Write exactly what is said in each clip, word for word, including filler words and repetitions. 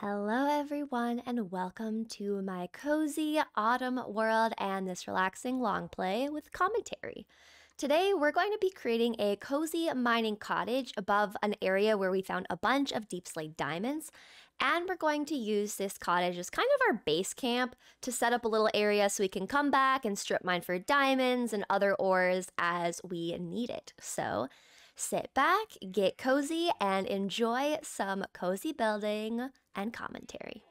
Hello everyone, and welcome to my cozy autumn world and this relaxing long play with commentary. Today we're going to be creating a cozy mining cottage above an area where we found a bunch of deep slate diamonds, and we're going to use this cottage as kind of our base camp to set up a little area so we can come back and strip mine for diamonds and other ores as we need it. So sit back, get cozy, and enjoy some cozy building and commentary.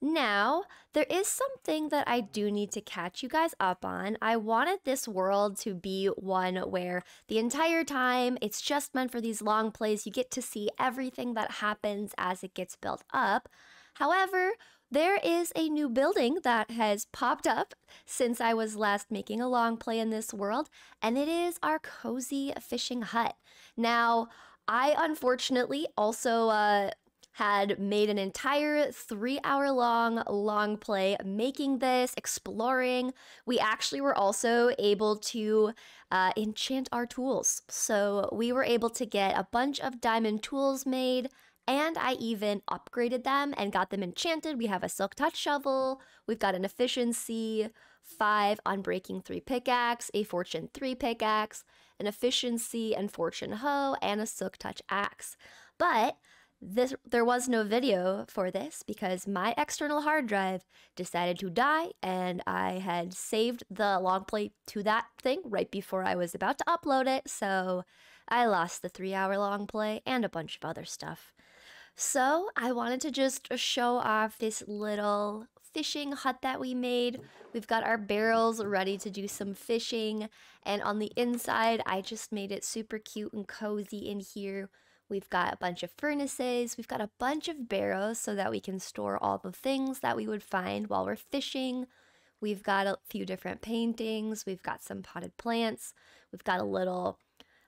Now, there is something that I do need to catch you guys up on. I wanted this world to be one where the entire time it's just meant for these long plays. You get to see everything that happens as it gets built up. However, there is a new building that has popped up since I was last making a long play in this world, and it is our cozy fishing hut. Now, I unfortunately also uh, had made an entire three-hour-long long play making this, exploring. We actually were also able to uh, enchant our tools. So we were able to get a bunch of diamond tools made, and I even upgraded them and got them enchanted. We have a silk touch shovel, we've got an efficiency five unbreaking three pickaxe, a fortune three pickaxe, an efficiency and fortune hoe, and a silk touch axe. But this, there was no video for this because my external hard drive decided to die, and I had saved the long play to that thing right before I was about to upload it, so I lost the three hour long play and a bunch of other stuff. So I wanted to just show off this little fishing hut that we made. We've got our barrels ready to do some fishing, and on the inside I just made it super cute and cozy in here. We've got a bunch of furnaces, we've got a bunch of barrels so that we can store all the things that we would find while we're fishing. We've got a few different paintings, we've got some potted plants, we've got a little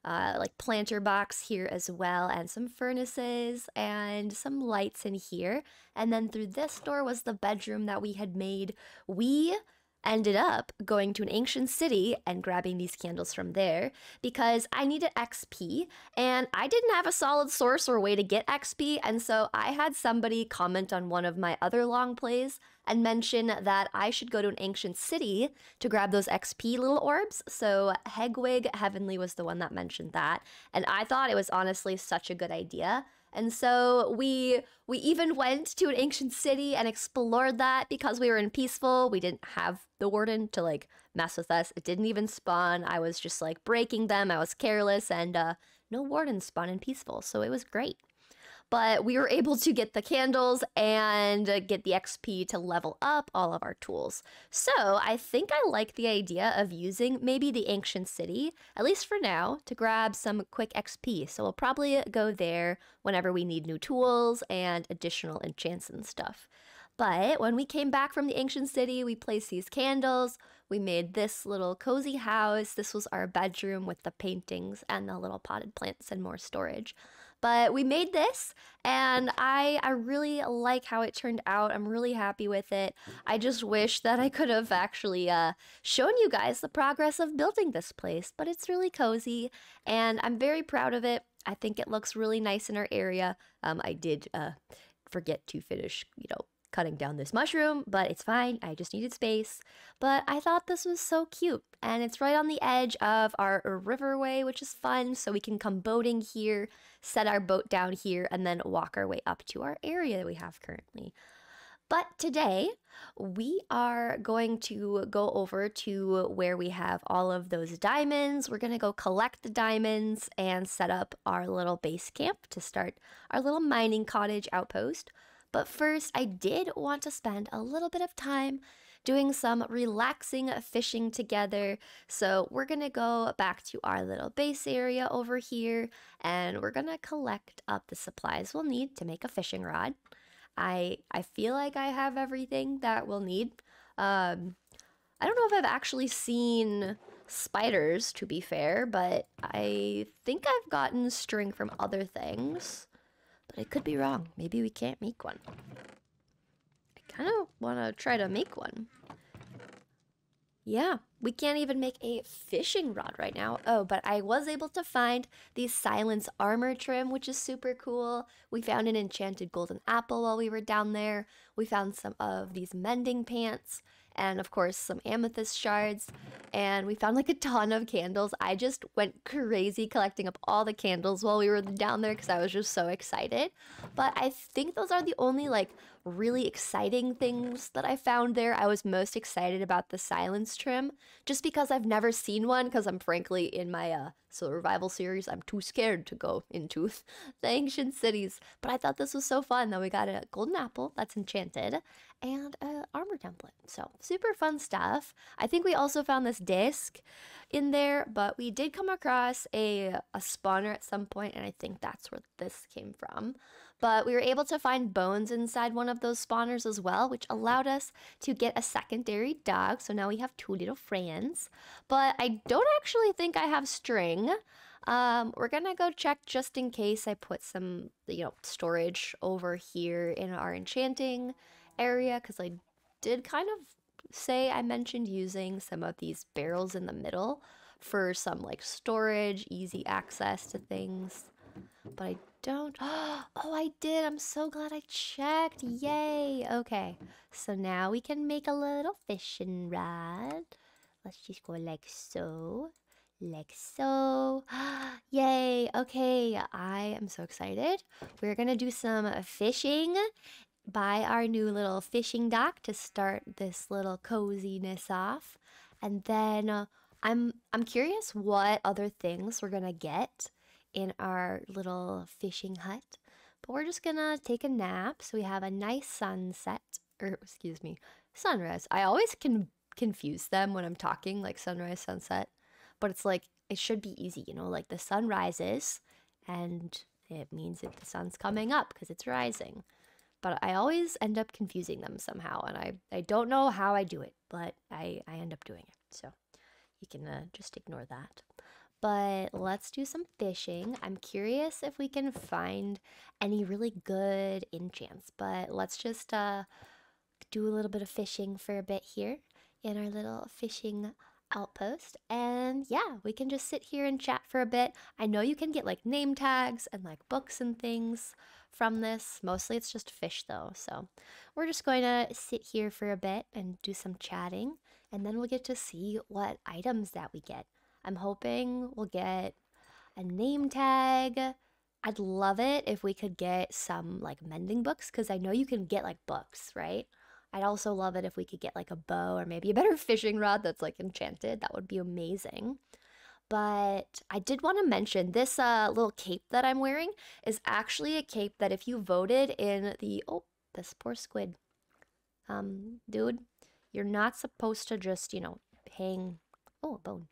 Uh, like planter box here as well, and some furnaces and some lights in here. And then through this door was the bedroom that we had made. We ended up going to an ancient city and grabbing these candles from there because I needed X P and I didn't have a solid source or way to get X P, and so I had somebody comment on one of my other long plays and mention that I should go to an ancient city to grab those X P little orbs. So Hegwig Heavenly was the one that mentioned that, and I thought it was honestly such a good idea. And so we we even went to an ancient city and explored that because we were in peaceful. We didn't have the warden to like mess with us. It didn't even spawn. I was just like breaking them. I was careless, and uh, no warden spawned in peaceful, so it was great. But we were able to get the candles and get the X P to level up all of our tools. So I think I like the idea of using maybe the ancient city, at least for now, to grab some quick X P. So we'll probably go there whenever we need new tools and additional enchants and stuff. But when we came back from the ancient city, we placed these candles. We made this little cozy house. This was our bedroom with the paintings and the little potted plants and more storage. But we made this, and I, I really like how it turned out. I'm really happy with it. I just wish that I could have actually uh, shown you guys the progress of building this place, but it's really cozy, and I'm very proud of it. I think it looks really nice in our area. Um, I did uh, forget to finish, you know, cutting down this mushroom, but it's fine. I just needed space. But I thought this was so cute, and it's right on the edge of our riverway, which is fun, so we can come boating here, set our boat down here, and then walk our way up to our area that we have currently. But today, we are going to go over to where we have all of those diamonds. We're going to go collect the diamonds and set up our little base camp to start our little mining cottage outpost. But first, I did want to spend a little bit of time doing some relaxing fishing together. So we're going to go back to our little base area over here, and we're going to collect up the supplies we'll need to make a fishing rod. I I feel like I have everything that we'll need. Um, I don't know if I've actually seen spiders, to be fair, but I think I've gotten string from other things. But I could be wrong. Maybe we can't make one. I kind of want to try to make one. Yeah, We can't even make a fishing rod right now. Oh, but I was able to find the Silence Armor trim, which is super cool. We found an enchanted golden apple while we were down there. We found some of these mending pants and, of course, some amethyst shards. And we found like a ton of candles. I just went crazy collecting up all the candles while we were down there because I was just so excited. But I think those are the only like really exciting things that I found there. I was most excited about the Silence trim just because I've never seen one, because I'm frankly in my uh, survival series, I'm too scared to go into the ancient cities. But I thought this was so fun that we got a golden apple that's enchanted and an armor template. So super fun stuff. I think we also found this disc in there, but we did come across a, a spawner at some point, and I think that's where this came from. But we were able to find bones inside one of those spawners as well, which allowed us to get a secondary dog. So now we have two little friends. But I don't actually think I have string. Um, we're gonna go check just in case. I put some, you know, storage over here in our enchanting area, because I did kind of say I mentioned using some of these barrels in the middle for some like storage, easy access to things. But I don't. Oh, I did. I'm so glad I checked. Yay. Okay. So now we can make a little fishing rod. Let's just go like so. Like so. Yay. Okay. I am so excited. We're going to do some fishing by our new little fishing dock to start this little coziness off. And then uh, I'm I'm curious what other things we're going to get in our little fishing hut, but we're just gonna take a nap so we have a nice sunset, or excuse me, sunrise. I always can confuse them when I'm talking, like sunrise, sunset, but it's like, it should be easy, you know, like the sun rises and it means that the sun's coming up because it's rising, but I always end up confusing them somehow, and I, I don't know how I do it, but I, I end up doing it, so you can uh, just ignore that. But let's do some fishing. I'm curious if we can find any really good enchants. But let's just uh, do a little bit of fishing for a bit here in our little fishing outpost. And yeah, we can just sit here and chat for a bit. I know you can get like name tags and like books and things from this. Mostly it's just fish though. So we're just going to sit here for a bit and do some chatting. And then we'll get to see what items that we get. I'm hoping we'll get a name tag. I'd love it if we could get some like mending books, because I know you can get like books, right? I'd also love it if we could get like a bow or maybe a better fishing rod that's like enchanted. That would be amazing. But I did want to mention this uh, little cape that I'm wearing is actually a cape that if you voted in the, oh, this poor squid. Um, dude, you're not supposed to just, you know, hang, oh, a bone.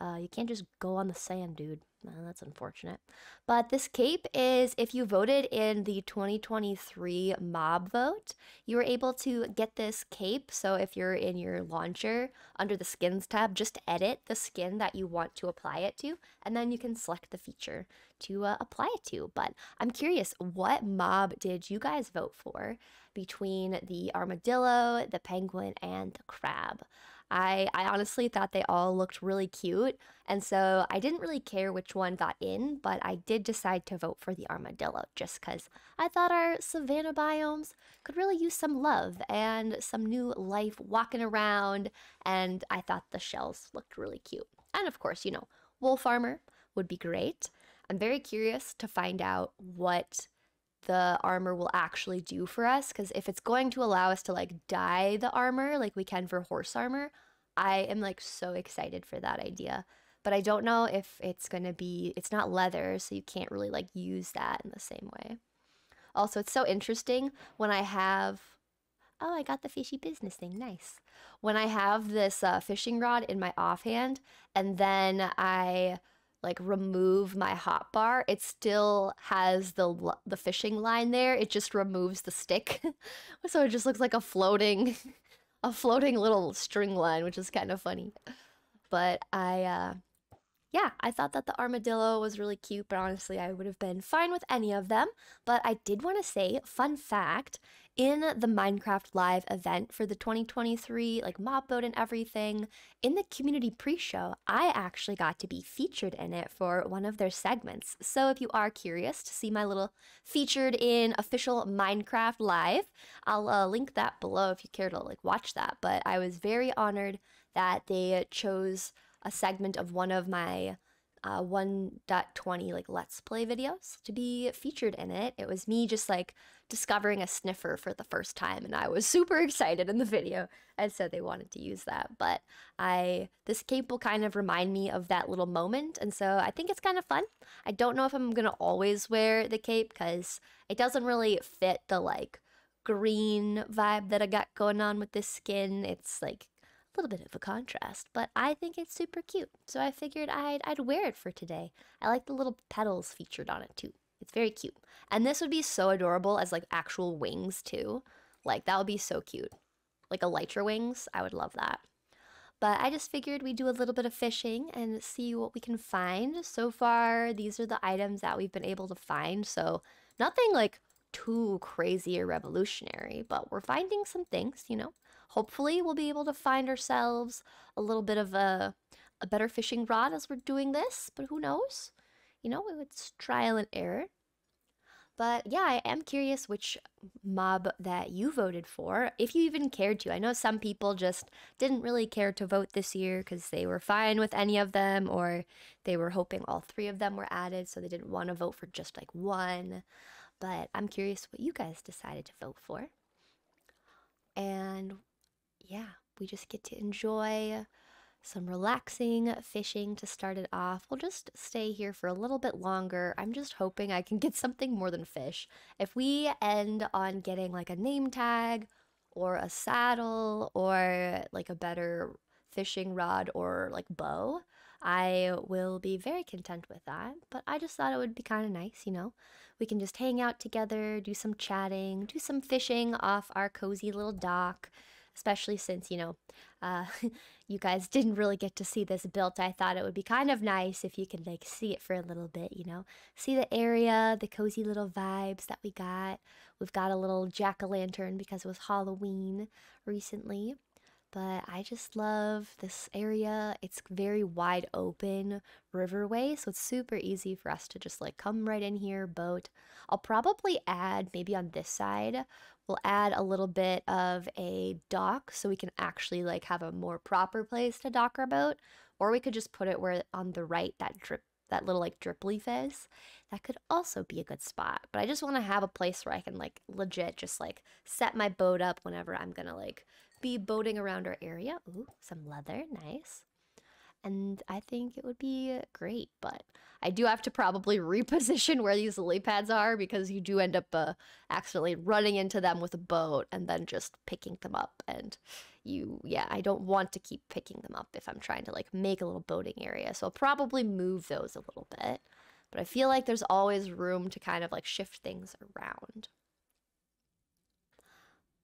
Uh, you can't just go on the sand, dude. Well, that's unfortunate. But this cape is, if you voted in the twenty twenty-three mob vote, you were able to get this cape. So if you're in your launcher, under the skins tab, just edit the skin that you want to apply it to, and then you can select the feature to uh, apply it to. But I'm curious, what mob did you guys vote for between the armadillo, the penguin, and the crab? I, I honestly thought they all looked really cute, and so I didn't really care which one got in, but I did decide to vote for the armadillo just because I thought our savanna biomes could really use some love and some new life walking around, and I thought the shells looked really cute. And of course, you know, wolf armor would be great. I'm very curious to find out what the armor will actually do for us, because if it's going to allow us to like dye the armor like we can for horse armor, I am like so excited for that idea. But I don't know if it's going to be, it's not leather, so you can't really like use that in the same way. Also, it's so interesting when I have, oh, I got the fishy business thing, nice. When I have this uh, fishing rod in my offhand and then I like remove my hotbar, it still has the the fishing line there. It just removes the stick. So it just looks like a floating, a floating little string line, which is kind of funny. But I, uh, yeah, I thought that the armadillo was really cute, but honestly, I would have been fine with any of them. But I did want to say, fun fact, in the Minecraft Live event for the twenty twenty-three, like, mob vote and everything, in the community pre-show, I actually got to be featured in it for one of their segments. So if you are curious to see my little featured in official Minecraft Live, I'll uh, link that below if you care to, like, watch that. But I was very honored that they chose a segment of one of my uh, one point twenty like let's play videos to be featured in it. It was me just like discovering a sniffer for the first time, and I was super excited in the video, and so they wanted to use that. But I this cape will kind of remind me of that little moment, and so I think it's kind of fun. I don't know if I'm gonna always wear the cape because it doesn't really fit the like green vibe that I got going on with this skin. It's like little bit of a contrast, but I think it's super cute, so I figured I'd, I'd wear it for today. I like the little petals featured on it too. It's very cute, and this would be so adorable as like actual wings too. Like that would be so cute, like elytra wings. I would love that. But I just figured we'd do a little bit of fishing and see what we can find. So far these are the items that we've been able to find, so nothing like too crazy or revolutionary, but we're finding some things, you know. Hopefully we'll be able to find ourselves a little bit of a, a better fishing rod as we're doing this, but who knows? You know, it's trial and error. But yeah, I am curious which mob that you voted for, if you even cared to. I know some people just didn't really care to vote this year because they were fine with any of them, or they were hoping all three of them were added, so they didn't want to vote for just like one. But I'm curious what you guys decided to vote for. And yeah, we just get to enjoy some relaxing fishing to start it off. We'll just stay here for a little bit longer. I'm just hoping I can get something more than fish. If we end on getting like a name tag or a saddle or like a better fishing rod or like bow, I will be very content with that. But I just thought it would be kind of nice, you know. We can just hang out together, do some chatting, do some fishing off our cozy little dock. Especially since, you know, uh, you guys didn't really get to see this built. I thought it would be kind of nice if you could, like, see it for a little bit, you know. See the area, the cozy little vibes that we got. We've got a little jack-o'-lantern because it was Halloween recently. But I just love this area. It's very wide open riverway, so it's super easy for us to just like come right in here, boat. I'll probably add, maybe on this side, we'll add a little bit of a dock so we can actually like have a more proper place to dock our boat. Or we could just put it where on the right, that drip, that little like drip leaf is. That could also be a good spot. But I just wanna have a place where I can like legit just like set my boat up whenever I'm gonna like be boating around our area. Ooh, some leather, nice. And I think it would be great, but I do have to probably reposition where these lily pads are because you do end up uh, accidentally running into them with a boat and then just picking them up. And you, yeah, I don't want to keep picking them up if I'm trying to like make a little boating area. So I'll probably move those a little bit, but I feel like there's always room to kind of like shift things around.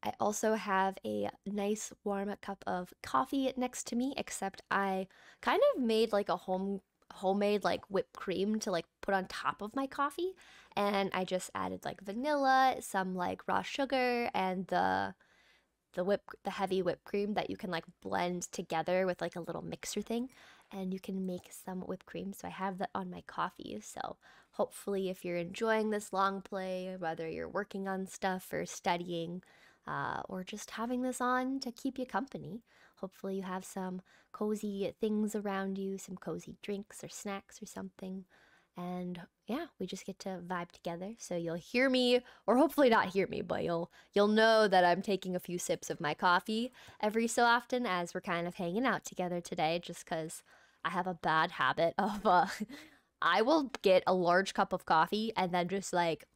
I also have a nice warm cup of coffee next to me, except I kind of made like a home homemade like whipped cream to like put on top of my coffee, and I just added like vanilla, some like raw sugar, and the the whip the heavy whipped cream that you can like blend together with like a little mixer thing, and you can make some whipped cream. So I have that on my coffee. So hopefully if you're enjoying this long play, whether you're working on stuff or studying, Uh, or just having this on to keep you company. Hopefully you have some cozy things around you, some cozy drinks or snacks or something. And yeah, we just get to vibe together. So you'll hear me, or hopefully not hear me, but you'll you'll know that I'm taking a few sips of my coffee every so often as we're kind of hanging out together today, just because I have a bad habit of, uh, I will get a large cup of coffee and then just like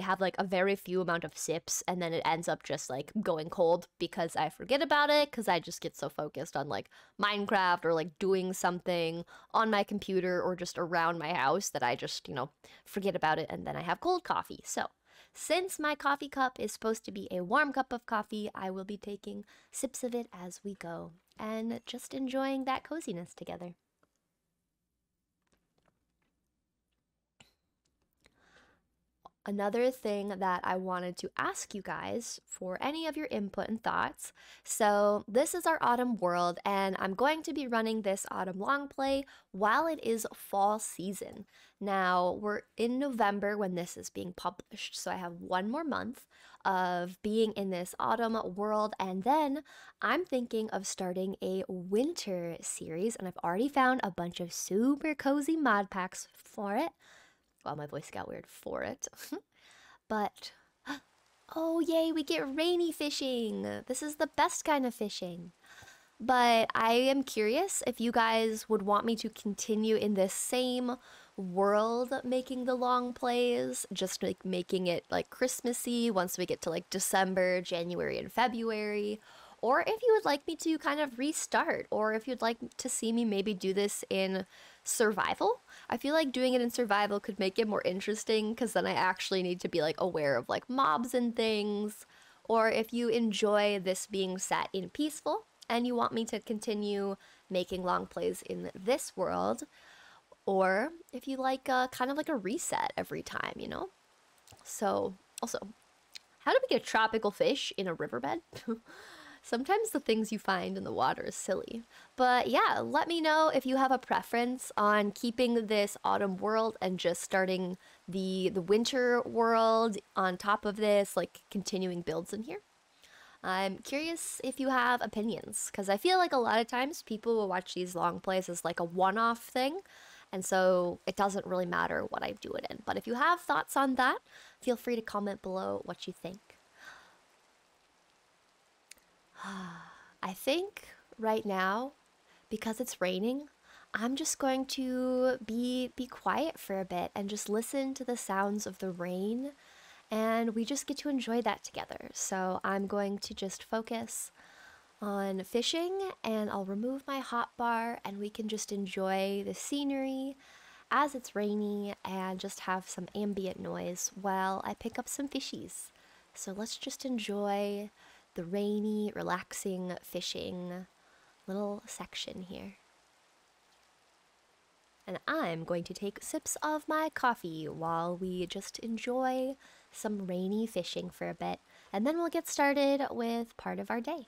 have like a very few amount of sips, and then it ends up just like going cold because I forget about it, because I just get so focused on like Minecraft or like doing something on my computer or just around my house that I just, you know, forget about it, and then I have cold coffee. So since my coffee cup is supposed to be a warm cup of coffee, I will be taking sips of it as we go and just enjoying that coziness together. Another thing that I wanted to ask you guys for any of your input and thoughts. So this is our autumn world, and I'm going to be running this autumn long play while it is fall season. Now, we're in November when this is being published, so I have one more month of being in this autumn world, and then I'm thinking of starting a winter series, and I've already found a bunch of super cozy mod packs for it. Wow, my voice got weird for it. But, oh yay, we get rainy fishing. This is the best kind of fishing. But I am curious if you guys would want me to continue in this same world making the long plays, just like making it like Christmassy once we get to like December, January, and February. Or if you would like me to kind of restart, or if you'd like to see me maybe do this in survival. I feel like doing it in survival could make it more interesting, because then I actually need to be like aware of like mobs and things. Or if you enjoy this being set in peaceful and you want me to continue making long plays in this world, or if you like a, kind of like a reset every time, you know? So also, how do we get a tropical fish in a riverbed? Sometimes the things you find in the water is silly. But yeah, let me know if you have a preference on keeping this autumn world and just starting the, the winter world on top of this, like continuing builds in here. I'm curious if you have opinions, because I feel like a lot of times people will watch these long plays as like a one-off thing, and so it doesn't really matter what I do it in. But if you have thoughts on that, feel free to comment below what you think. I think right now, because it's raining, I'm just going to be be quiet for a bit and just listen to the sounds of the rain, and we just get to enjoy that together. So I'm going to just focus on fishing, and I'll remove my hotbar, and we can just enjoy the scenery as it's rainy and just have some ambient noise while I pick up some fishies. So let's just enjoy the rainy, relaxing, fishing little section here. And I'm going to take sips of my coffee while we just enjoy some rainy fishing for a bit, and then we'll get started with part of our day.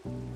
Thank you.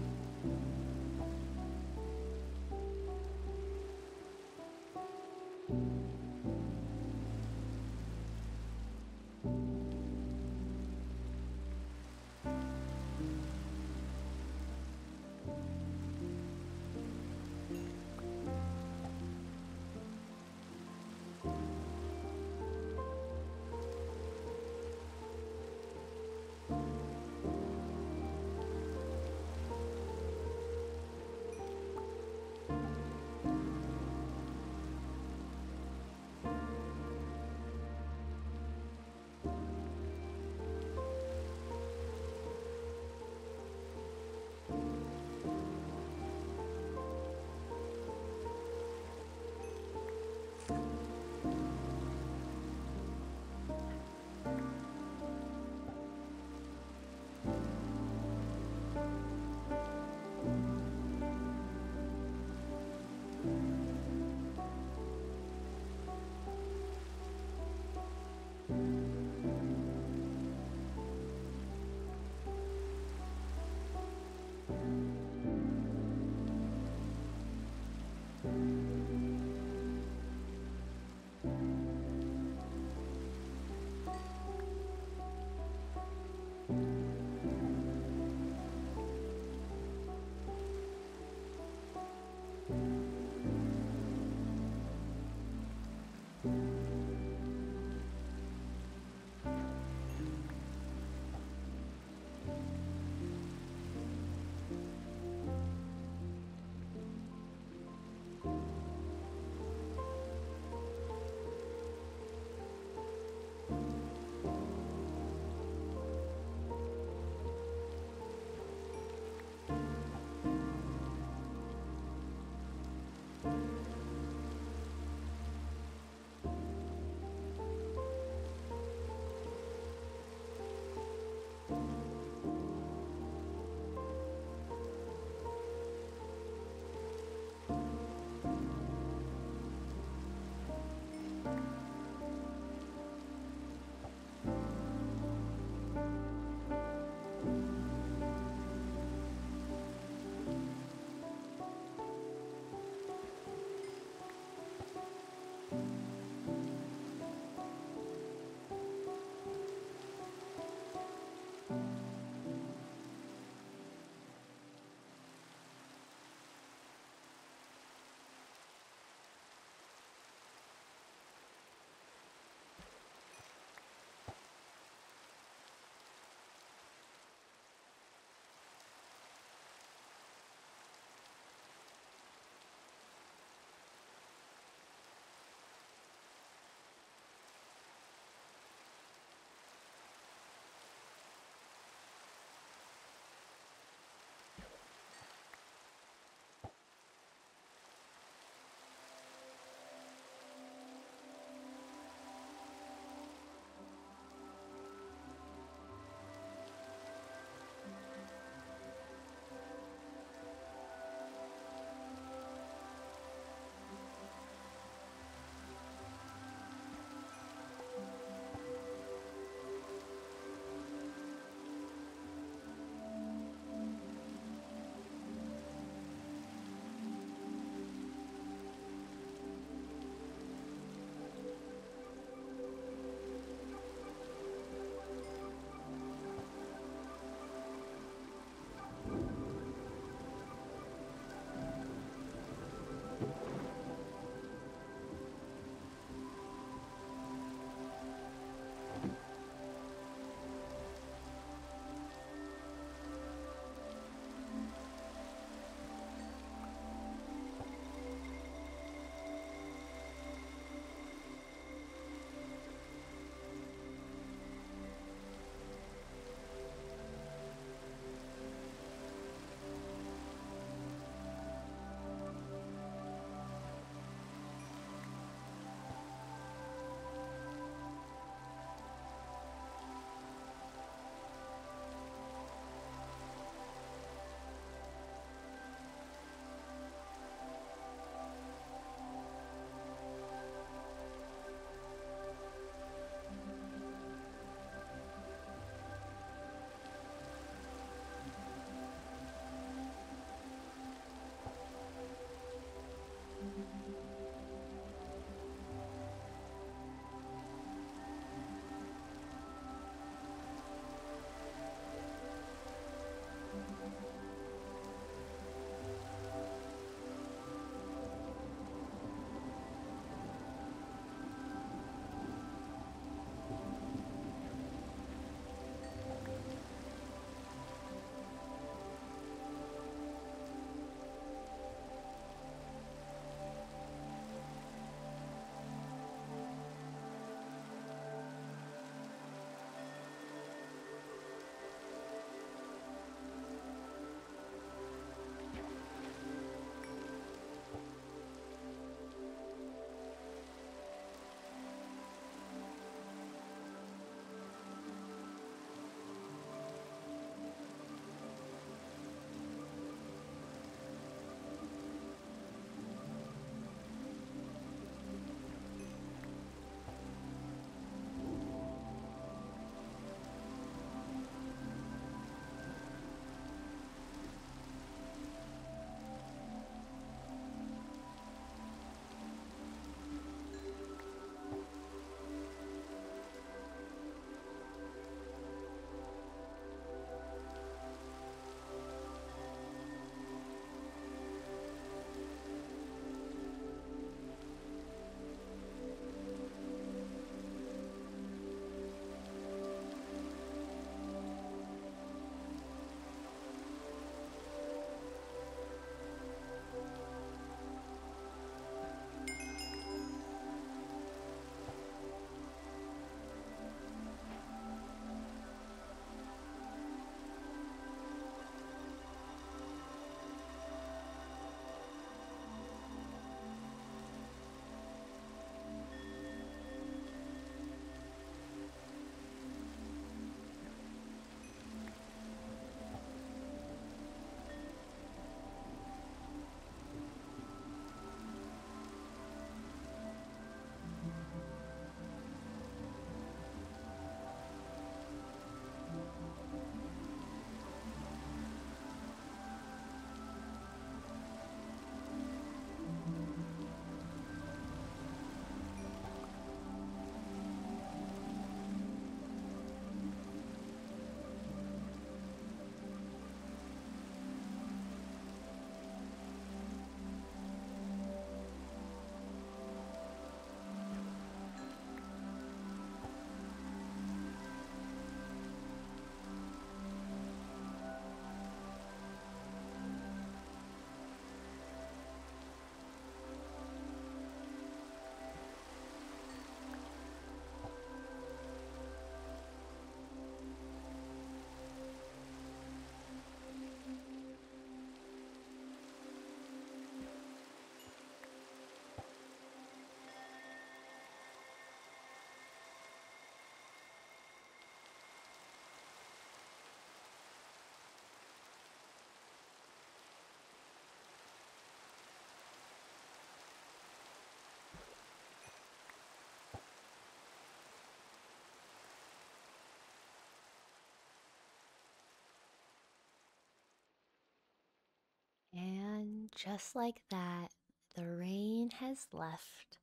just like that, the rain has left,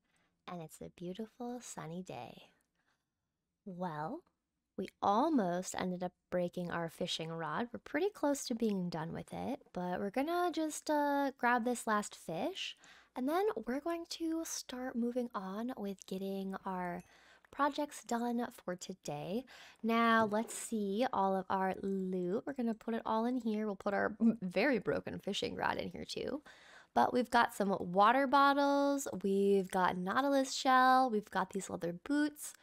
and it's a beautiful sunny day. Well, we almost ended up breaking our fishing rod. We're pretty close to being done with it, but we're gonna just uh, grab this last fish, and then we're going to start moving on with getting our projects done for today. Now let's see all of our loot. We're gonna put it all in here. We'll put our very broken fishing rod in here too. But we've got some water bottles, we've got nautilus shell, we've got these leather boots,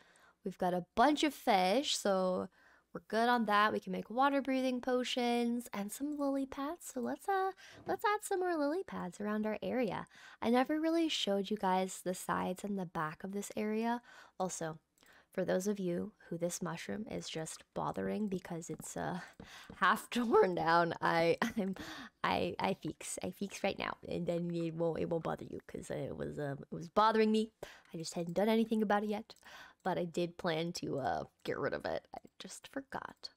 we've got a bunch of fish, so we're good on that. We can make water breathing potions and some lily pads. So let's uh let's add some more lily pads around our area. I never really showed you guys the sides and the back of this area. Also, for those of you who this mushroom is just bothering because it's uh, half torn down, I I'm, I I fix I fix right now, and then it won't it won't bother you because it was um it was bothering me. I just hadn't done anything about it yet, but I did plan to uh get rid of it. I just forgot.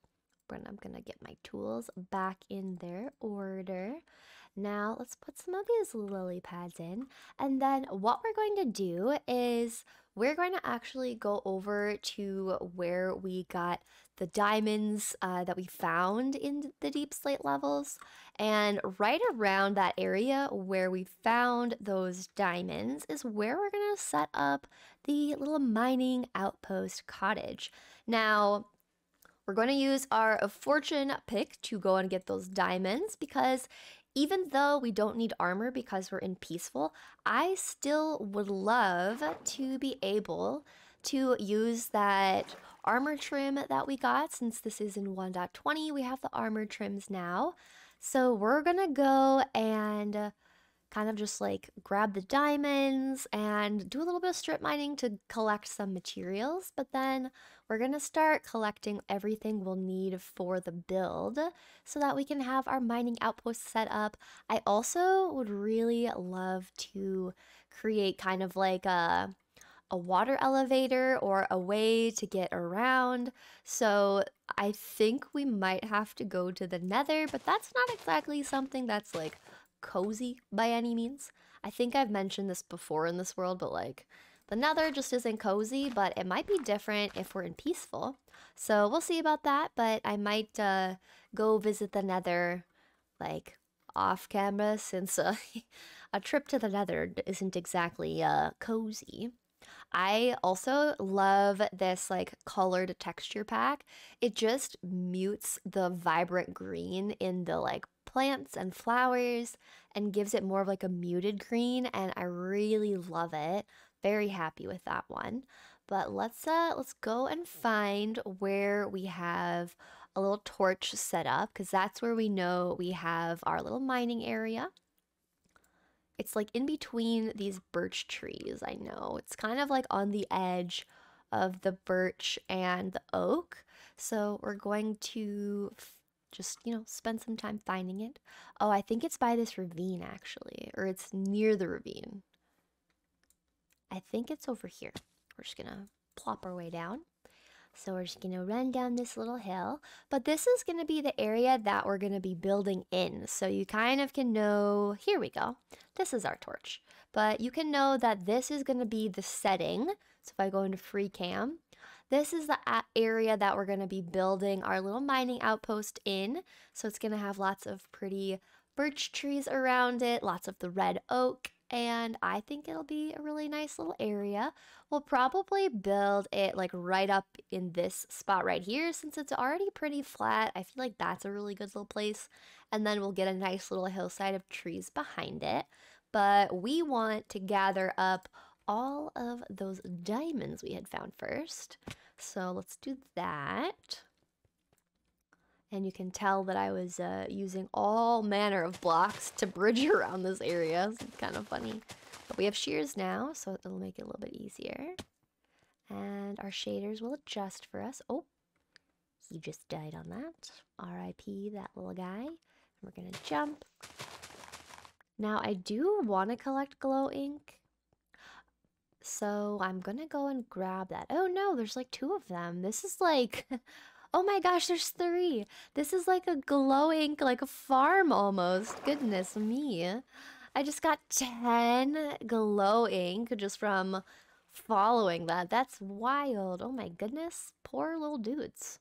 But I'm gonna get my tools back in their order. Now let's put some of these lily pads in, and then what we're going to do is we're going to actually go over to where we got the diamonds uh, that we found in the deep slate levels. And right around that area where we found those diamonds is where we're going to set up the little mining outpost cottage. Now, we're going to use our fortune pick to go and get those diamonds because even though we don't need armor because we're in peaceful, I still would love to be able to use that armor trim that we got. Since this is in one point twenty, we have the armor trims now. So we're gonna go and kind of just like grab the diamonds and do a little bit of strip mining to collect some materials. But then we're gonna start collecting everything we'll need for the build so that we can have our mining outpost set up. I also would really love to create kind of like a, a water elevator or a way to get around. So I think we might have to go to the Nether, but that's not exactly something that's like cozy by any means. I think I've mentioned this before in this world, but like the Nether just isn't cozy, but it might be different if we're in peaceful. So we'll see about that, but I might uh, go visit the Nether like off camera since uh, a trip to the Nether isn't exactly uh, cozy. I also love this like colored texture pack. It just mutes the vibrant green in the like plants and flowers and gives it more of like a muted green, and I really love it. Very happy with that one. But let's uh let's go and find where we have a little torch set up, because that's where we know we have our little mining area. It's like in between these birch trees. I know it's kind of like on the edge of the birch and the oak, so we're going to just, you know, spend some time finding it. Oh, I think it's by this ravine, actually. Or it's near the ravine. I think it's over here. We're just gonna plop our way down. So we're just gonna run down this little hill. But this is gonna be the area that we're gonna be building in. So you kind of can know, here we go. This is our torch. But you can know that this is gonna be the setting. So if I go into free cam, this is the area that we're going to be building our little mining outpost in. So it's going to have lots of pretty birch trees around it, lots of the red oak, and I think it'll be a really nice little area. We'll probably build it like right up in this spot right here since it's already pretty flat. I feel like that's a really good little place. And then we'll get a nice little hillside of trees behind it. But we want to gather up all of those diamonds we had found first. So let's do that. And you can tell that I was uh, using all manner of blocks to bridge around this area. It's kind of funny. But we have shears now, so it'll make it a little bit easier. And our shaders will adjust for us. Oh, he just died on that. R I P that little guy. And we're gonna jump. Now I do wanna collect glow ink. So I'm gonna go and grab that. Oh no, there's like two of them. This is like, oh my gosh, there's three. This is like a glowing, like a farm almost. Goodness me. I just got ten glow ink just from following that. That's wild. Oh my goodness. Poor little dudes.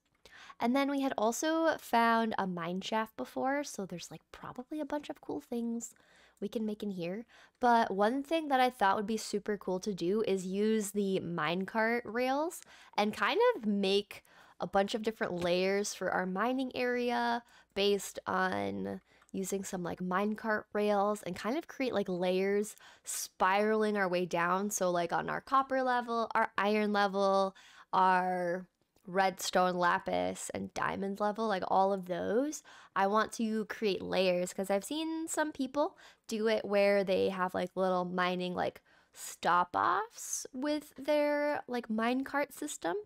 And then we had also found a mine shaft before, so there's like probably a bunch of cool things we can make in here. But one thing that I thought would be super cool to do is use the minecart rails and kind of make a bunch of different layers for our mining area based on using some like minecart rails, and kind of create like layers spiraling our way down. So like on our copper level, our iron level, our redstone, lapis, and diamond level, like all of those, I want to create layers, because I've seen some people do it where they have like little mining like stop-offs with their like minecart system.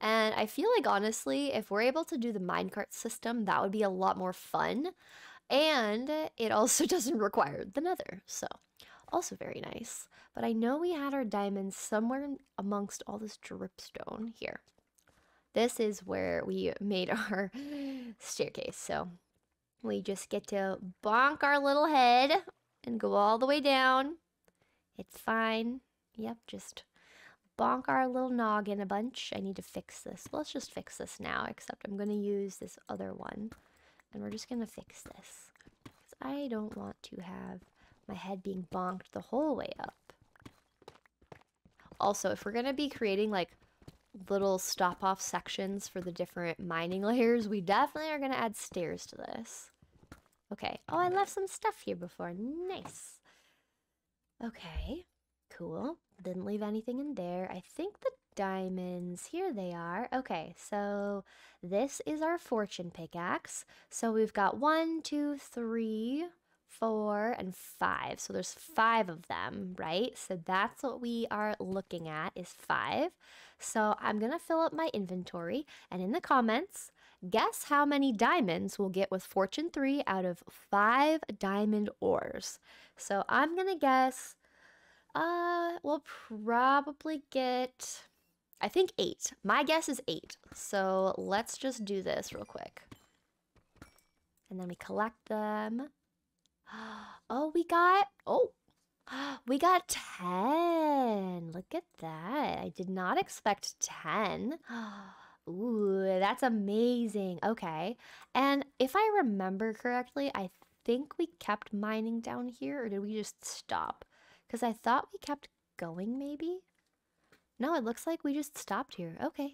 And I feel like honestly, if we're able to do the minecart system, that would be a lot more fun. And it also doesn't require the nether, so also very nice. But I know we had our diamonds somewhere amongst all this dripstone here. This is where we made our staircase, so we just get to bonk our little head and go all the way down. It's fine. Yep, just bonk our little noggin a bunch. I need to fix this. Let's just fix this now, except I'm going to use this other one, and we're just going to fix this, because I don't want to have my head being bonked the whole way up. Also, if we're going to be creating, like, little stop-off sections for the different mining layers, we definitely are going to add stairs to this. Okay. Oh, I left some stuff here before. Nice. Okay. Cool. Didn't leave anything in there. I think the diamonds, here they are. Okay, so this is our fortune pickaxe. So we've got one, two, three, four, and five. So there's five of them, right? So that's what we are looking at, is five. So I'm going to fill up my inventory, and in the comments, guess how many diamonds we'll get with fortune three out of five diamond ores. So I'm going to guess, uh, we'll probably get, I think eight. My guess is eight. So let's just do this real quick. And then we collect them. Oh, we got, oh, we got ten. Look at that. I did not expect ten. Ooh, that's amazing. Okay. And if I remember correctly, I think we kept mining down here, or did we just stop? Because I thought we kept going, maybe? No, it looks like we just stopped here. Okay.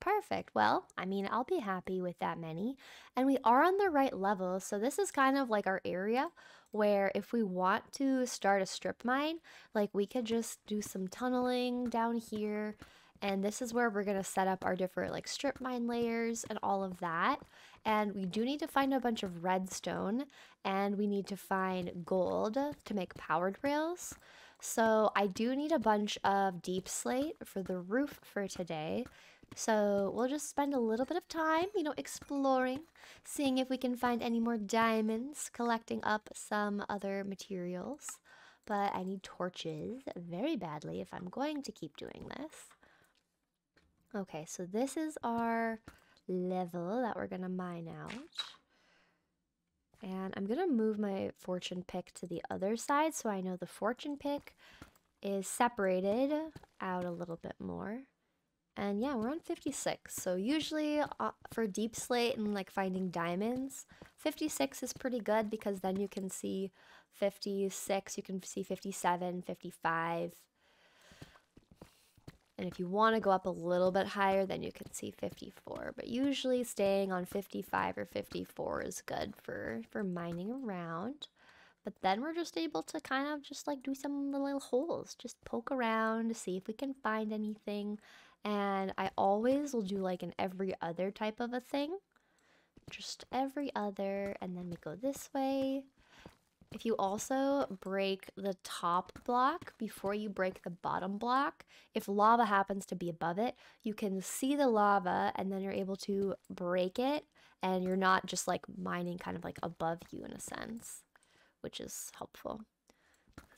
Perfect. Well, I mean, I'll be happy with that many. And we are on the right level, so this is kind of like our area where if we want to start a strip mine, like we could just do some tunneling down here. And this is where we're going to set up our different like strip mine layers and all of that. And we do need to find a bunch of redstone, and we need to find gold to make powered rails. So I do need a bunch of deep slate for the roof for today. So we'll just spend a little bit of time, you know, exploring, seeing if we can find any more diamonds, collecting up some other materials. But I need torches very badly if I'm going to keep doing this. Okay, so this is our level that we're going to mine out. And I'm going to move my fortune pick to the other side so I know the fortune pick is separated out a little bit more. And yeah, we're on fifty-six, so usually uh, for deep slate and like finding diamonds, fifty-six is pretty good, because then you can see fifty-six, you can see fifty-seven, fifty-five. And if you want to go up a little bit higher, then you can see fifty-four. But usually staying on fifty-five or fifty-four is good for, for mining around. But then we're just able to kind of just like do some little holes, just poke around to see if we can find anything. And I always will do like an every other type of a thing. Just every other, and then we go this way. If you also break the top block before you break the bottom block, if lava happens to be above it, you can see the lava, and then you're able to break it, and you're not just like mining kind of like above you in a sense, which is helpful.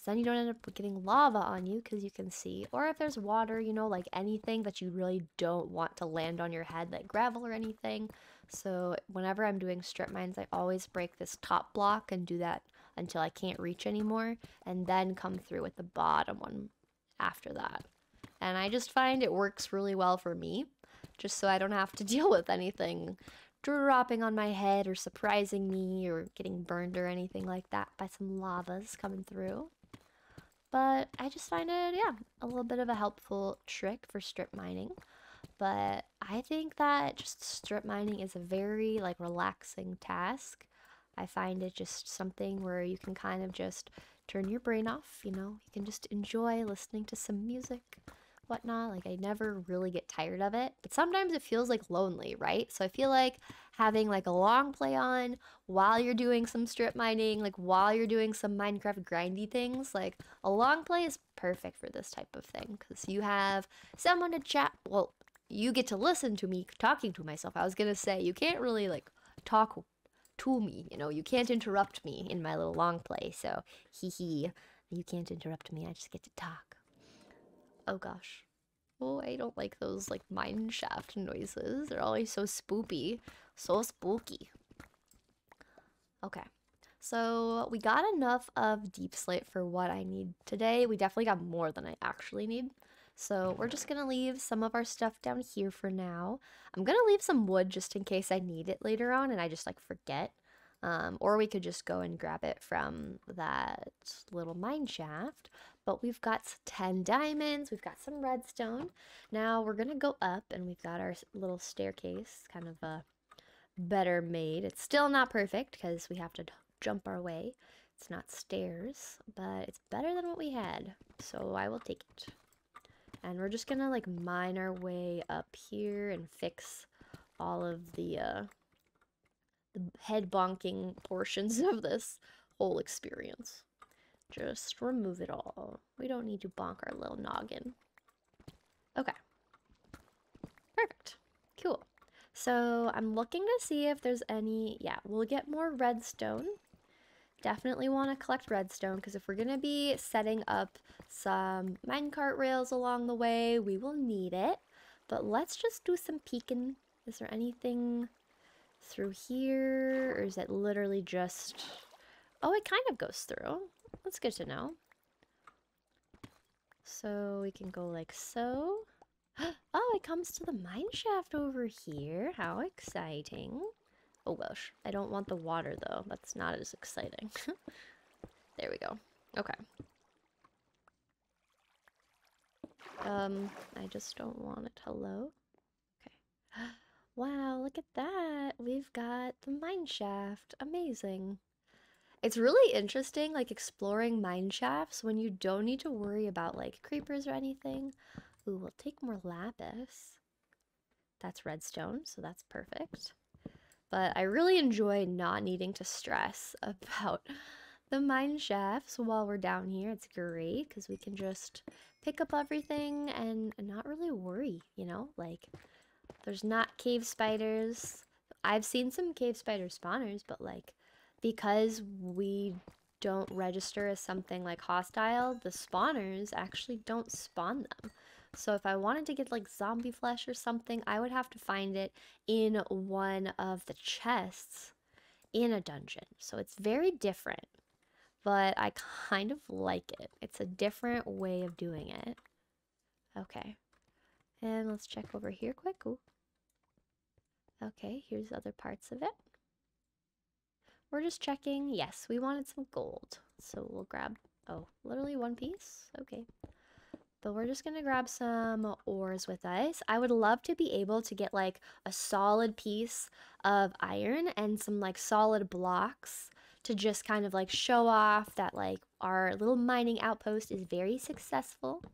Then you don't end up getting lava on you, because you can see. Or if there's water, you know, like anything that you really don't want to land on your head, like gravel or anything. So whenever I'm doing strip mines, I always break this top block and do that until I can't reach anymore, and then come through with the bottom one after that. And I just find it works really well for me, just so I don't have to deal with anything dropping on my head or surprising me or getting burned or anything like that by some lavas coming through. But I just find it, yeah, a little bit of a helpful trick for strip mining. But I think that just strip mining is a very, like, relaxing task. I find it just something where you can kind of just turn your brain off, you know? You can just enjoy listening to some music, whatnot. Like, I never really get tired of it. But sometimes it feels, like, lonely, right? So I feel like having, like, a long play on while you're doing some strip mining, like, while you're doing some Minecraft grindy things, like, a long play is perfect for this type of thing. Because you have someone to chat, well, you get to listen to me talking to myself. I was gonna say, you can't really, like, talk to me, you know? You can't interrupt me in my little long play, so hee hee. You can't interrupt me, I just get to talk. Oh gosh. Oh, I don't like those, like, mineshaft noises. They're always so spoopy. So spooky. Okay. So, we got enough of deep slate for what I need today. We definitely got more than I actually need. So we're just going to leave some of our stuff down here for now. I'm going to leave some wood just in case I need it later on and I just, like, forget. Um, or we could just go and grab it from that little mine shaft. But we've got ten diamonds. We've got some redstone. Now we're going to go up and we've got our little staircase kind of uh, better made. It's still not perfect because we have to jump our way. It's not stairs, but it's better than what we had. So I will take it. And we're just gonna, like, mine our way up here and fix all of the, uh, the head-bonking portions of this whole experience. Just remove it all. We don't need to bonk our little noggin. Okay. Perfect. Cool. So, I'm looking to see if there's any... Yeah, we'll get more redstone. Definitely want to collect redstone because if we're going to be setting up some minecart rails along the way, we will need it. But let's just do some peeking. Is there anything through here? Or is it literally just... Oh, it kind of goes through. That's good to know. So we can go like so. Oh, it comes to the mineshaft over here. How exciting. Oh gosh, I don't want the water though. That's not as exciting. There we go. Okay. Um, I just don't want it. Hello? Okay. Wow, look at that. We've got the mine shaft. Amazing. It's really interesting, like, exploring mine shafts when you don't need to worry about, like, creepers or anything. Ooh, we'll take more lapis. That's redstone, so that's perfect. But I really enjoy not needing to stress about the mine shafts while we're down here. It's great because we can just pick up everything and not really worry, you know? Like, there's not cave spiders. I've seen some cave spider spawners, but, like, because we don't register as something, like, hostile, the spawners actually don't spawn them. So if I wanted to get, like, zombie flesh or something, I would have to find it in one of the chests in a dungeon. So it's very different, but I kind of like it. It's a different way of doing it. Okay. And let's check over here quick. Ooh. Okay, here's other parts of it. We're just checking. Yes, we wanted some gold. So we'll grab, oh, literally one piece? Okay. But we're just going to grab some ores with us. I would love to be able to get, like, a solid piece of iron and some, like, solid blocks to just kind of, like, show off that, like, our little mining outpost is very successful.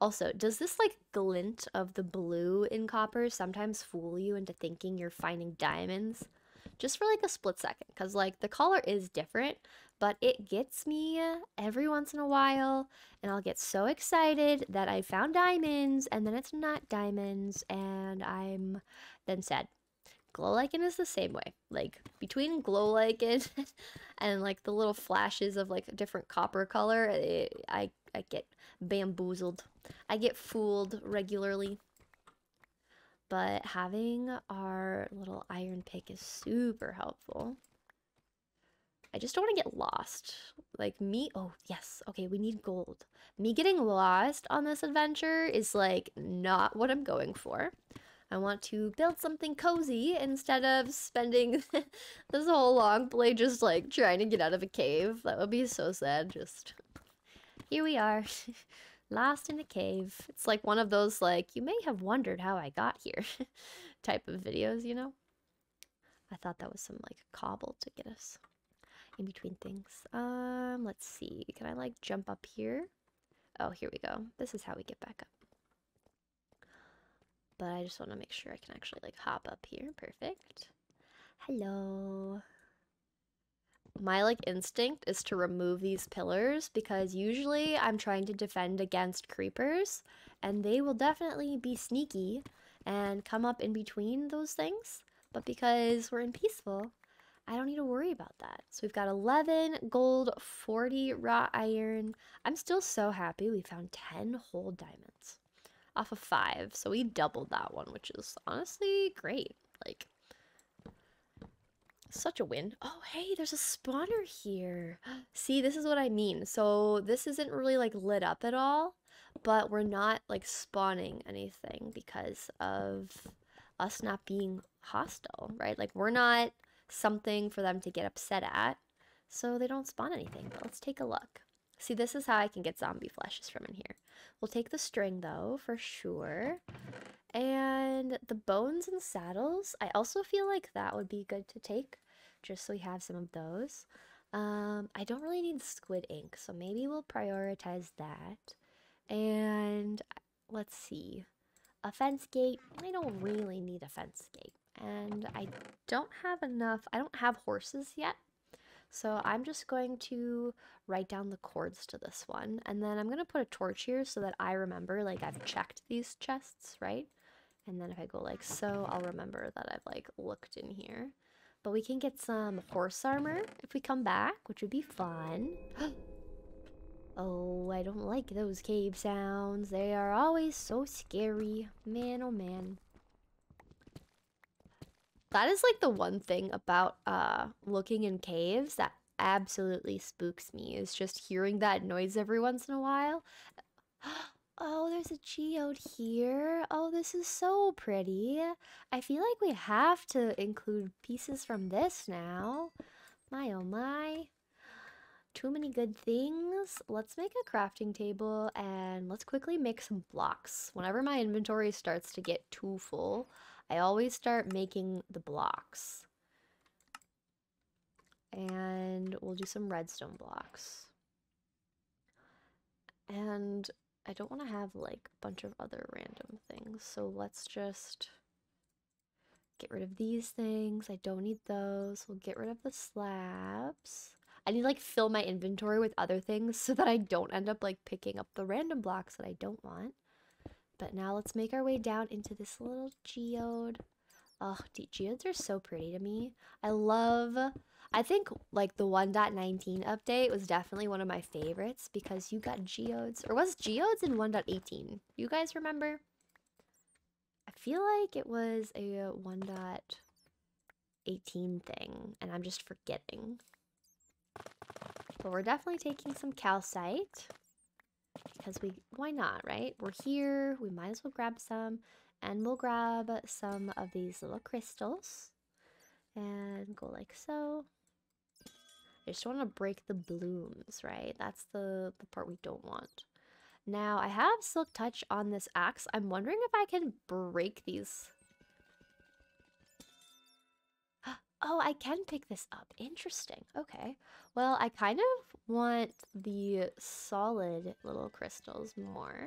Also, does this, like, glint of the blue in copper sometimes fool you into thinking you're finding diamonds? Just for, like, a split second, because, like, the color is different, but it gets me every once in a while, and I'll get so excited that I found diamonds, and then it's not diamonds, and I'm then sad. Glow lichen is the same way. Like, between glow lichen and, like, the little flashes of, like, different copper color, it, I, I get bamboozled. I get fooled regularly. But having our little iron pick is super helpful. I just don't want to get lost. Like me, oh yes, okay, we need gold. Me getting lost on this adventure is like not what I'm going for. I want to build something cozy instead of spending this whole long play just like trying to get out of a cave. That would be so sad. Just here we are, lost in a cave. It's like one of those like, you may have wondered how I got here type of videos, you know? I thought that was some like cobble to get us in between things. Um, let's see. Can I like jump up here? Oh, here we go. This is how we get back up. But I just want to make sure I can actually like hop up here. Perfect. Hello. My like instinct is to remove these pillars because usually I'm trying to defend against creepers and they will definitely be sneaky and come up in between those things. But because we're in peaceful, I don't need to worry about that. So we've got eleven gold, forty raw iron. I'm still so happy we found ten whole diamonds off of five, so we doubled that one, which is honestly great. Like, such a win. Oh, hey, there's a spawner here. See, this is what I mean. So this isn't really, like, lit up at all, but we're not, like, spawning anything because of us not being hostile, right? Like, we're not something for them to get upset at, so they don't spawn anything. But let's take a look. See, this is how I can get zombie fleshes from in here. We'll take the string, though, for sure. And the bones and saddles, I also feel like that would be good to take, just so we have some of those. Um, I don't really need squid ink, so maybe we'll prioritize that. And let's see. A fence gate. I don't really need a fence gate. And I don't have enough. I don't have horses yet. So I'm just going to write down the cords to this one. And then I'm going to put a torch here so that I remember, like, I've checked these chests, right? And then if I go like so, I'll remember that I've, like, looked in here. But we can get some horse armor if we come back, which would be fun. Oh, I don't like those cave sounds. They are always so scary. Man, oh man. That is, like, the one thing about uh, looking in caves that absolutely spooks me, is just hearing that noise every once in a while. Oh, there's a geode here. Oh, this is so pretty. I feel like we have to include pieces from this now. My oh my. Too many good things. Let's make a crafting table and let's quickly make some blocks. Whenever my inventory starts to get too full, I always start making the blocks. And we'll do some redstone blocks. And I don't want to have, like, a bunch of other random things. So let's just get rid of these things. I don't need those. We'll get rid of the slabs. I need to, like, fill my inventory with other things so that I don't end up, like, picking up the random blocks that I don't want. But now let's make our way down into this little geode. Oh, geodes are so pretty to me. I love, I think, like, the one point nineteen update was definitely one of my favorites because you got geodes. Or was geodes in one point eighteen? You guys remember? I feel like it was a one point eighteen thing, and I'm just forgetting. But we're definitely taking some calcite. Because we, why not, right? We're here, we might as well grab some. And we'll grab some of these little crystals. And go like so. I just want to break the blooms, right? That's the, the part we don't want. Now, I have silk touch on this axe. I'm wondering if I can break these. Oh, I can pick this up. Interesting. Okay. Well, I kind of want the solid little crystals more.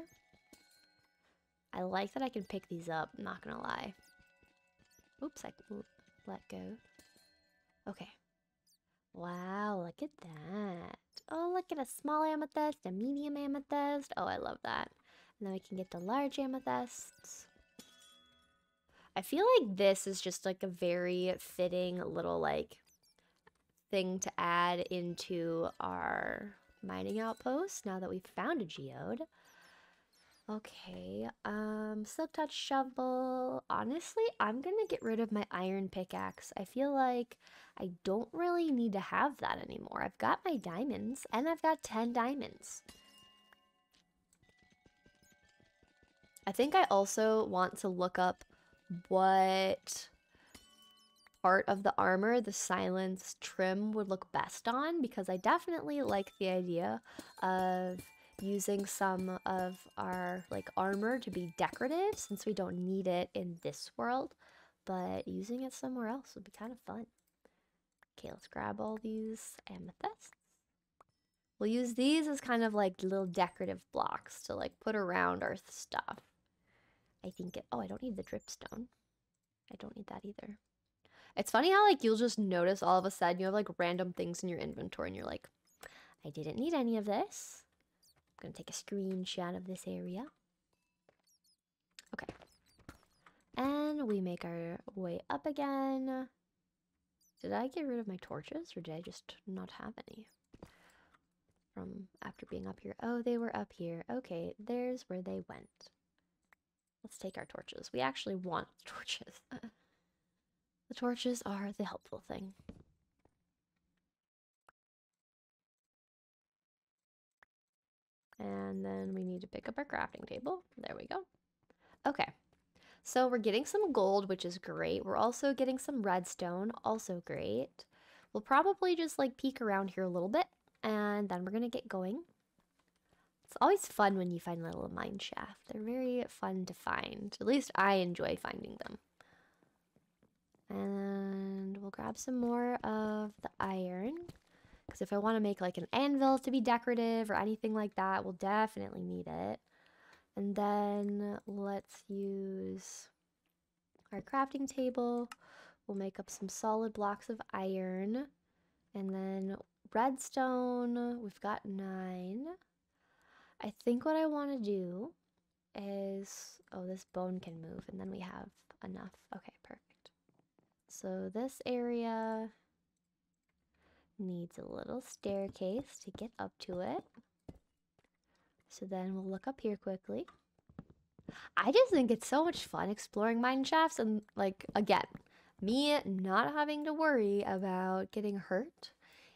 I like that I can pick these up, I'm not gonna lie. Oops, I let go. Okay. Wow, look at that. Oh, look at a small amethyst, a medium amethyst. Oh, I love that. And then we can get the large amethysts. I feel like this is just, like, a very fitting little, like, thing to add into our mining outpost now that we've found a geode. Okay, um, slip-touch shovel. Honestly, I'm gonna get rid of my iron pickaxe. I feel like I don't really need to have that anymore. I've got my diamonds, and I've got ten diamonds. I think I also want to look up what part of the armor the silence trim would look best on, because I definitely like the idea of using some of our like armor to be decorative, since we don't need it in this world, but using it somewhere else would be kind of fun. Okay, let's grab all these amethysts. We'll use these as kind of like little decorative blocks to like put around our stuff. I think it, oh, I don't need the dripstone. I don't need that either. It's funny how like you'll just notice all of a sudden you have like random things in your inventory and you're like, I didn't need any of this. I'm gonna take a screenshot of this area. Okay. And we make our way up again. Did I get rid of my torches or did I just not have any? From after being up here. Oh, they were up here. Okay, there's where they went. Let's take our torches. We actually want torches. The torches are the helpful thing. And then we need to pick up our crafting table. There we go. Okay, so we're getting some gold, which is great. We're also getting some redstone, also great. We'll probably just like peek around here a little bit, and then we're gonna get going. It's always fun when you find a little mine shaft. They're very fun to find. At least I enjoy finding them. And we'll grab some more of the iron, because if I want to make like an anvil to be decorative or anything like that, we'll definitely need it. And then let's use our crafting table. We'll make up some solid blocks of iron. And then redstone, we've got nine. I think what I want to do is, oh, this bone can move and then we have enough. Okay, perfect. So this area needs a little staircase to get up to it. So then we'll look up here quickly. I just think it's so much fun exploring mine shafts, and like, again, me not having to worry about getting hurt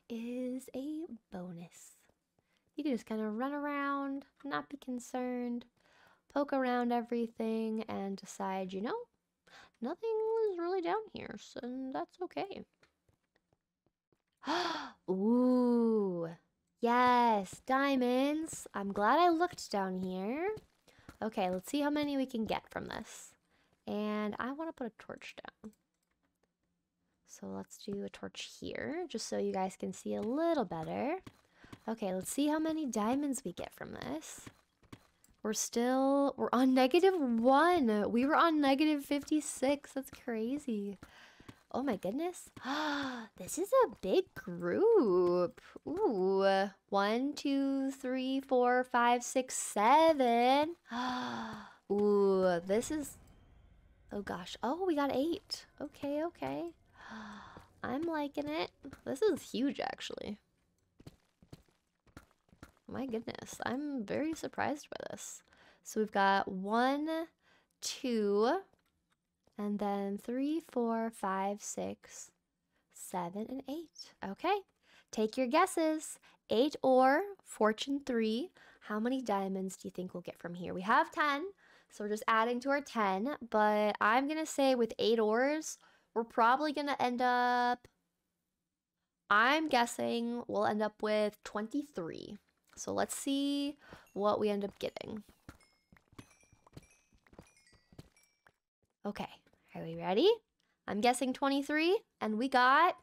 is a bonus. You can just kind of run around, not be concerned, poke around everything and decide, you know, nothing is really down here, so that's okay. Ooh, yes, diamonds. I'm glad I looked down here. Okay, let's see how many we can get from this. And I want to put a torch down. So let's do a torch here, just so you guys can see a little better. Okay, let's see how many diamonds we get from this. We're still, we're on negative one. We were on negative fifty-six. That's crazy. Oh my goodness. This is a big group. Ooh. One, two, three, four, five, six, seven. Ooh, this is, oh gosh. Oh, we got eight. Okay, okay. I'm liking it. This is huge, actually. My goodness, I'm very surprised by this. So we've got one, two, and then three, four, five, six, seven, and eight. Okay, take your guesses. Eight or fortune three. How many diamonds do you think we'll get from here? We have ten, so we're just adding to our ten, but I'm gonna say with eight ores, we're probably gonna end up, I'm guessing we'll end up with twenty-three. So let's see what we end up getting. Okay, are we ready? I'm guessing twenty-three, and we got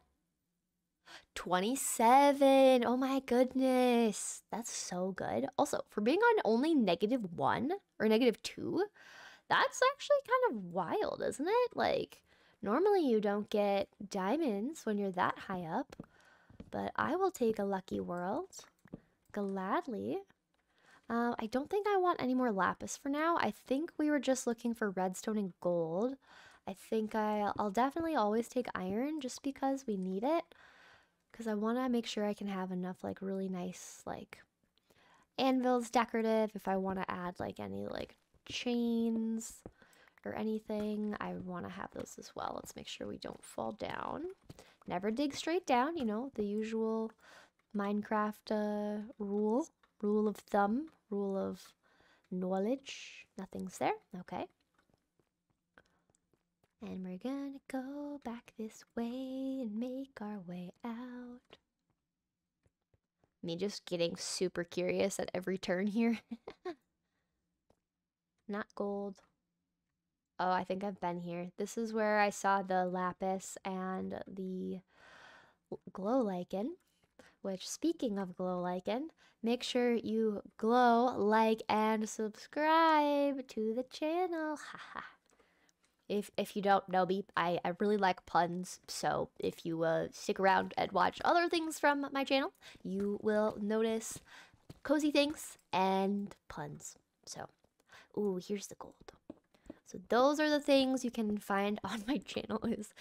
twenty-seven. Oh my goodness, that's so good. Also, for being on only negative one or negative two, that's actually kind of wild, isn't it? Like, normally you don't get diamonds when you're that high up, but I will take a lucky world. Gladly. Uh, I don't think I want any more lapis for now. I think we were just looking for redstone and gold. I think I'll, I'll definitely always take iron just because we need it. Because I want to make sure I can have enough like really nice like anvil's decorative. If I want to add like any like chains or anything, I want to have those as well. Let's make sure we don't fall down. Never dig straight down, you know, the usual Minecraft uh, rule, rule of thumb, rule of knowledge. Nothing's there. Okay. And we're gonna go back this way and make our way out. Me just getting super curious at every turn here. Not gold. Oh, I think I've been here. This is where I saw the lapis and the glow lichen. Which, speaking of glow lichen, make sure you glow, like, and subscribe to the channel. Haha. If if you don't know me, I, I really like puns, so if you uh, stick around and watch other things from my channel, you will notice cozy things and puns. So, ooh, here's the gold. So those are the things you can find on my channel, is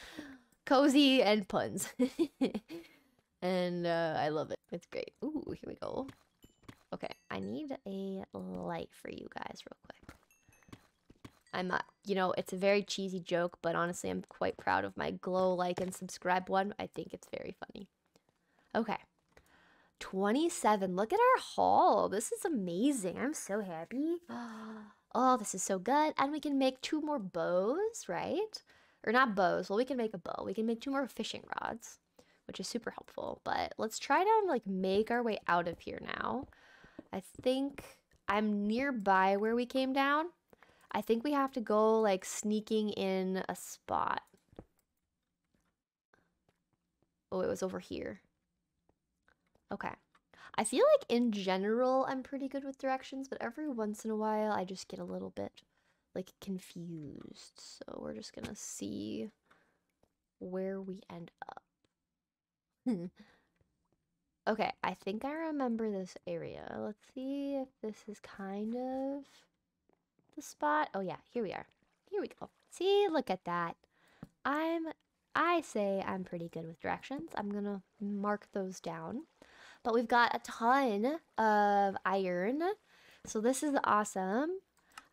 cozy and puns. And uh, I love it. It's great. Ooh, here we go. Okay, I need a light for you guys real quick. I'm not, you know, it's a very cheesy joke, but honestly, I'm quite proud of my glow, like, and subscribe one. I think it's very funny. Okay. twenty-seven. Look at our haul. This is amazing. I'm so happy. Oh, this is so good. And we can make two more bows, right? Or not bows. Well, we can make a bow. We can make two more fishing rods, which is super helpful. But let's try to, like, make our way out of here now. I think I'm nearby where we came down. I think we have to go, like, sneaking in a spot. Oh, it was over here. Okay. I feel like, in general, I'm pretty good with directions, but every once in a while, I just get a little bit, like, confused. So we're just gonna see where we end up. Okay, I think I remember this area. Let's see if this is kind of the spot. Oh yeah, here we are. Here we go. See, look at that. I'm, I say I'm pretty good with directions. I'm gonna mark those down. But we've got a ton of iron. So this is awesome.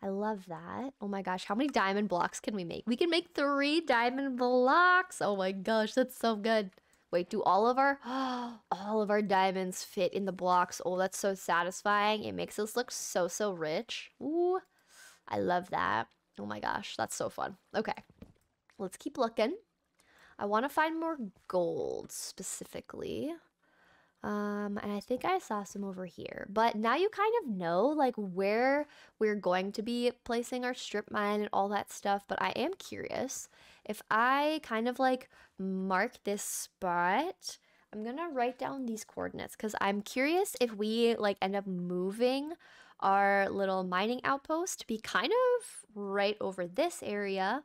I love that. Oh my gosh, how many diamond blocks can we make? We can make three diamond blocks. Oh my gosh, that's so good. Wait, do all of our, all of our diamonds fit in the blocks? Oh, that's so satisfying. It makes us look so, so rich. Ooh. I love that. Oh my gosh, that's so fun. Okay, let's keep looking. I want to find more gold specifically. Um, and I think I saw some over here. But now you kind of know like where we're going to be placing our strip mine and all that stuff. But I am curious if I kind of like mark this spot. I'm going to write down these coordinates because I'm curious if we like end up moving our little mining outpost to be kind of right over this area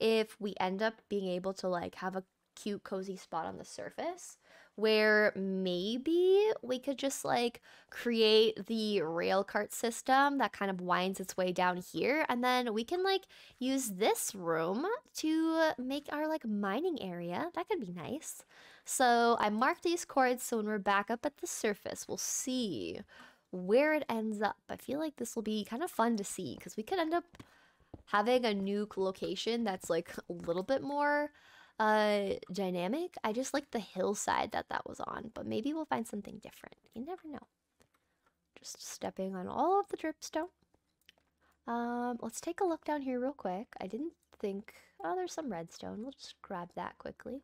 if we end up being able to like have a cute cozy spot on the surface where maybe we could just like create the rail cart system that kind of winds its way down here, and then we can like use this room to make our like mining area. That could be nice. So I marked these cords so when we're back up at the surface, we'll see where it ends up. I feel like this will be kind of fun to see because we could end up having a new location that's like a little bit more uh, dynamic. I just like the hillside that that was on, but maybe we'll find something different. You never know. Just stepping on all of the dripstone. Um, let's take a look down here real quick. I didn't think, oh, there's some redstone. We'll just grab that quickly.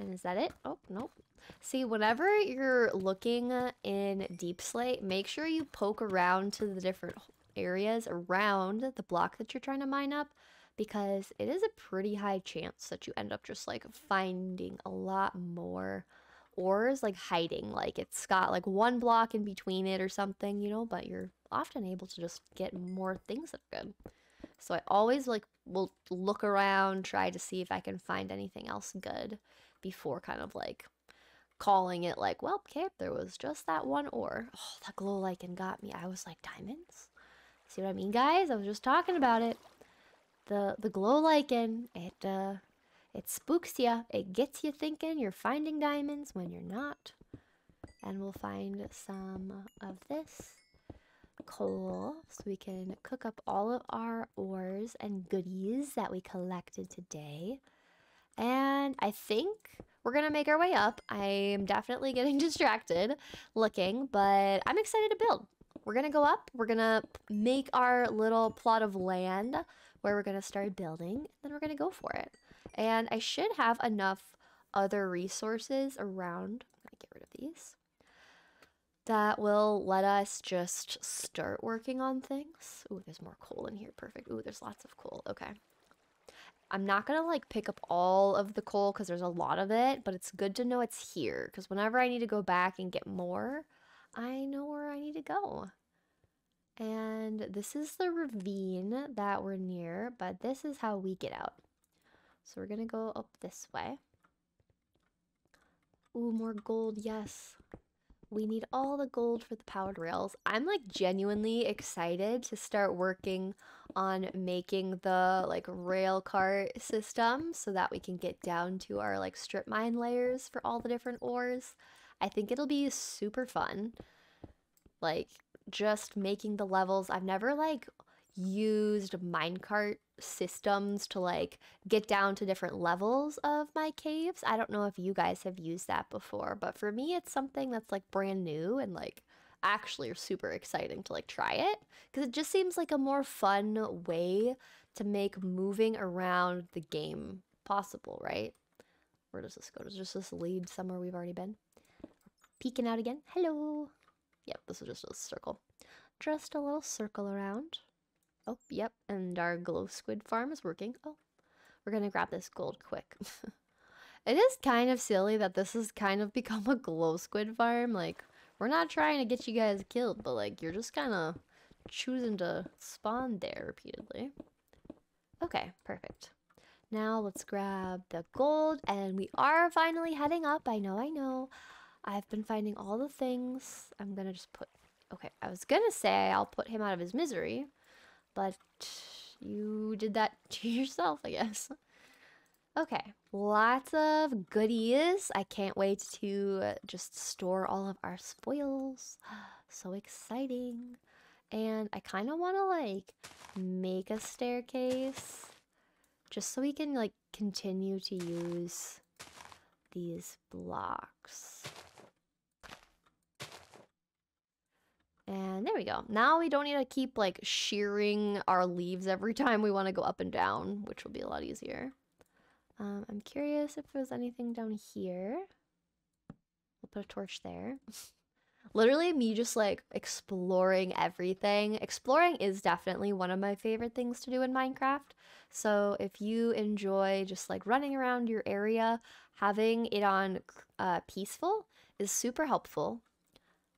And is that it? Oh, nope. See, whenever you're looking in Deep Slate, make sure you poke around to the different areas around the block that you're trying to mine up, because it is a pretty high chance that you end up just like finding a lot more ores like hiding. Like it's got like one block in between it or something, you know, but you're often able to just get more things that are good. So I always like will look around, try to see if I can find anything else good before kind of like calling it like, well, okay, there was just that one ore. Oh, that glow lichen got me. I was like, diamonds? See what I mean, guys? I was just talking about it. The the glow lichen, it uh it spooks you. It gets you thinking you're finding diamonds when you're not. and we'll find some of this coal so we can cook up all of our ores and goodies that we collected today. And I think we're gonna make our way up. I'm definitely getting distracted looking, but I'm excited to build. We're gonna go up, we're gonna make our little plot of land where we're gonna start building, then we're gonna go for it. And I should have enough other resources around, I'm gonna get rid of these, that will let us just start working on things. Ooh, there's more coal in here, perfect. Ooh, there's lots of coal, okay. I'm not gonna like pick up all of the coal because there's a lot of it, but it's good to know it's here because whenever I need to go back and get more, I know where I need to go. And this is the ravine that we're near, but this is how we get out. So we're gonna go up this way. Ooh, more gold, yes. We need all the gold for the powered rails. I'm like genuinely excited to start working on making the like rail cart system so that we can get down to our like strip mine layers for all the different ores. I think it'll be super fun. Like just making the levels. I've never like used minecart systems to like get down to different levels of my caves. I don't know if you guys have used that before, but for me it's something that's like brand new and like actually super exciting to like try it because it just seems like a more fun way to make moving around the game possible, right? Where does this go? Does this lead somewhere we've already been? Peeking out again. Hello. Yep, this is just a circle. Just a little circle around. Oh, yep, and our glow squid farm is working. Oh, we're gonna grab this gold quick. It is kind of silly that this has kind of become a glow squid farm. Like, we're not trying to get you guys killed, but like, you're just kind of choosing to spawn there repeatedly. Okay, perfect. Now let's grab the gold, and we are finally heading up. I know, I know. I've been finding all the things. I'm gonna just put... Okay, I was gonna say I'll put him out of his misery, but you did that to yourself, I guess. Okay, lots of goodies. I can't wait to just store all of our spoils. So exciting. And I kind of want to like make a staircase just so we can like continue to use these blocks. And there we go. Now we don't need to keep like shearing our leaves every time we want to go up and down, which will be a lot easier. Um, I'm curious if there's anything down here. We'll put a torch there. Literally me just like exploring everything. Exploring is definitely one of my favorite things to do in Minecraft. So if you enjoy just like running around your area, having it on uh, peaceful is super helpful.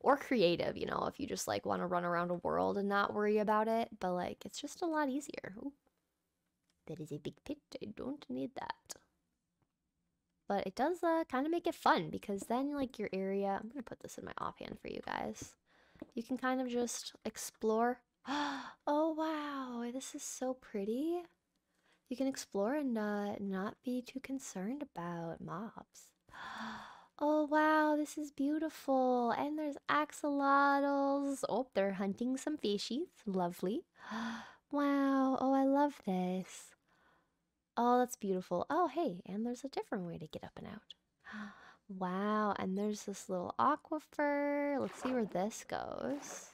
Or creative, you know, if you just like want to run around a world and not worry about it, but like it's just a lot easier. Ooh, that is a big pit. I don't need that, but it does uh, kind of make it fun because then like your area, I'm gonna put this in my offhand for you guys, you can kind of just explore. Oh wow, this is so pretty. You can explore and uh, not be too concerned about mobs. Oh wow, this is beautiful. And there's axolotls. Oh, they're hunting some fishies. Lovely. Wow. Oh, I love this. Oh, that's beautiful. Oh, hey, and there's a different way to get up and out. Wow, and there's this little aquifer. Let's see where this goes.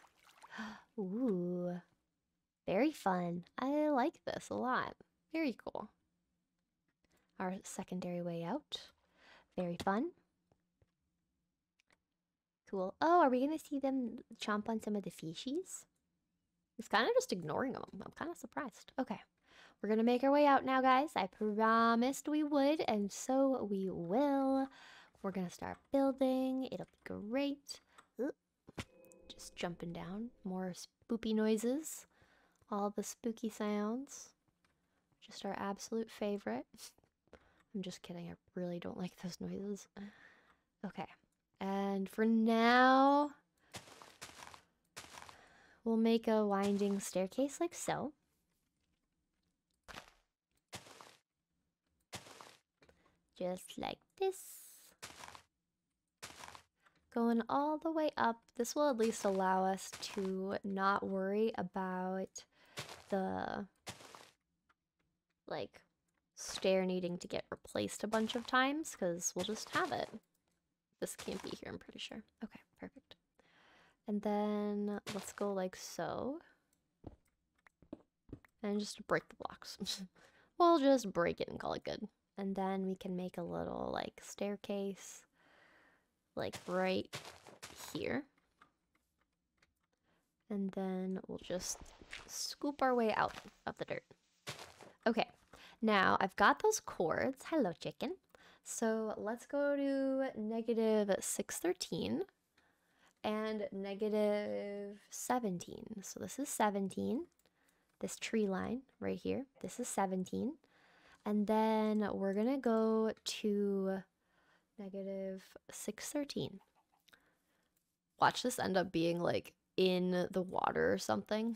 Ooh, very fun. I like this a lot. Very cool. Our secondary way out. Very fun. Cool. Oh, are we gonna see them chomp on some of the fishies? It's kind of just ignoring them. I'm kind of surprised. Okay, we're gonna make our way out now, guys. I promised we would, and so we will. We're gonna start building. It'll be great. Just jumping down. More spoopy noises. All the spooky sounds. Just our absolute favorite. I'm just kidding. I really don't like those noises. Okay. And for now, we'll make a winding staircase like so. Just like this. going all the way up. This will at least allow us to not worry about the, like, stair needing to get replaced a bunch of times, because we'll just have it. This can't be here, I'm pretty sure. Okay, perfect. And then let's go like so. And just break the blocks. We'll just break it and call it good. And then we can make a little, like, staircase, like, right here. And then we'll just scoop our way out of the dirt. Okay, now I've got those cords. Hello, chicken. So let's go to negative six thirteen and negative seventeen. So this is seventeen. This tree line right here. This is seventeen. And then we're gonna go to negative six thirteen. Watch this end up being like in the water or something.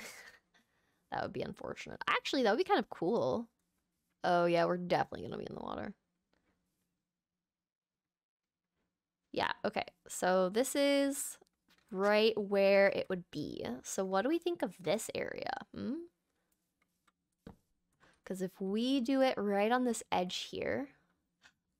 That would be unfortunate. Actually, that would be kind of cool. Oh yeah, we're definitely gonna be in the water. Yeah, okay. So this is right where it would be. So what do we think of this area? Hmm? Because if we do it right on this edge here,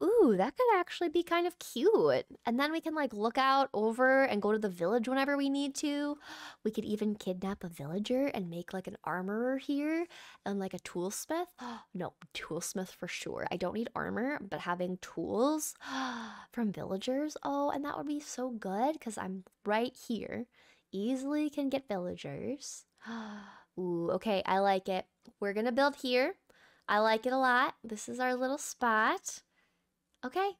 ooh, that could actually be kind of cute. And then we can like look out over and go to the village whenever we need to. We could even kidnap a villager and make like an armorer here and like a toolsmith. No, toolsmith for sure. I don't need armor, but having tools from villagers. Oh, and that would be so good because I'm right here. Easily can get villagers. Ooh, okay, I like it. We're gonna build here. I like it a lot. This is our little spot. Okay,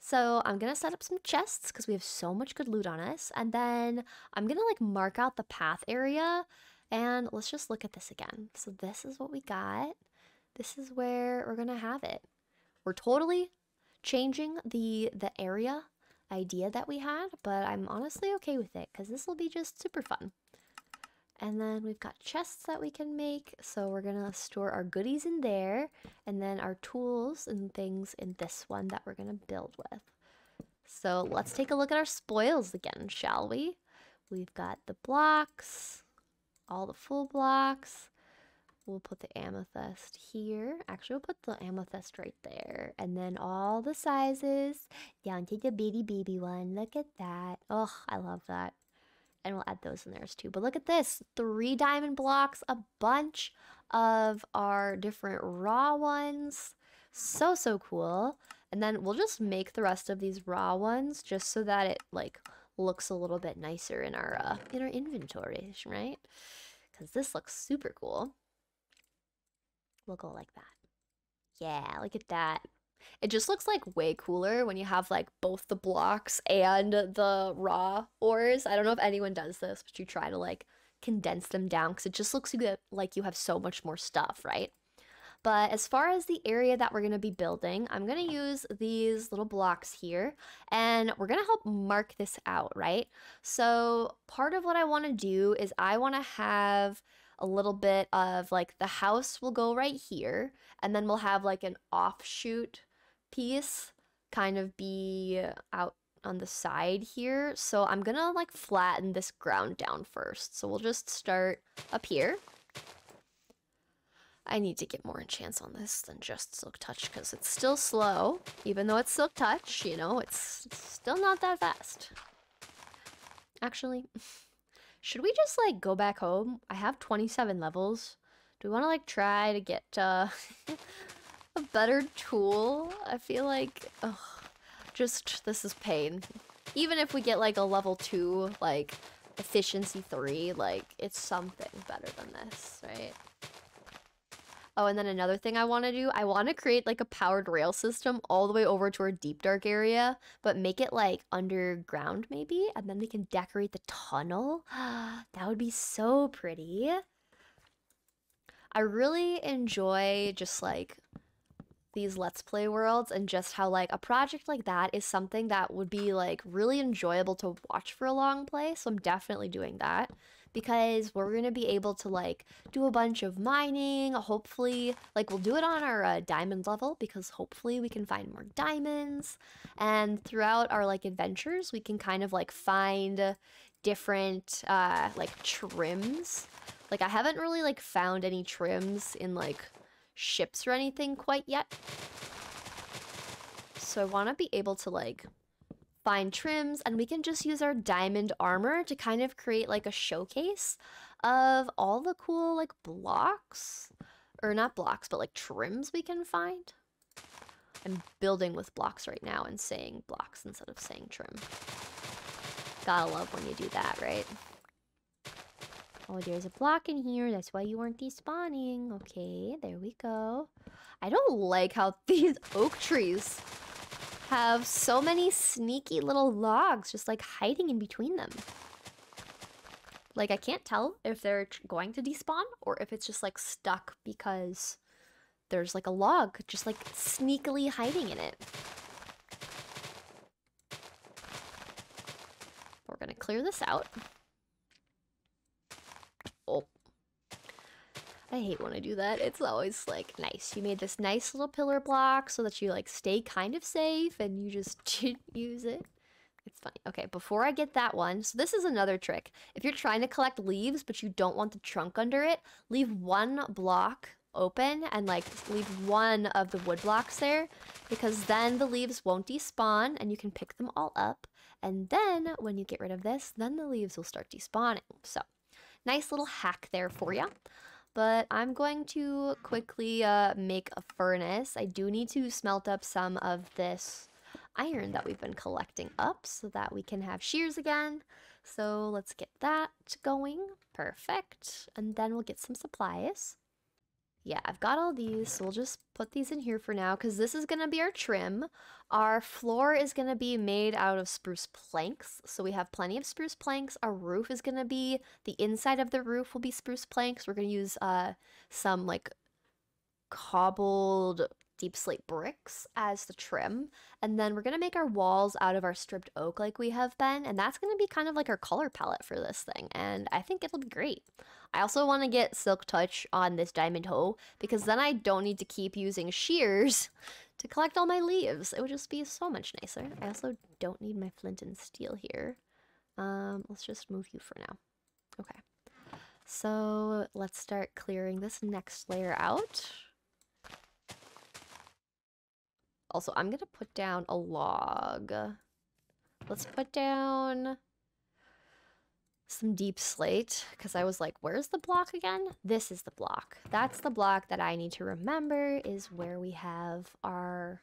so I'm gonna set up some chests because we have so much good loot on us. And then I'm gonna like mark out the path area. And let's just look at this again. So this is what we got. This is where we're gonna have it. We're totally changing the, the area idea that we had, but I'm honestly okay with it because this will be just super fun. And then we've got chests that we can make, so we're gonna store our goodies in there, and then our tools and things in this one that we're gonna build with. So let's take a look at our spoils again, shall we? We've got the blocks, all the full blocks. We'll put the amethyst here. Actually, we'll put the amethyst right there. And then all the sizes down to the bitty baby one. Look at that. Oh, I love that. And we'll add those in there too. But look at this, three diamond blocks, a bunch of our different raw ones. So, so cool. And then we'll just make the rest of these raw ones just so that it like looks a little bit nicer in our, uh, in our inventory, right? Because this looks super cool. We'll go like that. Yeah, look at that. It just looks like way cooler when you have like both the blocks and the raw ores. I don't know if anyone does this, but you try to like condense them down because it just looks like you have so much more stuff, right? But as far as the area that we're going to be building, I'm going to use these little blocks here and we're going to help mark this out, right? So part of what I want to do is I want to have a little bit of like the house will go right here, and then we'll have like an offshoot piece kind of be out on the side here. So I'm gonna like flatten this ground down first. So we'll just start up here. I need to get more enchants on this than just silk touch because it's still slow. Even though it's silk touch, you know, it's, it's still not that fast. Actually, should we just like go back home? I have twenty-seven levels. Do we want to like try to get uh, a better tool? I feel like, oh, just this is pain. Even if we get like a level two, like efficiency three, like it's something better than this, right? Oh, and then another thing I want to do, I want to create like a powered rail system all the way over to our deep dark area, but make it like underground maybe, and then we can decorate the tunnel. That would be so pretty. I really enjoy just like these Let's Play worlds and just how like a project like that is something that would be like really enjoyable to watch for a long play. So I'm definitely doing that because we're going to be able to like do a bunch of mining. Hopefully, like we'll do it on our uh, diamond level because hopefully we can find more diamonds. And throughout our like adventures, we can kind of like find different uh, like trims. Like I haven't really like found any trims in like ships or anything quite yet. So I want to be able to like find trims, and we can just use our diamond armor to kind of create like a showcase of all the cool like blocks, or not blocks, but like trims we can find. I'm building with blocks right now and saying blocks instead of saying trim. Gotta love when you do that, right? Oh, there's a block in here. That's why you weren't despawning. Okay, there we go. I don't like how these oak trees have so many sneaky little logs just like hiding in between them. Like I can't tell if they're going to despawn or if it's just like stuck because there's like a log just like sneakily hiding in it. We're gonna clear this out. Oh, I hate when I do that. It's always like nice. You made this nice little pillar block so that you like stay kind of safe and you just didn't use it. It's funny. Okay, before I get that one, so this is another trick. If you're trying to collect leaves but you don't want the trunk under it, leave one block open and like leave one of the wood blocks there, because then the leaves won't despawn and you can pick them all up. And then when you get rid of this, then the leaves will start despawning. So nice little hack there for you. But I'm going to quickly uh, make a furnace. I do need to smelt up some of this iron that we've been collecting up so that we can have shears again. So let's get that going. Perfect. And then we'll get some supplies. Yeah, I've got all these, so we'll just put these in here for now because this is going to be our trim. Our floor is going to be made out of spruce planks, so we have plenty of spruce planks. Our roof is going to be, the inside of the roof will be spruce planks. We're going to use uh, some like cobbled deep slate bricks as the trim. And then we're going to make our walls out of our stripped oak like we have been. And that's going to be kind of like our color palette for this thing. And I think it'll be great. I also want to get Silk Touch on this diamond hoe, because then I don't need to keep using shears to collect all my leaves. It would just be so much nicer. I also don't need my flint and steel here. Um, let's just move you for now. Okay. So let's start clearing this next layer out. Also, I'm going to put down a log. Let's put down some deep slate, because I was like, where's the block again? This is the block. That's the block that I need to remember is where we have our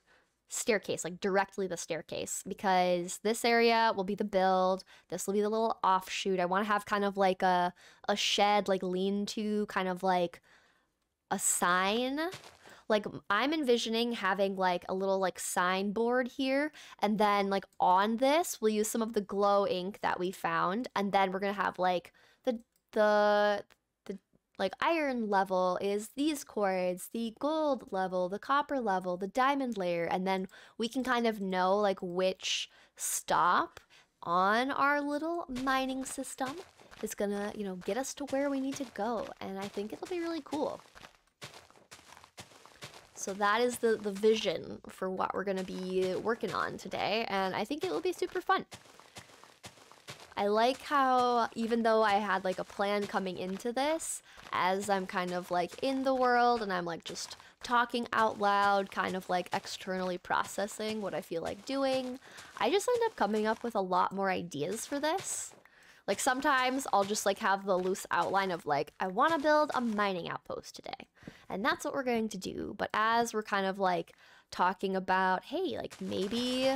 staircase, like directly the staircase, because this area will be the build. This will be the little offshoot. I want to have kind of like a, a shed, like lean-to, kind of like a sign. Like, I'm envisioning having, like, a little, like, signboard here. And then, like, on this, we'll use some of the glow ink that we found. And then we're going to have, like, the, the, the, like, iron level is these chords, the gold level, the copper level, the diamond layer. And then we can kind of know, like, which stop on our little mining system is going to, you know, get us to where we need to go. And I think it'll be really cool. So that is the, the vision for what we're going to be working on today, and I think it will be super fun. I like how, even though I had like a plan coming into this, as I'm kind of like in the world and I'm like just talking out loud, kind of like externally processing what I feel like doing, I just end up coming up with a lot more ideas for this. Like sometimes I'll just like have the loose outline of like, I want to build a mining outpost today. And that's what we're going to do. But as we're kind of like talking about, hey, like maybe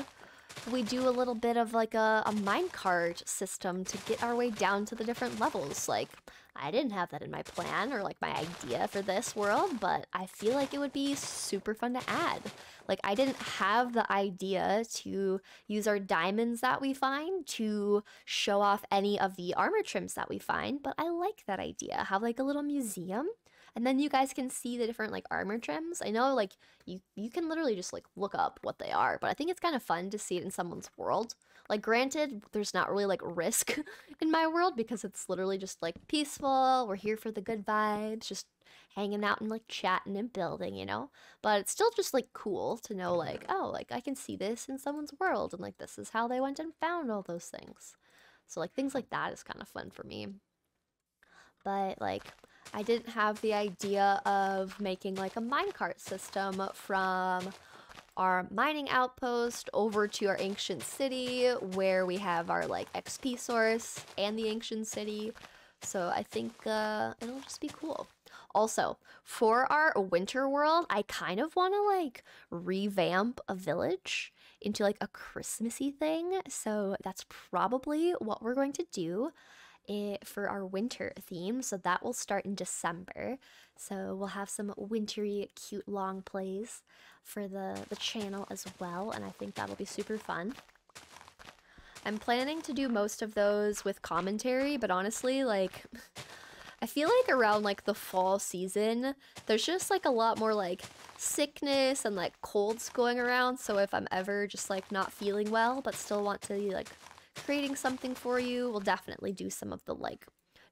we do a little bit of like a, a minecart system to get our way down to the different levels. Like I didn't have that in my plan or like my idea for this world, but I feel like it would be super fun to add. Like I didn't have the idea to use our diamonds that we find to show off any of the armor trims that we find, but I like that idea. Have like a little museum. And then you guys can see the different like armor trims. I know like you you can literally just like look up what they are, but I think it's kind of fun to see it in someone's world. Like granted, there's not really like risk in my world because it's literally just like peaceful. We're here for the good vibes, just hanging out and like chatting and building, you know? But it's still just like cool to know like, oh, like I can see this in someone's world and like this is how they went and found all those things. So like things like that is kind of fun for me. But like I didn't have the idea of making like a minecart system from our mining outpost over to our ancient city where we have our like X P source and the ancient city. So I think uh, it'll just be cool. Also, for our winter world, I kind of want to like revamp a village into like a Christmassy thing. So that's probably what we're going to do It for our winter theme, so that will start in December. So we'll have some wintry cute long plays for the the channel as well, and I think that'll be super fun. I'm planning to do most of those with commentary, but honestly, like I feel like around like the fall season there's just like a lot more like sickness and like colds going around, so if I'm ever just like not feeling well but still want to like creating something for you, we'll definitely do some of the like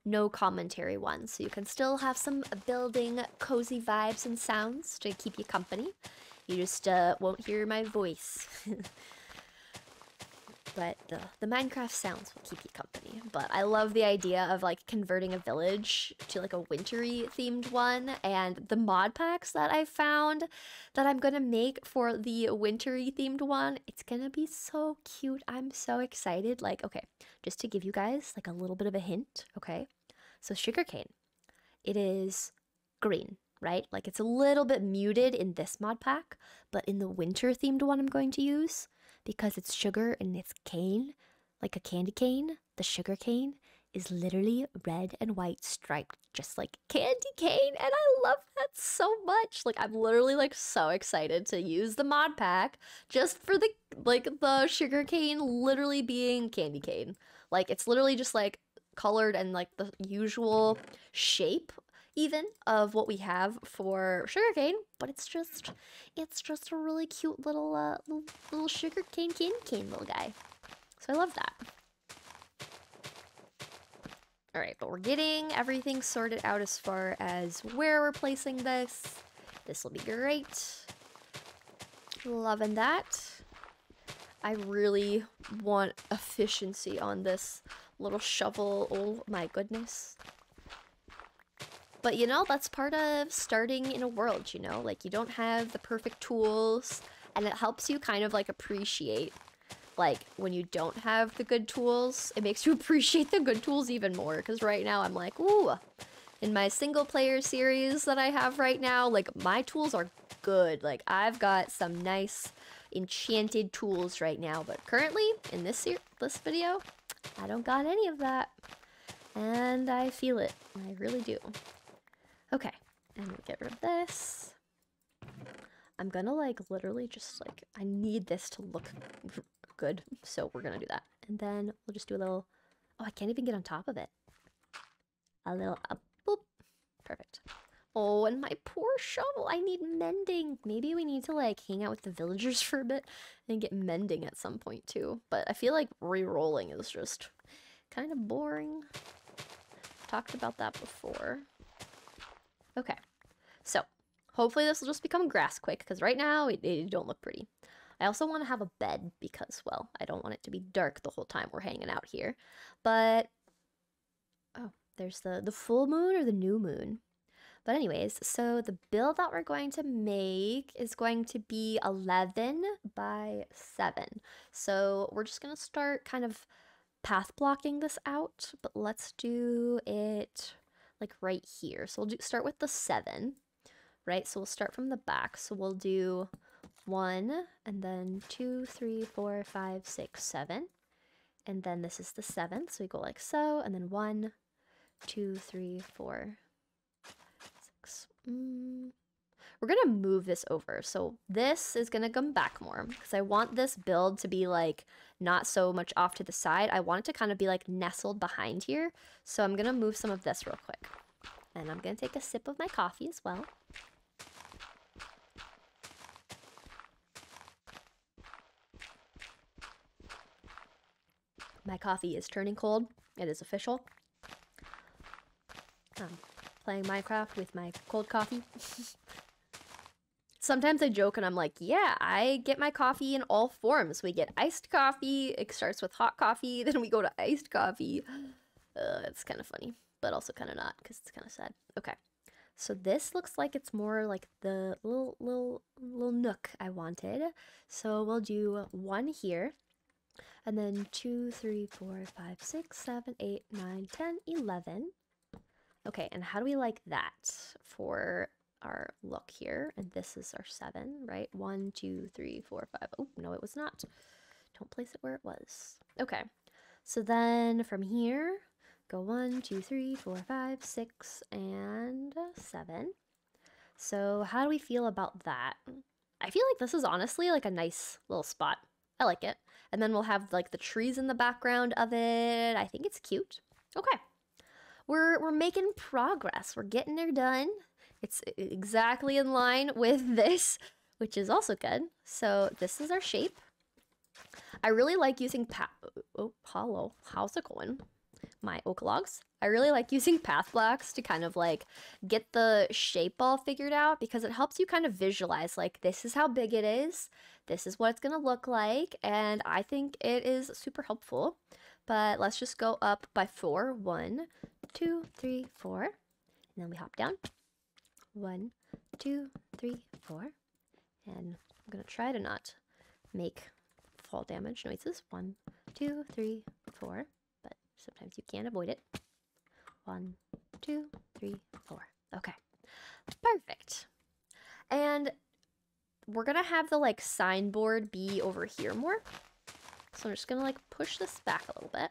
no commentary ones, so you can still have some building cozy vibes and sounds to keep you company. You just uh, won't hear my voice but the, the Minecraft sounds will keep you company. But I love the idea of like converting a village to like a wintry themed one, and the mod packs that I found that I'm gonna make for the wintry themed one, it's gonna be so cute. I'm so excited. Like, okay, just to give you guys like a little bit of a hint, okay? So sugarcane, it is green, right? Like it's a little bit muted in this mod pack, but in the winter themed one I'm going to use, because it's sugar and it's cane, like a candy cane, the sugar cane is literally red and white striped, just like candy cane, and I love that so much. Like I'm literally like so excited to use the mod pack just for the like the sugar cane literally being candy cane. Like it's literally just like colored and like the usual shape even of what we have for sugarcane, but it's just, it's just a really cute little, uh, little, little sugarcane candy cane little guy. So I love that. All right, but we're getting everything sorted out as far as where we're placing this. This will be great. Loving that. I really want efficiency on this little shovel. Oh my goodness. But you know, that's part of starting in a world, you know, like you don't have the perfect tools, and it helps you kind of like appreciate, like when you don't have the good tools, it makes you appreciate the good tools even more. Because right now I'm like, ooh, in my single player series that I have right now, like my tools are good. Like I've got some nice enchanted tools right now, but currently in this this video, I don't got any of that. And I feel it, I really do. Okay, and we'll get rid of this. I'm gonna like literally just like, I need this to look good, so we're gonna do that. And then we'll just do a little, oh, I can't even get on top of it. A little up, boop, perfect. Oh, and my poor shovel, I need mending. Maybe we need to like hang out with the villagers for a bit and get mending at some point too. But I feel like re-rolling is just kind of boring. Talked about that before. Okay, so hopefully this will just become grass quick, because right now it, it don't look pretty. I also want to have a bed because, well, I don't want it to be dark the whole time we're hanging out here. But, oh, there's the, the full moon or the new moon. But anyways, so the build that we're going to make is going to be eleven by seven. So we're just going to start kind of path blocking this out, but let's do it like right here. So we'll do start with the seven, right? So we'll start from the back. So we'll do one and then two, three, four, five, six, seven. And then this is the seventh. So we go like so, and then one, two, three, four, six. Mm. We're gonna move this over. So this is gonna come back more because I want this build to be like not so much off to the side. I want it to kind of be like nestled behind here. So I'm gonna move some of this real quick. And I'm gonna take a sip of my coffee as well. My coffee is turning cold. It is official. I'm playing Minecraft with my cold coffee. Sometimes I joke and I'm like, yeah, I get my coffee in all forms. We get iced coffee. It starts with hot coffee. Then we go to iced coffee. Uh, it's kind of funny, but also kind of not because it's kind of sad. Okay. So this looks like it's more like the little, little, little nook I wanted. So we'll do one here. And then two, three, four, five, six, seven, eight, nine, ten, eleven. Okay, and how do we like that for our look here? And this is our seven, right? one, two, three, four, five. Oh, no, it was not. Don't place it where it was. Okay, so then from here, go one, two, three, four, five, six, and seven. So how do we feel about that? I feel like this is honestly like a nice little spot. I like it. And then we'll have like the trees in the background of it. I think it's cute. Okay. We're we're making progress. We're getting there done. It's exactly in line with this, which is also good. So this is our shape. I really like using path... Oh, hello. How's it going? My oak logs. I really like using path blocks to kind of like get the shape all figured out because it helps you kind of visualize like this is how big it is. This is what it's going to look like. And I think it is super helpful. But let's just go up by four. One, two, three, four. And then we hop down. One, two, three, four. And I'm going to try to not make fall damage noises. One, two, three, four. But sometimes you can't avoid it. One, two, three, four. Okay. Perfect. And we're going to have the like signboard be over here more. So I'm just going to like push this back a little bit.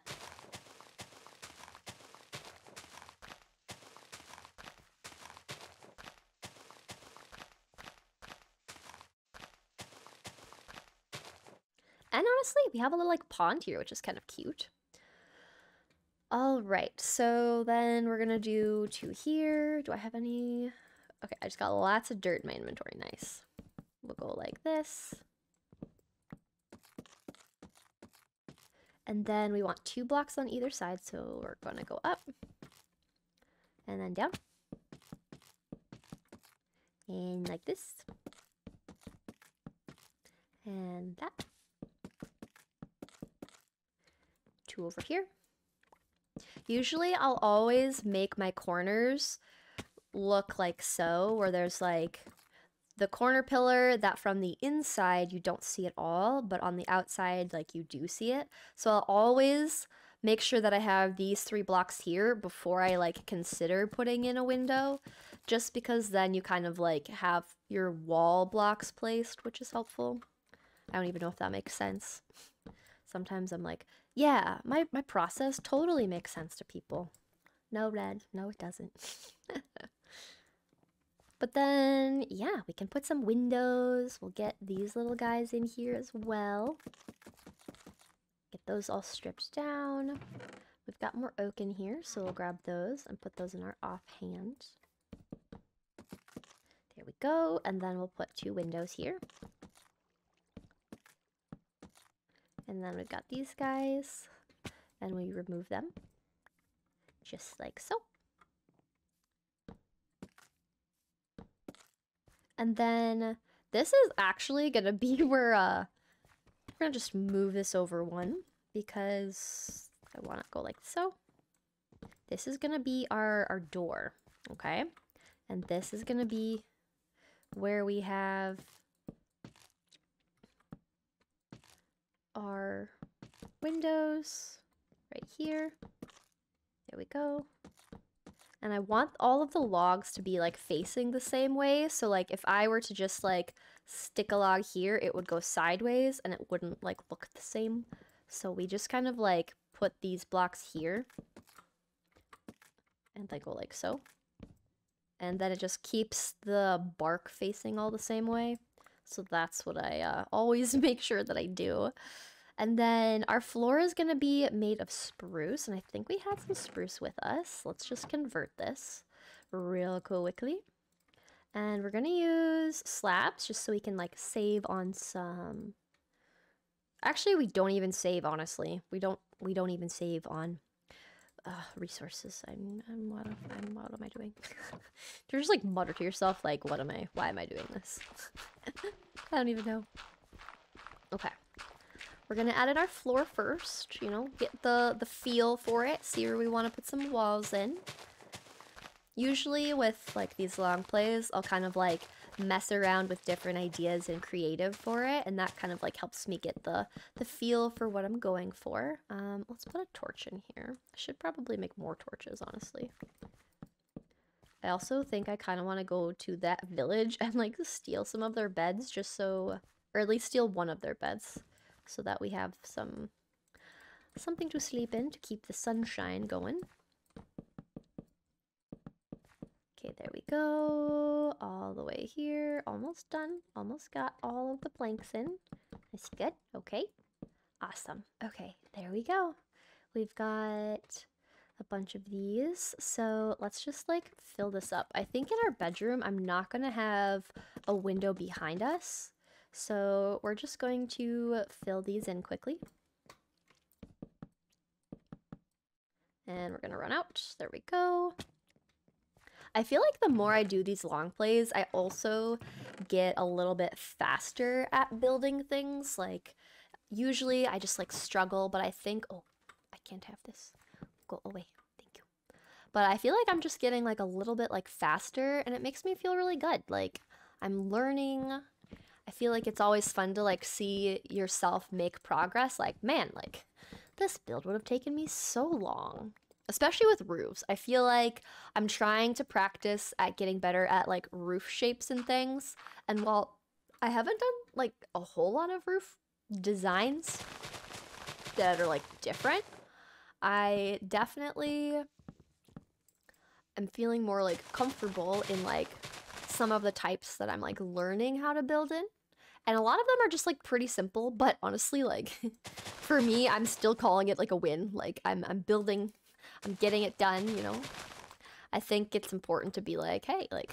And honestly, we have a little like pond here, which is kind of cute. All right. So then we're going to do two here. Do I have any? Okay. I just got lots of dirt in my inventory. Nice. We'll go like this. And then we want two blocks on either side, so we're going to go up. And then down. And like this. And that. Two over here. Usually I'll always make my corners look like so, where there's like... the corner pillar that from the inside you don't see at all, but on the outside like you do see it. So I'll always make sure that I have these three blocks here before I like consider putting in a window, just because then you kind of like have your wall blocks placed, which is helpful. I don't even know if that makes sense. Sometimes I'm like, yeah, my, my process totally makes sense to people. No, Red, no it doesn't. But then, yeah, we can put some windows. We'll get these little guys in here as well. Get those all stripped down. We've got more oak in here, so we'll grab those and put those in our offhand. There we go. And then we'll put two windows here. And then we've got these guys. And we remove them. Just like so. And then this is actually going to be where uh, we're going to just move this over one because I want to go like so. This is going to be our, our door, okay? And this is going to be where we have our windows right here. There we go. And I want all of the logs to be like facing the same way. So like if I were to just like stick a log here, it would go sideways and it wouldn't like look the same. So we just kind of like put these blocks here and they go like so. And then it just keeps the bark facing all the same way. So that's what I uh, always make sure that I do. And then our floor is going to be made of spruce, and I think we had some spruce with us. Let's just convert this real quickly. And we're gonna use slabs just so we can like save on some. Actually, we don't even save, honestly. We don't we don't even save on uh, resources. I'm I'm what am, I'm what am I doing? You're just like mutter to yourself like, what am I? Why am I doing this? I don't even know. Okay, we're gonna add in our floor first. You know, get the the feel for it. See where we want to put some walls in. Usually with like these long plays, I'll kind of like mess around with different ideas and creative for it, and that kind of like helps me get the the feel for what I'm going for. Um, let's put a torch in here. I should probably make more torches, honestly. I also think I kind of want to go to that village and like steal some of their beds, just so, or at least steal one of their beds, so that we have some something to sleep in to keep the sunshine going. Okay, there we go, all the way here, almost done, almost got all of the planks in. That's good, okay, awesome. Okay, there we go. We've got a bunch of these, so let's just like fill this up. I think in our bedroom, I'm not gonna have a window behind us, so we're just going to fill these in quickly. And we're gonna run out, there we go. I feel like the more I do these long plays, I also get a little bit faster at building things. Like, usually I just, like, struggle, but I think... Oh, I can't have this. Go away. Thank you. But I feel like I'm just getting, like, a little bit, like, faster, and it makes me feel really good. Like, I'm learning. I feel like it's always fun to, like, see yourself make progress. Like, man, like, this build would have taken me so long. Especially with roofs. I feel like I'm trying to practice at getting better at like roof shapes and things. And while I haven't done like a whole lot of roof designs that are like different, I definitely am feeling more like comfortable in like some of the types that I'm like learning how to build in. And a lot of them are just like pretty simple, but honestly, like for me, I'm still calling it like a win. Like I'm, I'm building, I'm getting it done, you know? I think it's important to be like, hey, like,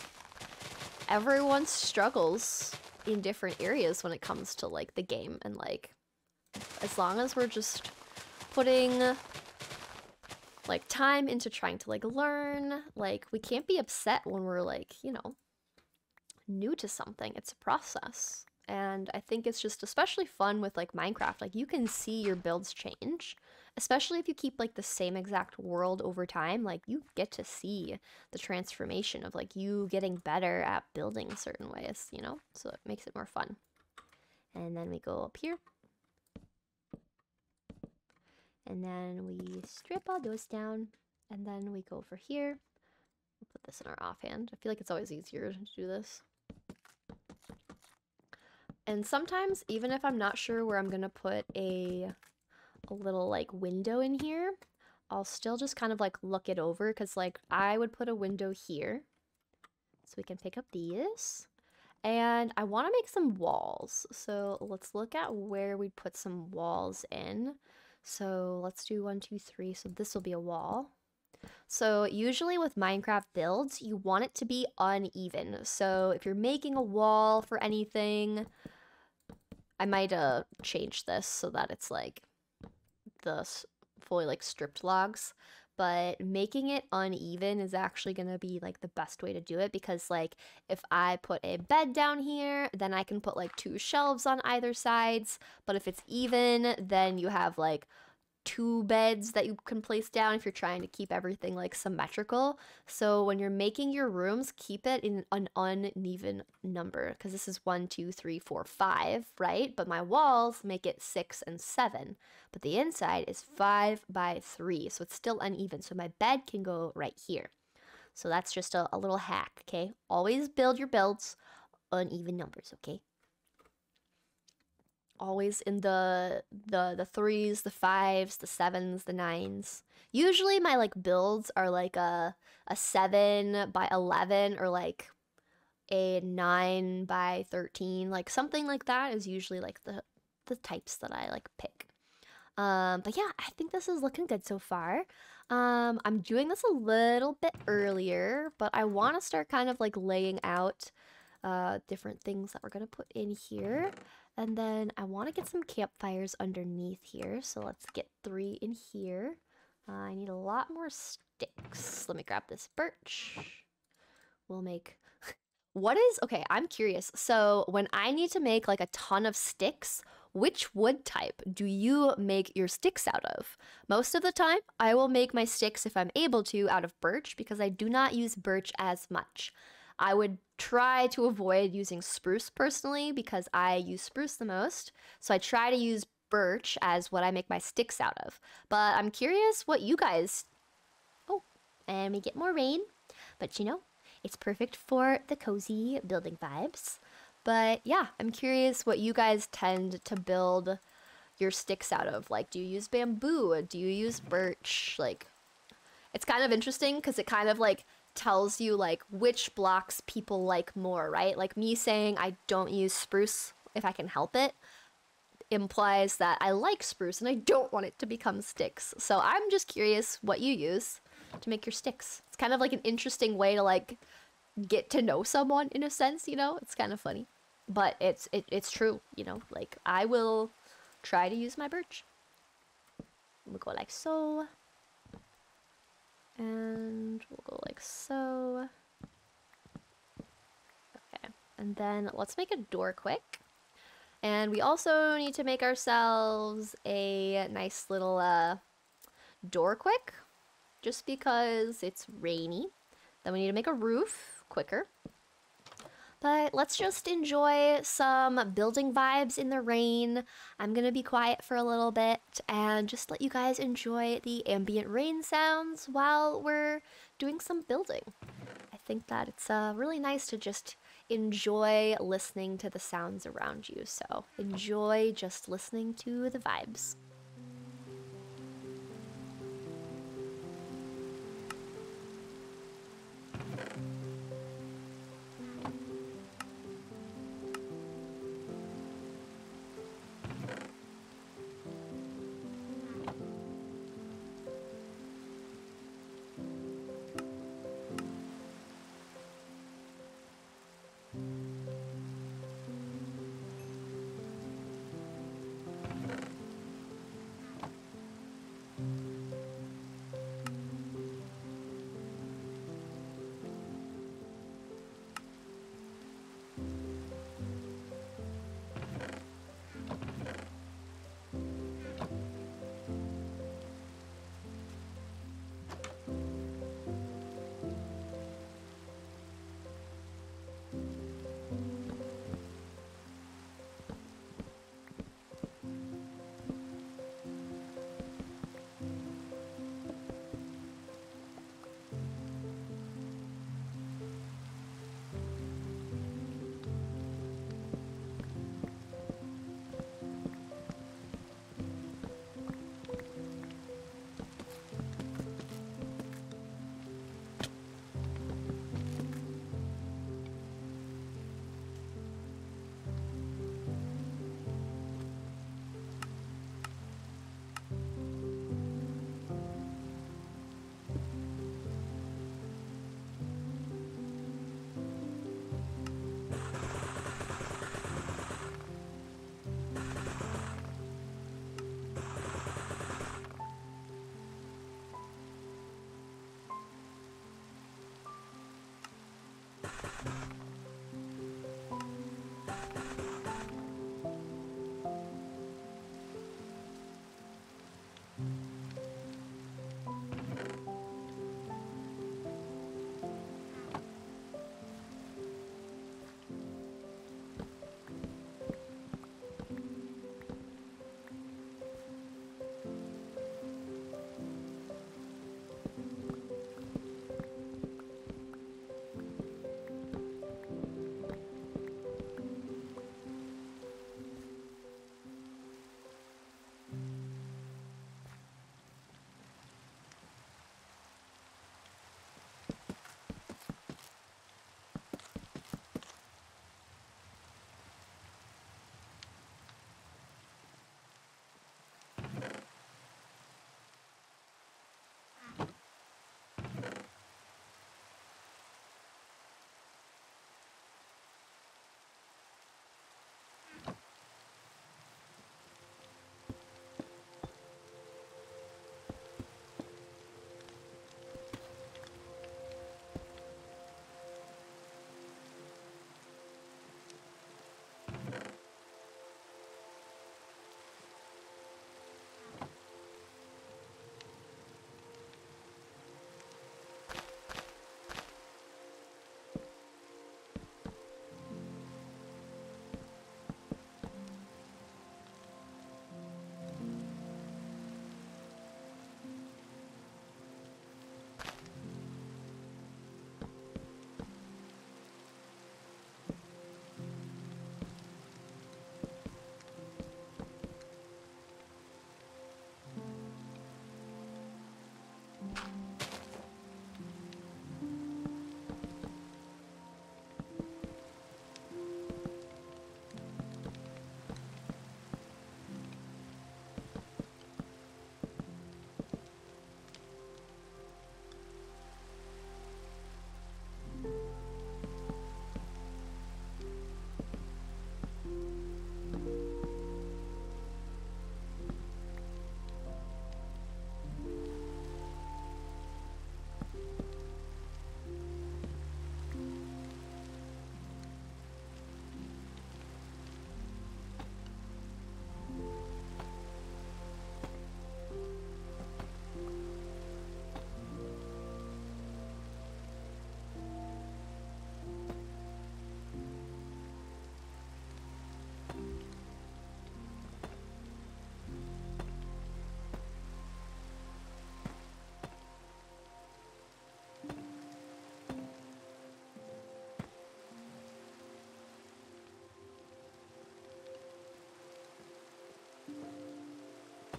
everyone struggles in different areas when it comes to, like, the game. And, like, as long as we're just putting, like, time into trying to, like, learn, like, we can't be upset when we're, like, you know, new to something. It's a process. And I think it's just especially fun with, like, Minecraft. Like, you can see your builds change. Especially if you keep, like, the same exact world over time, like, you get to see the transformation of, like, you getting better at building certain ways, you know? So it makes it more fun. And then we go up here. And then we strip all those down. And then we go over here. We'll put this in our offhand. I feel like it's always easier to do this. And sometimes, even if I'm not sure where I'm gonna put a... a little like window in here, I'll still just kind of like look it over, because like I would put a window here so we can pick up these, and I want to make some walls, so let's look at where we put some walls in. So let's do one two three, so this will be a wall. So usually with Minecraft builds you want it to be uneven, so if you're making a wall for anything, I might uh change this so that it's like the fully like stripped logs, but making it uneven is actually gonna be like the best way to do it, because like if I put a bed down here, then I can put like two shelves on either sides, but if it's even, then you have like two beds that you can place down if you're trying to keep everything like symmetrical. So when you're making your rooms, keep it in an uneven number, because this is one two three four five, right? But my walls make it six and seven, but the inside is five by three, so it's still uneven, so my bed can go right here. So that's just a, a little hack. Okay, always build your builds uneven numbers. Okay, always in the the the threes, the fives, the sevens, the nines. Usually my like builds are like a a seven by eleven or like a nine by thirteen, like something like that is usually like the the types that I like pick. Um, but yeah, I think this is looking good so far. Um, I'm doing this a little bit earlier, but I want to start kind of like laying out uh, different things that we're going to put in here. And then I want to get some campfires underneath here. So let's get three in here. Uh, I need a lot more sticks. Let me grab this birch. We'll make... What is... Okay, I'm curious. So when I need to make like a ton of sticks, which wood type do you make your sticks out of? Most of the time, I will make my sticks, if I'm able to, out of birch, because I do not use birch as much. I would try to avoid using spruce personally, because I use spruce the most. So I try to use birch as what I make my sticks out of. But I'm curious what you guys... Oh, and we get more rain. But you know, it's perfect for the cozy building vibes. But yeah, I'm curious what you guys tend to build your sticks out of. Like, do you use bamboo? Do you use birch? Like, it's kind of interesting because it kind of like tells you like which blocks people like more, right? Like me saying I don't use spruce if I can help it implies that I like spruce and I don't want it to become sticks. So I'm just curious what you use to make your sticks. It's kind of like an interesting way to like get to know someone, in a sense, you know? It's kind of funny, but it's it, it's true, you know? Like, I will try to use my birch. We'll go like so, and we'll go like so. Okay, and then let's make a door quick. And we also need to make ourselves a nice little uh door quick, just because it's rainy. Then we need to make a roof quicker. But let's just enjoy some building vibes in the rain. I'm gonna be quiet for a little bit and just let you guys enjoy the ambient rain sounds while we're doing some building. I think that it's uh, really nice to just enjoy listening to the sounds around you. So enjoy just listening to the vibes.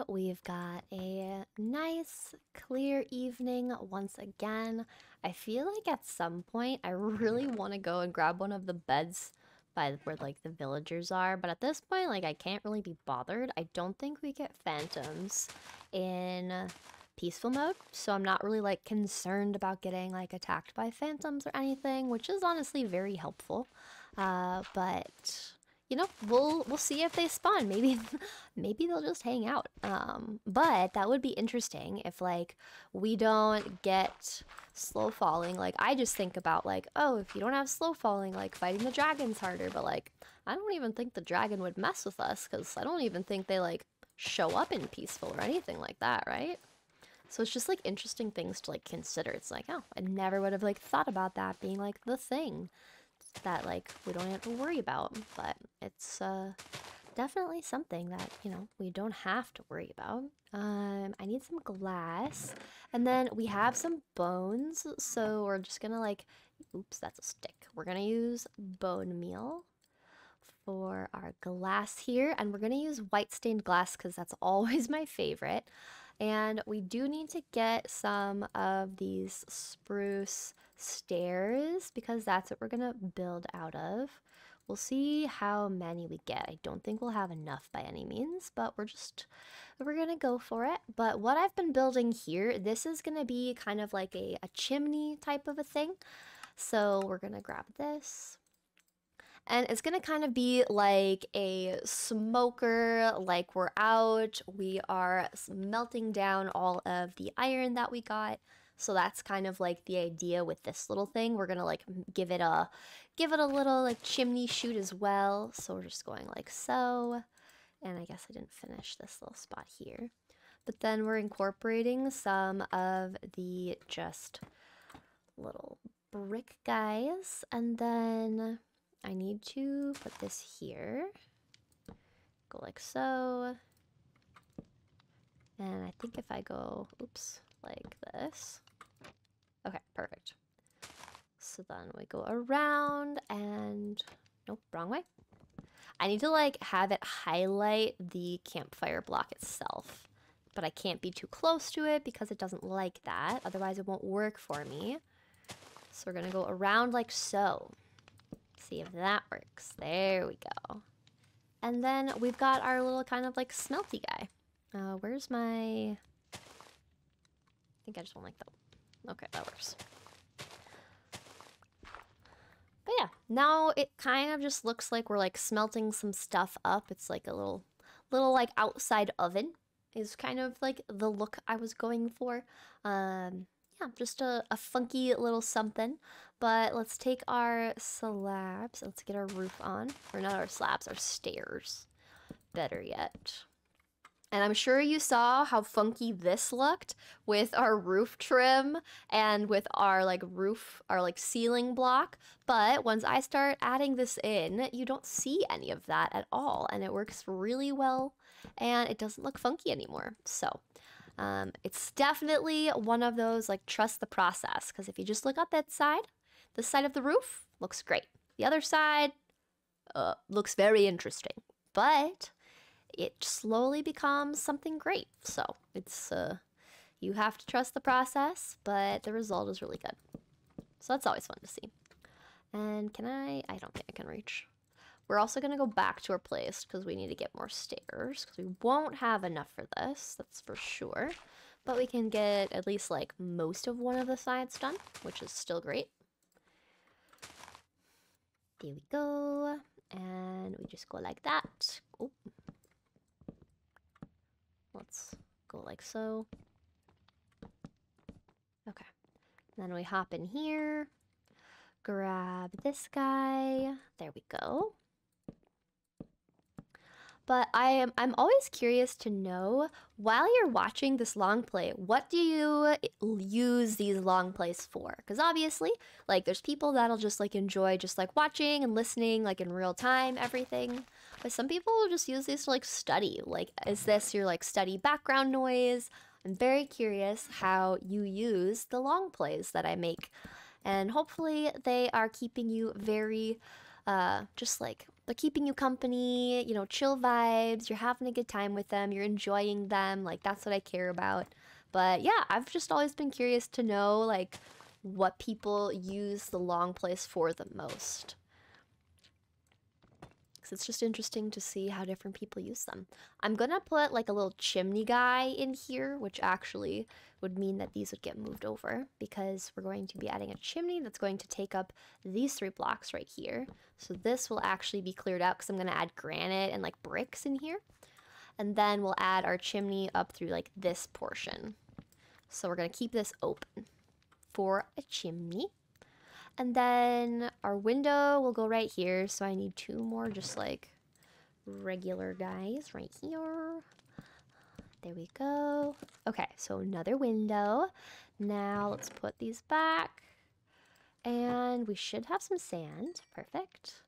everyone. We've got a nice, clear evening once again. I feel like at some point, I really want to go and grab one of the beds by where, like, the villagers are. But at this point, like, I can't really be bothered. I don't think we get phantoms in peaceful mode, so I'm not really, like, concerned about getting, like, attacked by phantoms or anything, which is honestly very helpful. Uh, but... You know, we'll we'll see if they spawn. Maybe maybe they'll just hang out. Um, but that would be interesting if, like, we don't get slow falling. Like, I just think about, like, oh, if you don't have slow falling, like, fighting the dragon's harder. But, like, I don't even think the dragon would mess with us, because I don't even think they, like, show up in peaceful or anything like that, right? So it's just, like, interesting things to, like, consider. It's like, oh, I never would have, like, thought about that being, like, the thing that, like, we don't have to worry about, but it's uh, definitely something that, you know, we don't have to worry about. Um, I need some glass, and then we have some bones, so we're just gonna, like, oops, that's a stick. We're gonna use bone meal for our glass here, and we're gonna use white stained glass because that's always my favorite. And we do need to get some of these spruce stairs because that's what we're gonna build out of. We'll see how many we get. I don't think we'll have enough by any means, but we're just, we're gonna go for it. But what I've been building here, this is gonna be kind of like a, a chimney type of a thing. So we're gonna grab this. And it's going to kind of be like a smoker, like we're out, we are melting down all of the iron that we got. So that's kind of like the idea with this little thing. We're going to like give it a, give it a little like chimney shoot as well. So we're just going like so. And I guess I didn't finish this little spot here. But then we're incorporating some of the just little brick guys. And then I need to put this here, go like so, and I think if I go, oops, like this, okay, perfect. So then we go around and, nope, wrong way. I need to like have it highlight the campfire block itself, but I can't be too close to it because it doesn't like that, otherwise it won't work for me. So we're gonna go around like so. See if that works. There we go. And then we've got our little kind of like smelty guy. Uh, where's my... I think I just don't like that. Okay, that works. But yeah, now it kind of just looks like we're like smelting some stuff up. It's like a little, little like outside oven is kind of like the look I was going for. Um... Yeah, just a, a funky little something. But let's take our slabs. Let's get our roof on. Or not our slabs, our stairs. Better yet. And I'm sure you saw how funky this looked with our roof trim and with our like roof, our like ceiling block. But once I start adding this in, you don't see any of that at all. And it works really well. And it doesn't look funky anymore. So... Um, it's definitely one of those, like, trust the process. Because if you just look up that side, this side of the roof looks great. The other side uh, looks very interesting. But it slowly becomes something great. So it's, uh, you have to trust the process, but the result is really good. So that's always fun to see. And can I? I don't think I can reach. We're also going to go back to our place because we need to get more stairs because we won't have enough for this, that's for sure. But we can get at least like most of one of the sides done, which is still great. There we go. And we just go like that. Oh. Let's go like so. Okay. Then we hop in here, grab this guy. There we go. But I am, I'm always curious to know, while you're watching this long play, what do you use these long plays for? Because obviously, like, there's people that'll just, like, enjoy just, like, watching and listening, like, in real time, everything. But some people will just use these to, like, study. Like, is this your, like, study background noise? I'm very curious how you use the long plays that I make. And hopefully they are keeping you very, uh, just, like... They're keeping you company, you know, chill vibes. You're having a good time with them. You're enjoying them. Like, that's what I care about. But yeah, I've just always been curious to know, like, what people use the long plays for the most. Because it's just interesting to see how different people use them. I'm going to put, like, a little chimney guy in here, which actually would mean that these would get moved over. Because we're going to be adding a chimney that's going to take up these three blocks right here. So this will actually be cleared out because I'm going to add granite and, like, bricks in here. And then we'll add our chimney up through, like, this portion. So we're going to keep this open for a chimney. And then our window will go right here. So I need two more just like regular guys right here. There we go. Okay, so another window. Now let's put these back. And we should have some sand. Perfect.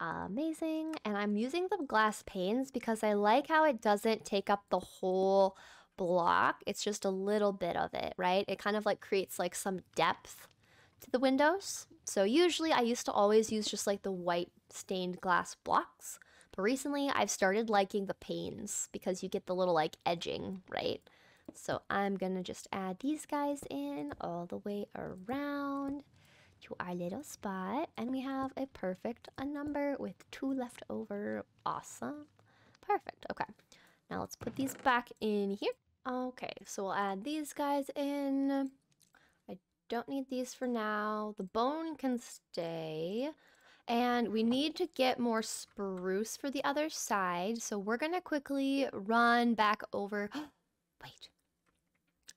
Amazing. And I'm using the glass panes because I like how it doesn't take up the whole block. It's just a little bit of it, right? It kind of like creates like some depth to the windows. So usually I used to always use just like the white stained glass blocks, but recently I've started liking the panes because you get the little like edging, right? So I'm gonna just add these guys in all the way around to our little spot, and we have a perfect a number with two left over. Awesome. Perfect. Okay, now let's put these back in here. Okay, so we'll add these guys in. I don't need these for now. The bone can stay. And we need to get more spruce for the other side. So we're going to quickly run back over. Wait.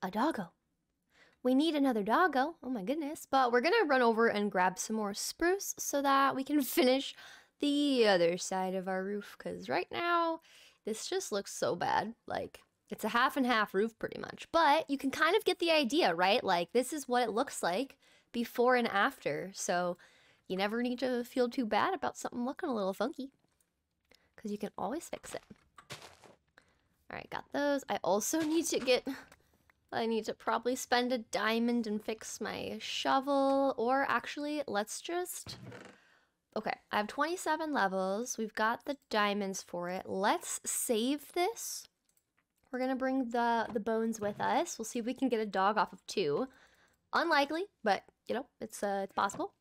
A doggo. We need another doggo. Oh my goodness. But we're going to run over and grab some more spruce so that we can finish the other side of our roof. Because right now, this just looks so bad. Like, it's a half and half roof pretty much, but you can kind of get the idea, right? Like, this is what it looks like before and after. So you never need to feel too bad about something looking a little funky because you can always fix it. All right, got those. I also need to get, I need to probably spend a diamond and fix my shovel, or actually let's just, okay, I have twenty-seven levels. We've got the diamonds for it. Let's save this. We're going to bring the, the bones with us. We'll see if we can get a dog off of two. Unlikely, but, you know, it's, uh, it's possible.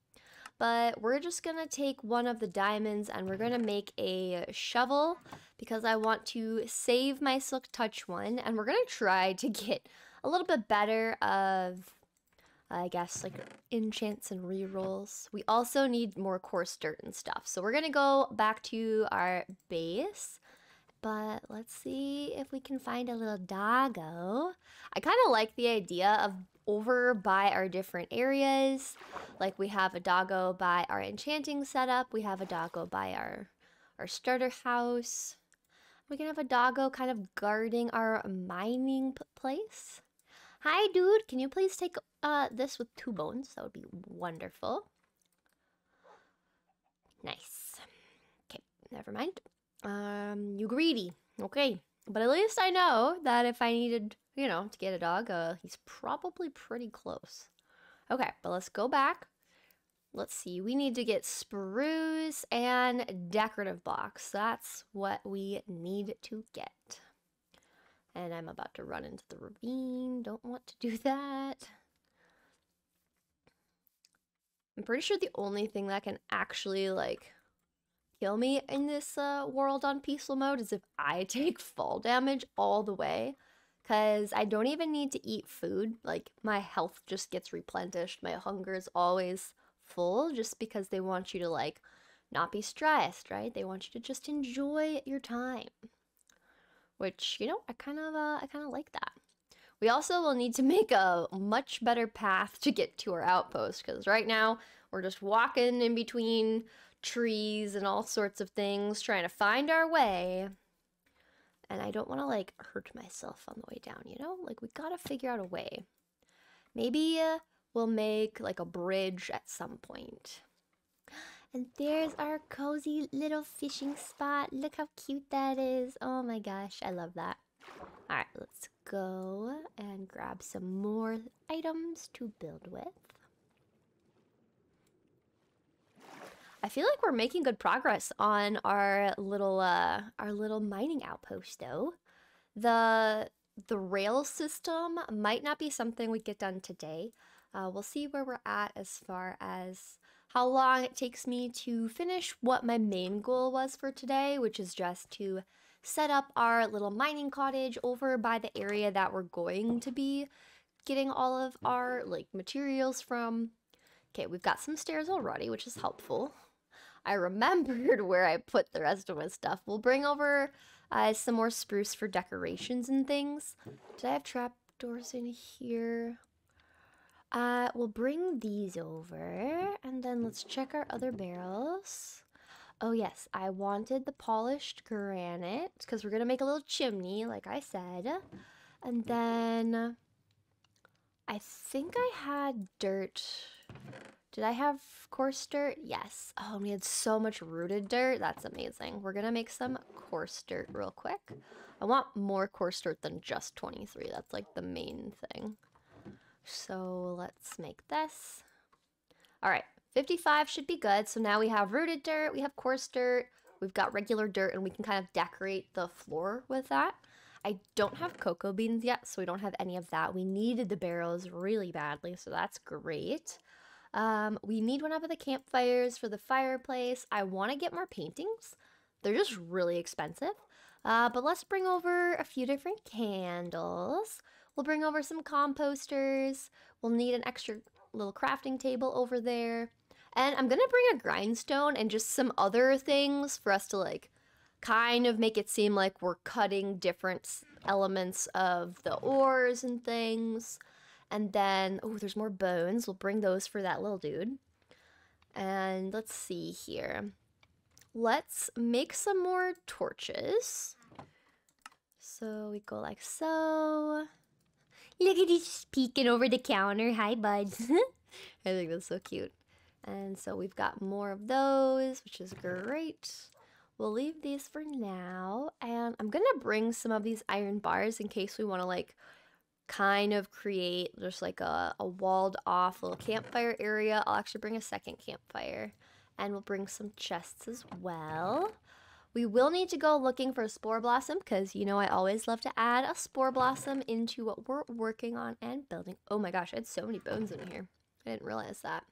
But we're just going to take one of the diamonds and we're going to make a shovel because I want to save my Silk Touch one. And we're going to try to get a little bit better of, I guess, like enchants and rerolls. We also need more coarse dirt and stuff. So we're going to go back to our base. But let's see if we can find a little doggo. I kind of like the idea of over by our different areas. Like, we have a doggo by our enchanting setup. We have a doggo by our, our starter house. We can have a doggo kind of guarding our mining place. Hi, dude. Can you please take uh, this with two bones? That would be wonderful. Nice. Okay, never mind. Um, you greedy. Okay. But at least I know that if I needed, you know, to get a dog, uh, he's probably pretty close. Okay, but let's go back. Let's see. We need to get spruce and decorative blocks. That's what we need to get. And I'm about to run into the ravine. Don't want to do that. I'm pretty sure the only thing that can actually, like, kill me in this uh, world on peaceful mode is if I take fall damage all the way. Because I don't even need to eat food. Like, my health just gets replenished. My hunger is always full just because they want you to, like, not be stressed, right? They want you to just enjoy your time. Which, you know, I kind of uh, I kind of like that. We also will need to make a much better path to get to our outpost, because right now we're just walking in between trees and all sorts of things, trying to find our way. And I don't want to, like, hurt myself on the way down, you know? Like, we gotta figure out a way. Maybe uh, we'll make, like, a bridge at some point. And there's our cozy little fishing spot. Look how cute that is. Oh my gosh, I love that. All right, let's go and grab some more items to build with. I feel like we're making good progress on our little uh, our little mining outpost, though. The the rail system might not be something we get done today. Uh, we'll see where we're at as far as how long it takes me to finish what my main goal was for today, which is just to set up our little mining cottage over by the area that we're going to be getting all of our like materials from. Okay, we've got some stairs already, which is helpful. I remembered where I put the rest of my stuff. We'll bring over uh, some more spruce for decorations and things. Did I have trapdoors in here? Uh, we'll bring these over, and then let's check our other barrels. Oh yes, I wanted the polished granite, because we're going to make a little chimney, like I said. And then, I think I had dirt. Did I have coarse dirt? Yes. Oh, we had so much rooted dirt. That's amazing. We're going to make some coarse dirt real quick. I want more coarse dirt than just twenty-three. That's like the main thing. So let's make this. All right, fifty-five should be good. So now we have rooted dirt, we have coarse dirt, we've got regular dirt, and we can kind of decorate the floor with that. I don't have cocoa beans yet, so we don't have any of that. We needed the barrels really badly, so that's great. Um, we need one up at the campfires for the fireplace. I want to get more paintings. They're just really expensive. Uh, but let's bring over a few different candles. We'll bring over some composters. We'll need an extra little crafting table over there. And I'm going to bring a grindstone and just some other things for us to like kind of make it seem like we're cutting different elements of the ores and things. And then, oh, there's more bones. We'll bring those for that little dude. And let's see here. Let's make some more torches. So we go like so. Look at he's peeking over the counter. Hi, bud. I think that's so cute. And so we've got more of those, which is great. We'll leave these for now. And I'm going to bring some of these iron bars in case we want to, like, kind of create just, like, a, a walled-off little campfire area. I'll actually bring a second campfire. And we'll bring some chests as well. We will need to go looking for a spore blossom because, you know, I always love to add a spore blossom into what we're working on and building. Oh my gosh, I had so many bones in here. I didn't realize that.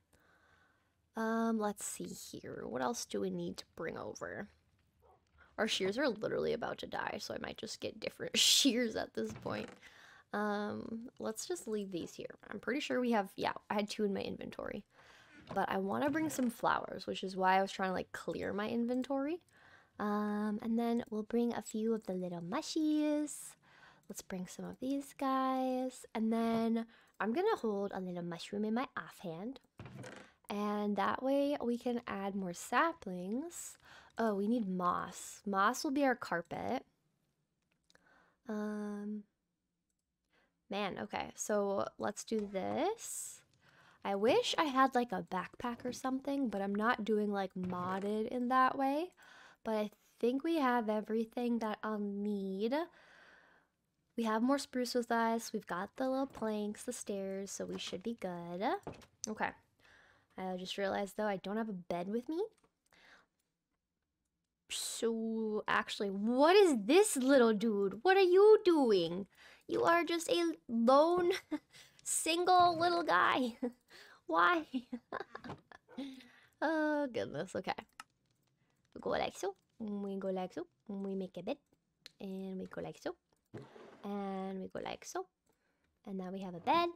Um, let's see here. What else do we need to bring over? Our shears are literally about to die, so I might just get different shears at this point. Um, let's just leave these here. I'm pretty sure we have, yeah, I had two in my inventory. But I want to bring some flowers, which is why I was trying to, like, clear my inventory. Um, and then we'll bring a few of the little mushies. Let's bring some of these guys. And then I'm going to hold a little mushroom in my offhand. And that way we can add more saplings. Oh, we need moss. Moss will be our carpet. Um, man, okay. So let's do this. I wish I had like a backpack or something, but I'm not doing like modded in that way. But I think we have everything that I'll need. We have more spruce with us. We've got the little planks, the stairs, so we should be good. Okay. I just realized, though, I don't have a bed with me. So, actually, what is this little dude? What are you doing? You are just a lone, single little guy. Why? Oh, goodness. Okay. We go like so, we go like so, we make a bed, and we go like so, and we go like so, and now we have a bed.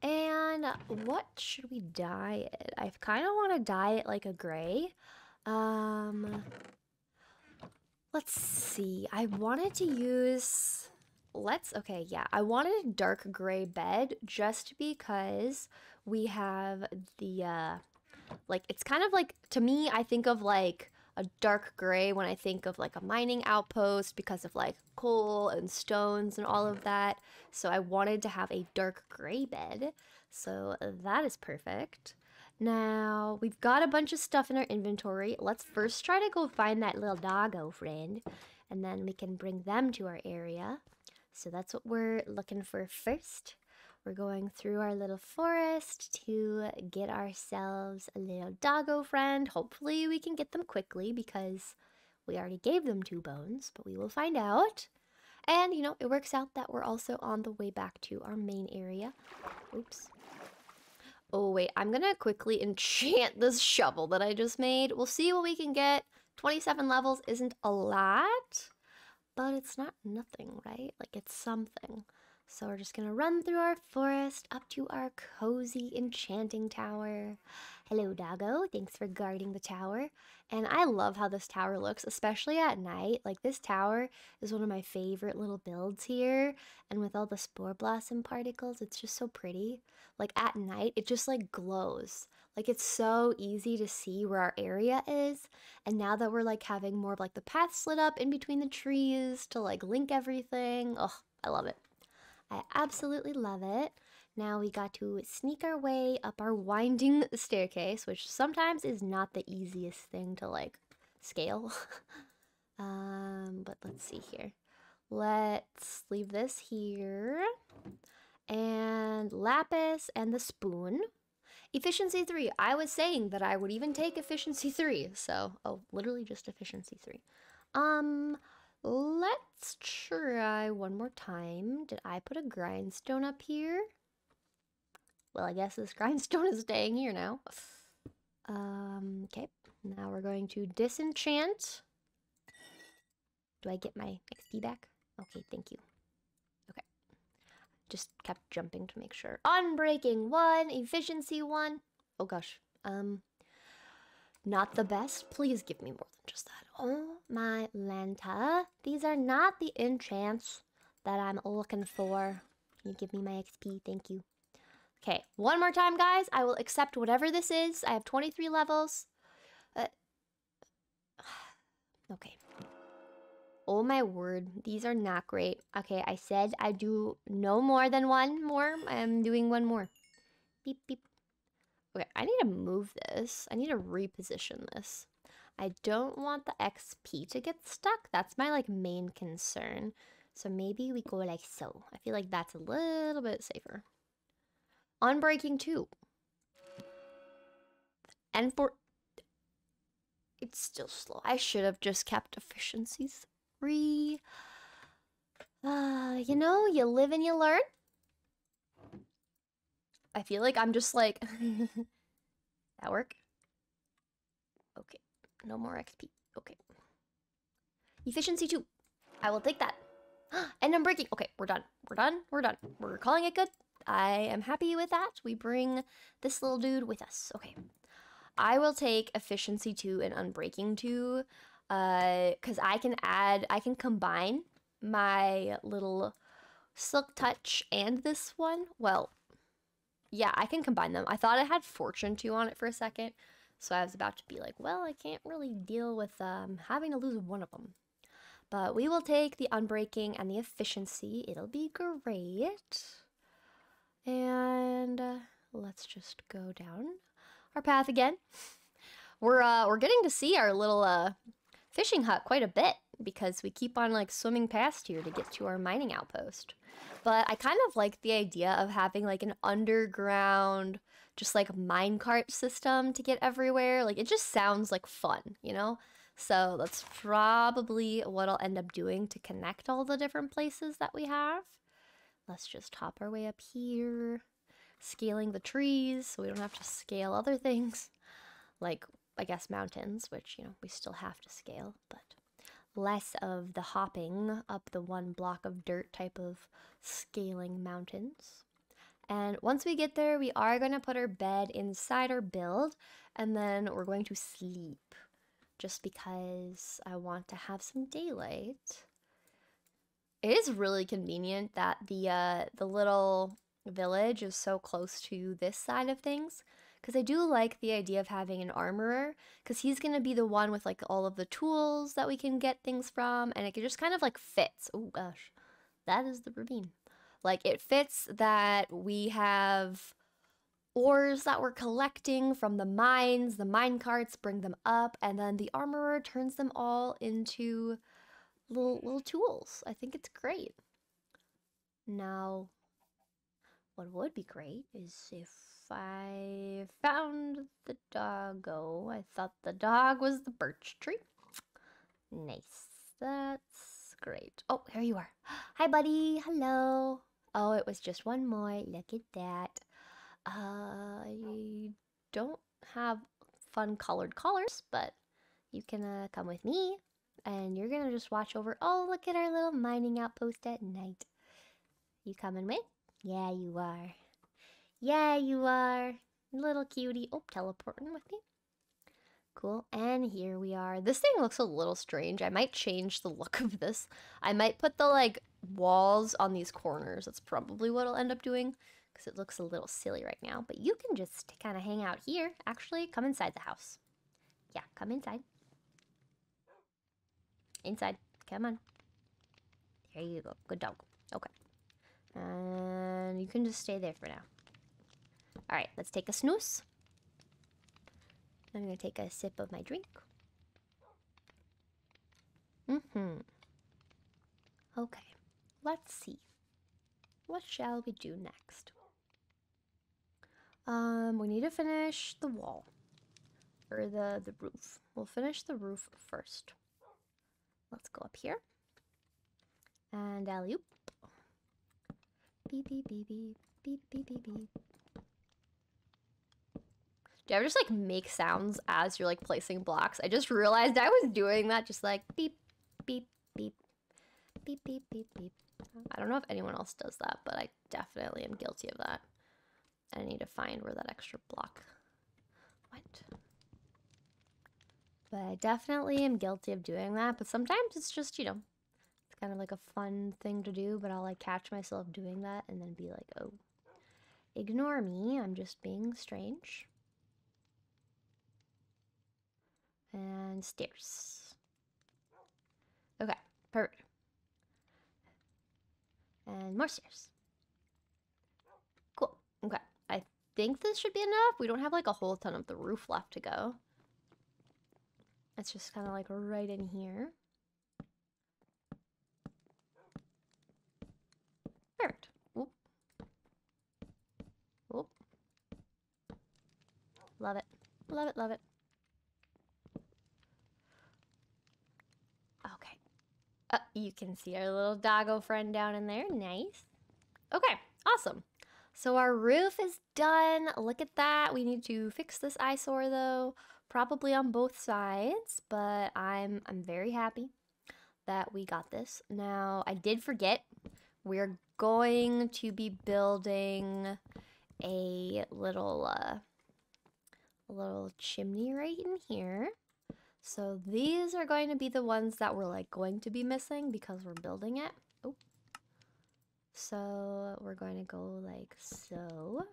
And what should we dye it? I kind of want to dye it like a gray. Um, let's see, I wanted to use, let's, okay, yeah, I wanted a dark gray bed just because we have the, uh, like, it's kind of like, to me, I think of like, a dark gray when I think of like a mining outpost because of like coal and stones and all of that. So I wanted to have a dark gray bed. So that is perfect. Now we've got a bunch of stuff in our inventory. Let's first try to go find that little doggo friend and then we can bring them to our area. So that's what we're looking for first. We're going through our little forest to get ourselves a little doggo friend. Hopefully we can get them quickly because we already gave them two bones, but we will find out. And, you know, it works out that we're also on the way back to our main area. Oops. Oh, wait. I'm going to quickly enchant this shovel that I just made. We'll see what we can get. twenty-seven levels isn't a lot, but it's not nothing, right? Like, it's something. So we're just going to run through our forest up to our cozy enchanting tower. Hello, doggo. Thanks for guarding the tower. And I love how this tower looks, especially at night. Like, this tower is one of my favorite little builds here. And with all the spore blossom particles, it's just so pretty. Like, at night, it just, like, glows. Like, it's so easy to see where our area is. And now that we're, like, having more of, like, the path slid up in between the trees to, like, link everything. Oh, I love it. I absolutely love it. Now we got to sneak our way up our winding staircase, which sometimes is not the easiest thing to, like, scale. um, but let's see here. Let's leave this here. And lapis and the spoon. Efficiency three. I was saying that I would even take efficiency three. So, oh, literally just efficiency three. Um... Let's try one more time. Did I put a grindstone up here? Well, I guess this grindstone is staying here now. Um, okay. Now we're going to disenchant. Do I get my X P back? Okay, thank you. Okay. Just kept jumping to make sure. Unbreaking one, efficiency one. Oh gosh. Um... Not the best. Please give me more than just that. Oh my Lanta. These are not the enchants that I'm looking for. Can you give me my X P? Thank you. Okay. One more time, guys. I will accept whatever this is. I have twenty-three levels. Uh, okay. Oh my word. These are not great. Okay. I said I do no more than one more. I'm doing one more. Beep, beep. Okay, I need to move this. I need to reposition this. I don't want the X P to get stuck. That's my, like, main concern. So maybe we go like so. I feel like that's a little bit safer. Unbreaking two. And for... It's still slow. I should have just kept efficiency three. Uh, you know, you live and you learn. I feel like I'm just like... that work? Okay. No more X P. Okay. Efficiency two. I will take that. And I'm breaking. Okay, we're done. We're done. We're done. We're calling it good. I am happy with that. We bring this little dude with us. Okay. I will take efficiency two and unbreaking two. Uh, because I can add... I can combine my little silk touch and this one. Well... Yeah, I can combine them. I thought I had Fortune two on it for a second. So I was about to be like, well, I can't really deal with um, having to lose one of them. But we will take the unbreaking and the efficiency. It'll be great. And uh, let's just go down our path again. We're, uh, we're getting to see our little uh, fishing hut quite a bit. Because we keep on, like, swimming past here to get to our mining outpost. But I kind of like the idea of having, like, an underground, just, like, minecart system to get everywhere. Like, it just sounds, like, fun, you know? So that's probably what I'll end up doing to connect all the different places that we have. Let's just hop our way up here. Scaling the trees so we don't have to scale other things. Like, I guess mountains, which, you know, we still have to scale, but... less of the hopping up the one block of dirt type of scaling mountains. And once we get there, we are going to put our bed inside our build, and then we're going to sleep just because I want to have some daylight. It is really convenient that the uh, the little village is so close to this side of things. Because I do like the idea of having an armorer, because he's going to be the one with, like, all of the tools that we can get things from, and it just kind of, like, fits. Oh, gosh. That is the ravine. Like, it fits that we have ores that we're collecting from the mines, the mine carts bring them up, and then the armorer turns them all into little, little tools. I think it's great. Now... What would be great is if I found the doggo. I thought the dog was the birch tree. Nice. That's great. Oh, here you are. Hi, buddy. Hello. Oh, it was just one more. Look at that. Uh, I don't have fun colored collars, but you can uh, come with me. And you're going to just watch over. Oh, look at our little mining outpost at night. You coming with? Yeah, you are. Yeah, you are. Little cutie. Oh, teleporting with me. Cool. And here we are. This thing looks a little strange. I might change the look of this. I might put the, like, walls on these corners. That's probably what I'll end up doing, because it looks a little silly right now. But you can just kind of hang out here. Actually, come inside the house. Yeah, come inside. Inside. Come on. There you go. Good dog. Okay. And you can just stay there for now. Alright, let's take a snooze. I'm going to take a sip of my drink. Mm-hmm. Okay, let's see. What shall we do next? Um, we need to finish the wall. Or the, the roof. We'll finish the roof first. Let's go up here. And alley-oop. Beep, beep, beep, beep, beep, beep, beep, beep. Do you ever just, like, make sounds as you're, like, placing blocks? I just realized I was doing that just, like, beep, beep, beep, beep, beep, beep, beep. I don't know if anyone else does that, but I definitely am guilty of that. I need to find where that extra block went. But I definitely am guilty of doing that, but sometimes it's just, you know, it's kind of, like, a fun thing to do, but I'll, like, catch myself doing that and then be like, oh, ignore me, I'm just being strange. And stairs. Okay, perfect. And more stairs. Cool. Okay, I think this should be enough. We don't have like a whole ton of the roof left to go. It's just kind of like right in here. Perfect. Oop. Oop. Love it. Love it, love it. Okay. Uh, you can see our little doggo friend down in there. Nice. Okay, awesome. So our roof is done. Look at that. We need to fix this eyesore though, probably on both sides, but I'm I'm very happy that we got this. Now, I did forget, we're going to be building a little uh, a little chimney right in here. So these are going to be the ones that we're like going to be missing because we're building it. Oh. So we're going to go like so.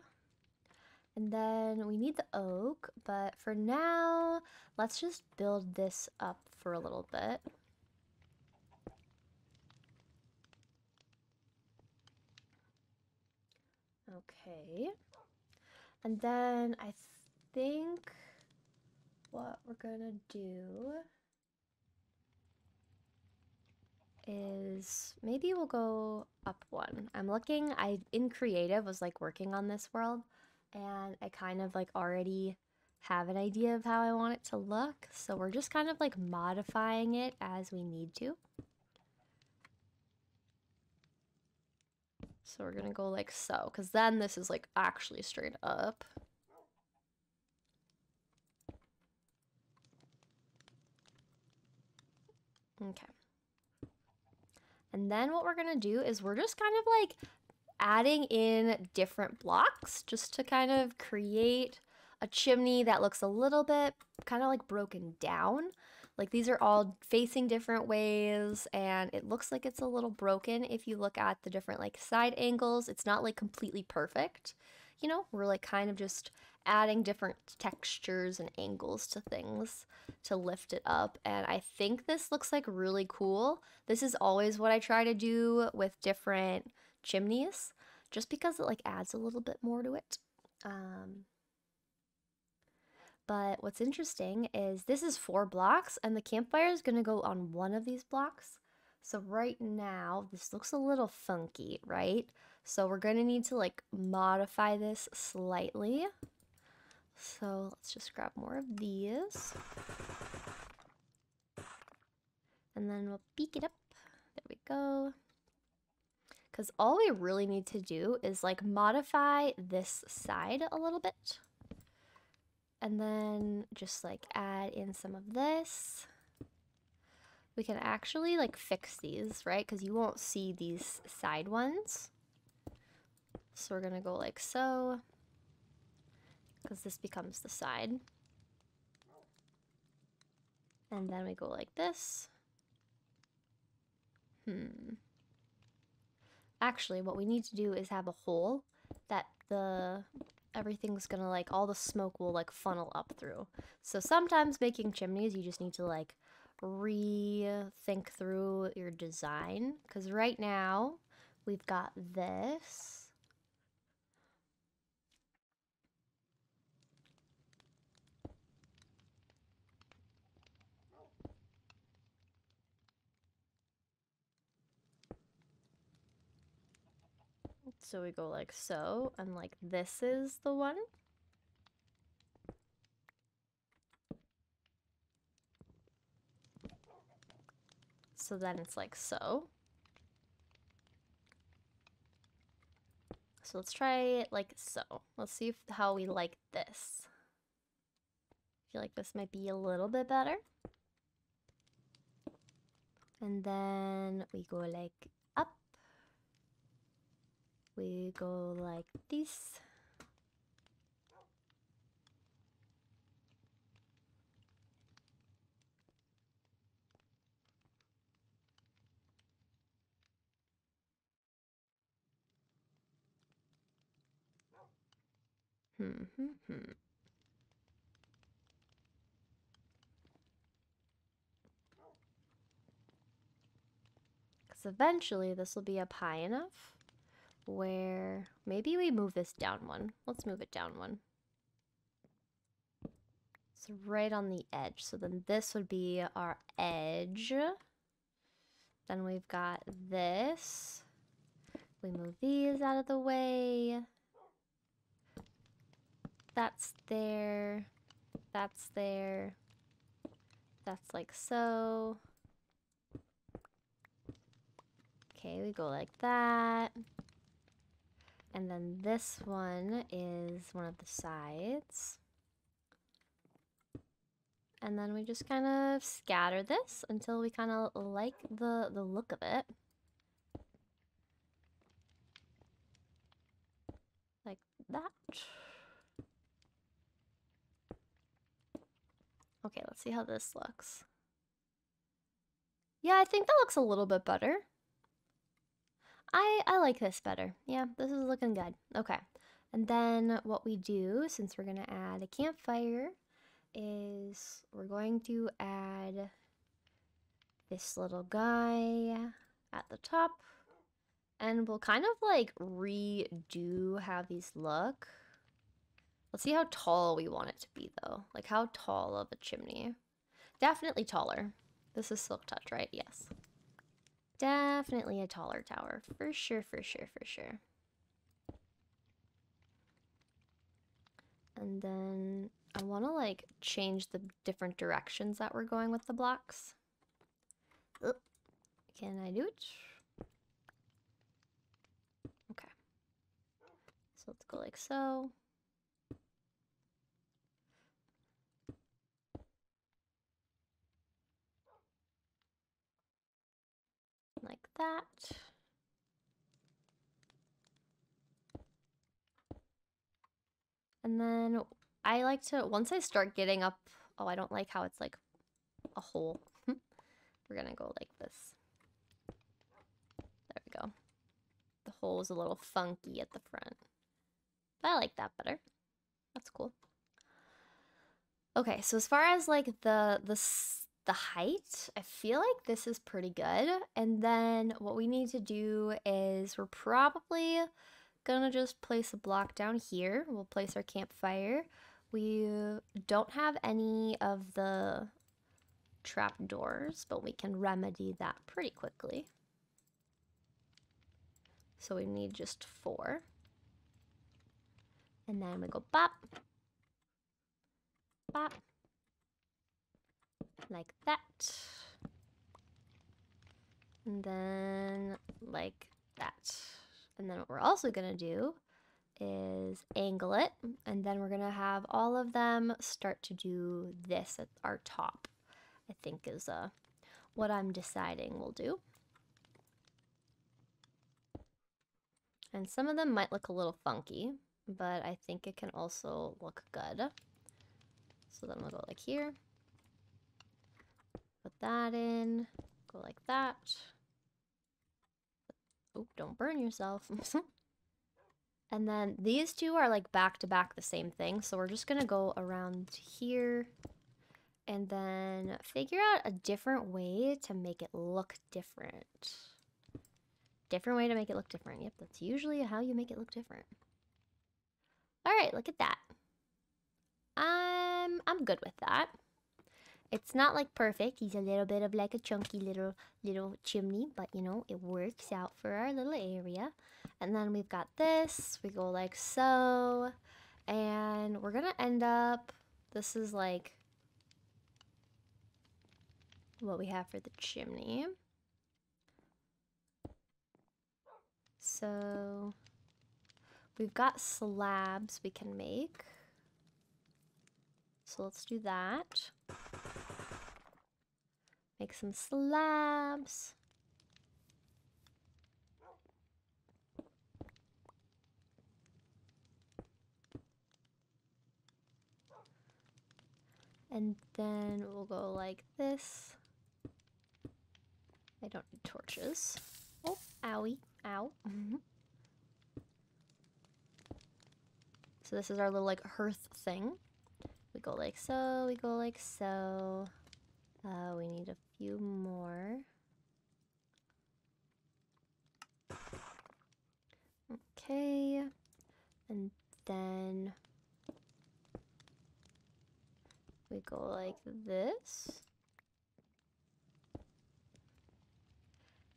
And then we need the oak, but for now, let's just build this up for a little bit. Okay. And then I think what we're gonna do is maybe we'll go up one. I'm looking, I in creative was like working on this world and I kind of like already have an idea of how I want it to look. So we're just kind of like modifying it as we need to. So we're gonna go like so, because then this is like actually straight up. Okay. And then what we're going to do is we're just kind of like adding in different blocks just to kind of create a chimney that looks a little bit kind of like broken down. Like these are all facing different ways and it looks like it's a little broken if you look at the different like side angles. It's not like completely perfect. You know, we're like kind of just adding different textures and angles to things to lift it up. And I think this looks like really cool. This is always what I try to do with different chimneys, just because it like adds a little bit more to it. Um, but what's interesting is this is four blocks and the campfire is going to go on one of these blocks. So right now, this looks a little funky, right? So we're gonna need to like modify this slightly. So let's just grab more of these. And then we'll peek it up. There we go. Because all we really need to do is like modify this side a little bit. And then just like add in some of this. We can actually like fix these, right? Because you won't see these side ones. So we're gonna go like so. Because this becomes the side. And then we go like this. Hmm. Actually, what we need to do is have a hole that the everything's gonna like, all the smoke will like funnel up through. So sometimes making chimneys, you just need to like rethink through your design. Because right now, we've got this. So we go like so, and like this is the one. So then it's like so. So let's try it like so. Let's see if, how we like this. I feel like this might be a little bit better. And then we go like up. We go like this. Hmm, hmm, hmm. Because eventually this will be up high enough. Where maybe we move this down one. Let's move it down one. It's right on the edge. So then this would be our edge. Then we've got this. We move these out of the way. That's there. That's there. That's like so. Okay, we go like that. And then this one is one of the sides. And then we just kind of scatter this until we kind of like the, the look of it. Like that. Okay, let's see how this looks. Yeah, I think that looks a little bit better. I, I like this better. Yeah, this is looking good. Okay. And then what we do, since we're going to add a campfire, is we're going to add this little guy at the top. And we'll kind of like redo how these look. Let's see how tall we want it to be though. Like how tall of a chimney. Definitely taller. This is Silk Touch, right? Yes. Definitely a taller tower, for sure, for sure, for sure. And then I want to like change the different directions that we're going with the blocks. Oop. Can I do it? Okay. So let's go like so. Like that. And then I like to, once I start getting up, oh, I don't like how it's like a hole. We're gonna go like this. There we go. The hole is a little funky at the front. But I like that better. That's cool. Okay, so as far as like the, the, the height, I feel like this is pretty good. And then what we need to do is we're probably gonna just place a block down here. We'll place our campfire. We don't have any of the trapdoors, but we can remedy that pretty quickly. So we need just four. And then we go bop, bop, like that. And then like that. And then what we're also gonna do is angle it, and then we're gonna have all of them start to do this at our top, I think is uh, what I'm deciding we'll do. And some of them might look a little funky, but I think it can also look good. So then we'll go like here, put that in, go like that. Oh, don't burn yourself. And then these two are like back to back the same thing. So we're just gonna go around here and then figure out a different way to make it look different. Different way to make it look different. Yep, that's usually how you make it look different. All right, look at that. I'm, I'm good with that. It's not like perfect. He's a little bit of like a chunky little little chimney, but you know, it works out for our little area. And then we've got this, we go like so, and we're gonna end up, this is like what we have for the chimney. So we've got slabs we can make. So let's do that. Make some slabs. And then we'll go like this. I don't need torches. Oh, owie, ow. Mm-hmm. So this is our little like hearth thing. We go like so, we go like so. Uh, we need a few more. Okay. And then we go like this.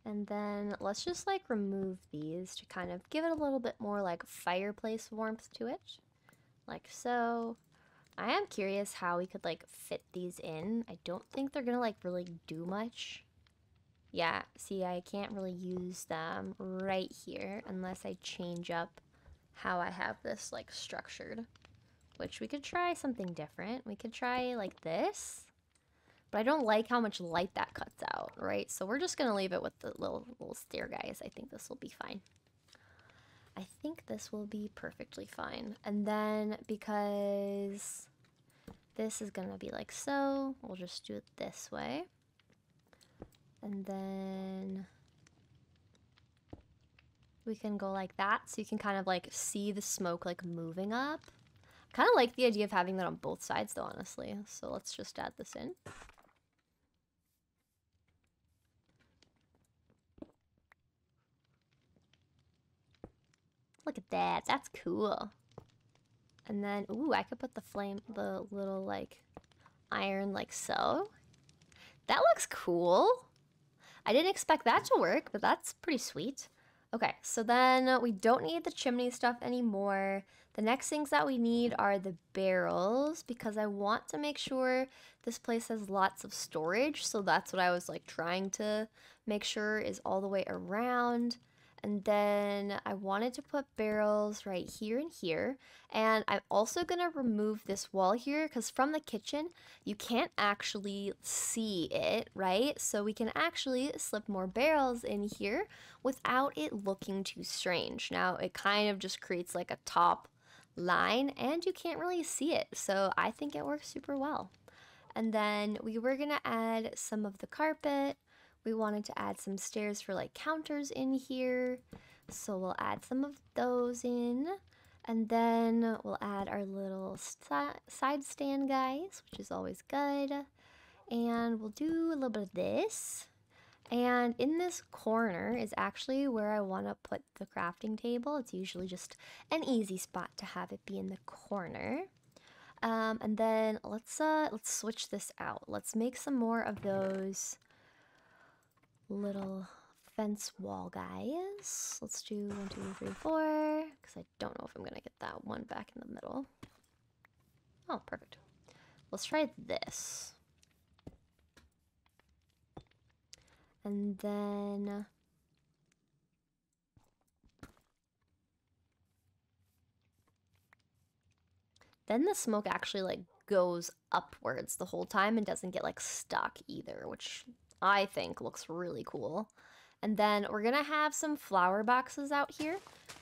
And then let's just like remove these to kind of give it a little bit more like fireplace warmth to it. Like so. I am curious how we could like fit these in. I don't think they're gonna like really do much. Yeah, see, I can't really use them right here unless I change up how I have this like structured, which we could try something different. We could try like this, but I don't like how much light that cuts out, right? So we're just gonna leave it with the little, little stair guys. I think this will be fine. I think this will be perfectly fine. And then because this is gonna be like so, we'll just do it this way. And then we can go like that, so you can kind of like see the smoke like moving up. I kind of like the idea of having that on both sides though, honestly. So let's just add this in. Look at that, that's cool. And then, ooh, I could put the flame, the little like iron like so. That looks cool. I didn't expect that to work, but that's pretty sweet. Okay, so then we don't need the chimney stuff anymore. The next things that we need are the barrels, because I want to make sure this place has lots of storage. So that's what I was like trying to make sure is all the way around. And then I wanted to put barrels right here and here. And I'm also gonna remove this wall here, because from the kitchen, you can't actually see it, right? So we can actually slip more barrels in here without it looking too strange. Now, it kind of just creates like a top line and you can't really see it. So I think it works super well. And then we were gonna add some of the carpet. We wanted to add some stairs for like counters in here. So we'll add some of those in. And then we'll add our little st- side stand guys, which is always good. And we'll do a little bit of this. And in this corner is actually where I want to put the crafting table. It's usually just an easy spot to have it be in the corner. Um, and then let's uh let's switch this out. Let's make some more of those little fence wall guys. Let's do one, two, three, four. Because I don't know if I'm gonna get that one back in the middle. Oh, perfect. Let's try this. And then Then the smoke actually, like, goes upwards the whole time and doesn't get, like, stuck either, which I think looks really cool. And then we're gonna have some flower boxes out here.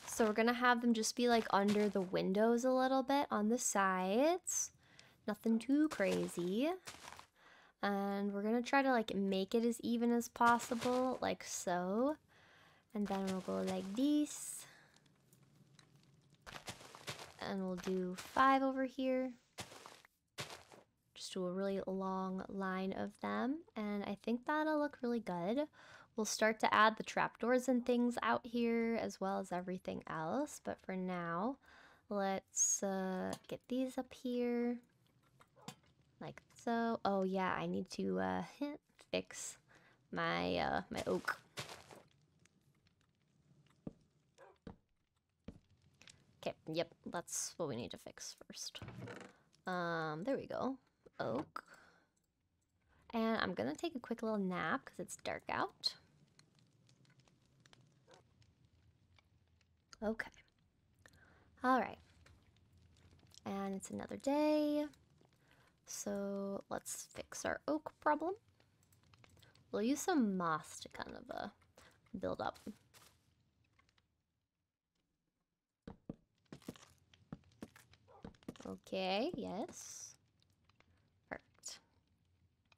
So we're gonna have them just be, like, under the windows a little bit on the sides. Nothing too crazy. And we're gonna try to, like, make it as even as possible, like so. And then we'll go like this. And we'll do five over here. Just do a really long line of them. And I think that'll look really good. We'll start to add the trapdoors and things out here as well as everything else. But for now, let's uh, get these up here. Like so. Oh yeah, I need to uh, fix my, uh, my oak. Okay, yep, that's what we need to fix first. Um, there we go. Oak. And I'm gonna take a quick little nap because it's dark out. Okay. Alright. And it's another day. So let's fix our oak problem. We'll use some moss to kind of uh, build up. Okay, yes. Perfect.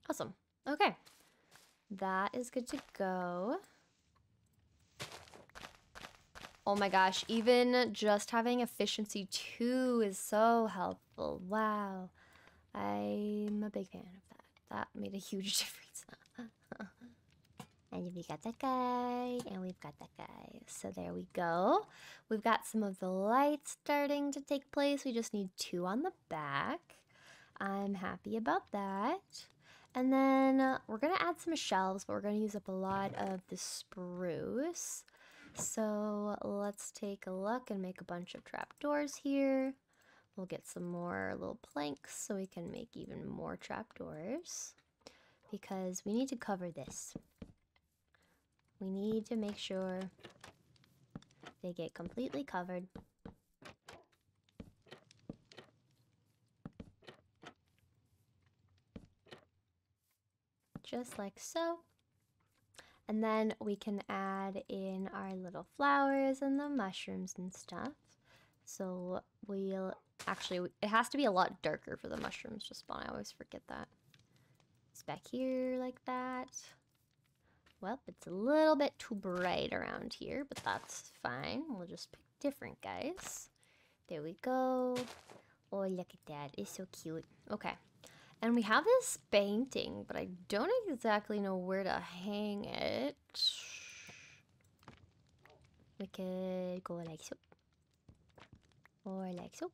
Awesome. Okay. That is good to go. Oh my gosh, even just having efficiency two is so helpful. Wow. I'm a big fan of that. That made a huge difference. And we got that guy, and we've got that guy. So there we go. We've got some of the lights starting to take place. We just need two on the back. I'm happy about that. And then uh, we're gonna add some shelves, but we're gonna use up a lot of the spruce. So let's take a look and make a bunch of trapdoors here. We'll get some more little planks so we can make even more trapdoors because we need to cover this. We need to make sure they get completely covered. Just like so. And then we can add in our little flowers and the mushrooms and stuff. So we'll... Actually, it has to be a lot darker for the mushrooms to spawn. I always forget that. It's back here like that. Well, it's a little bit too bright around here, but that's fine. We'll just pick different guys. There we go. Oh, look at that. It's so cute. Okay. And we have this painting, but I don't exactly know where to hang it. We could go like so. Or like so.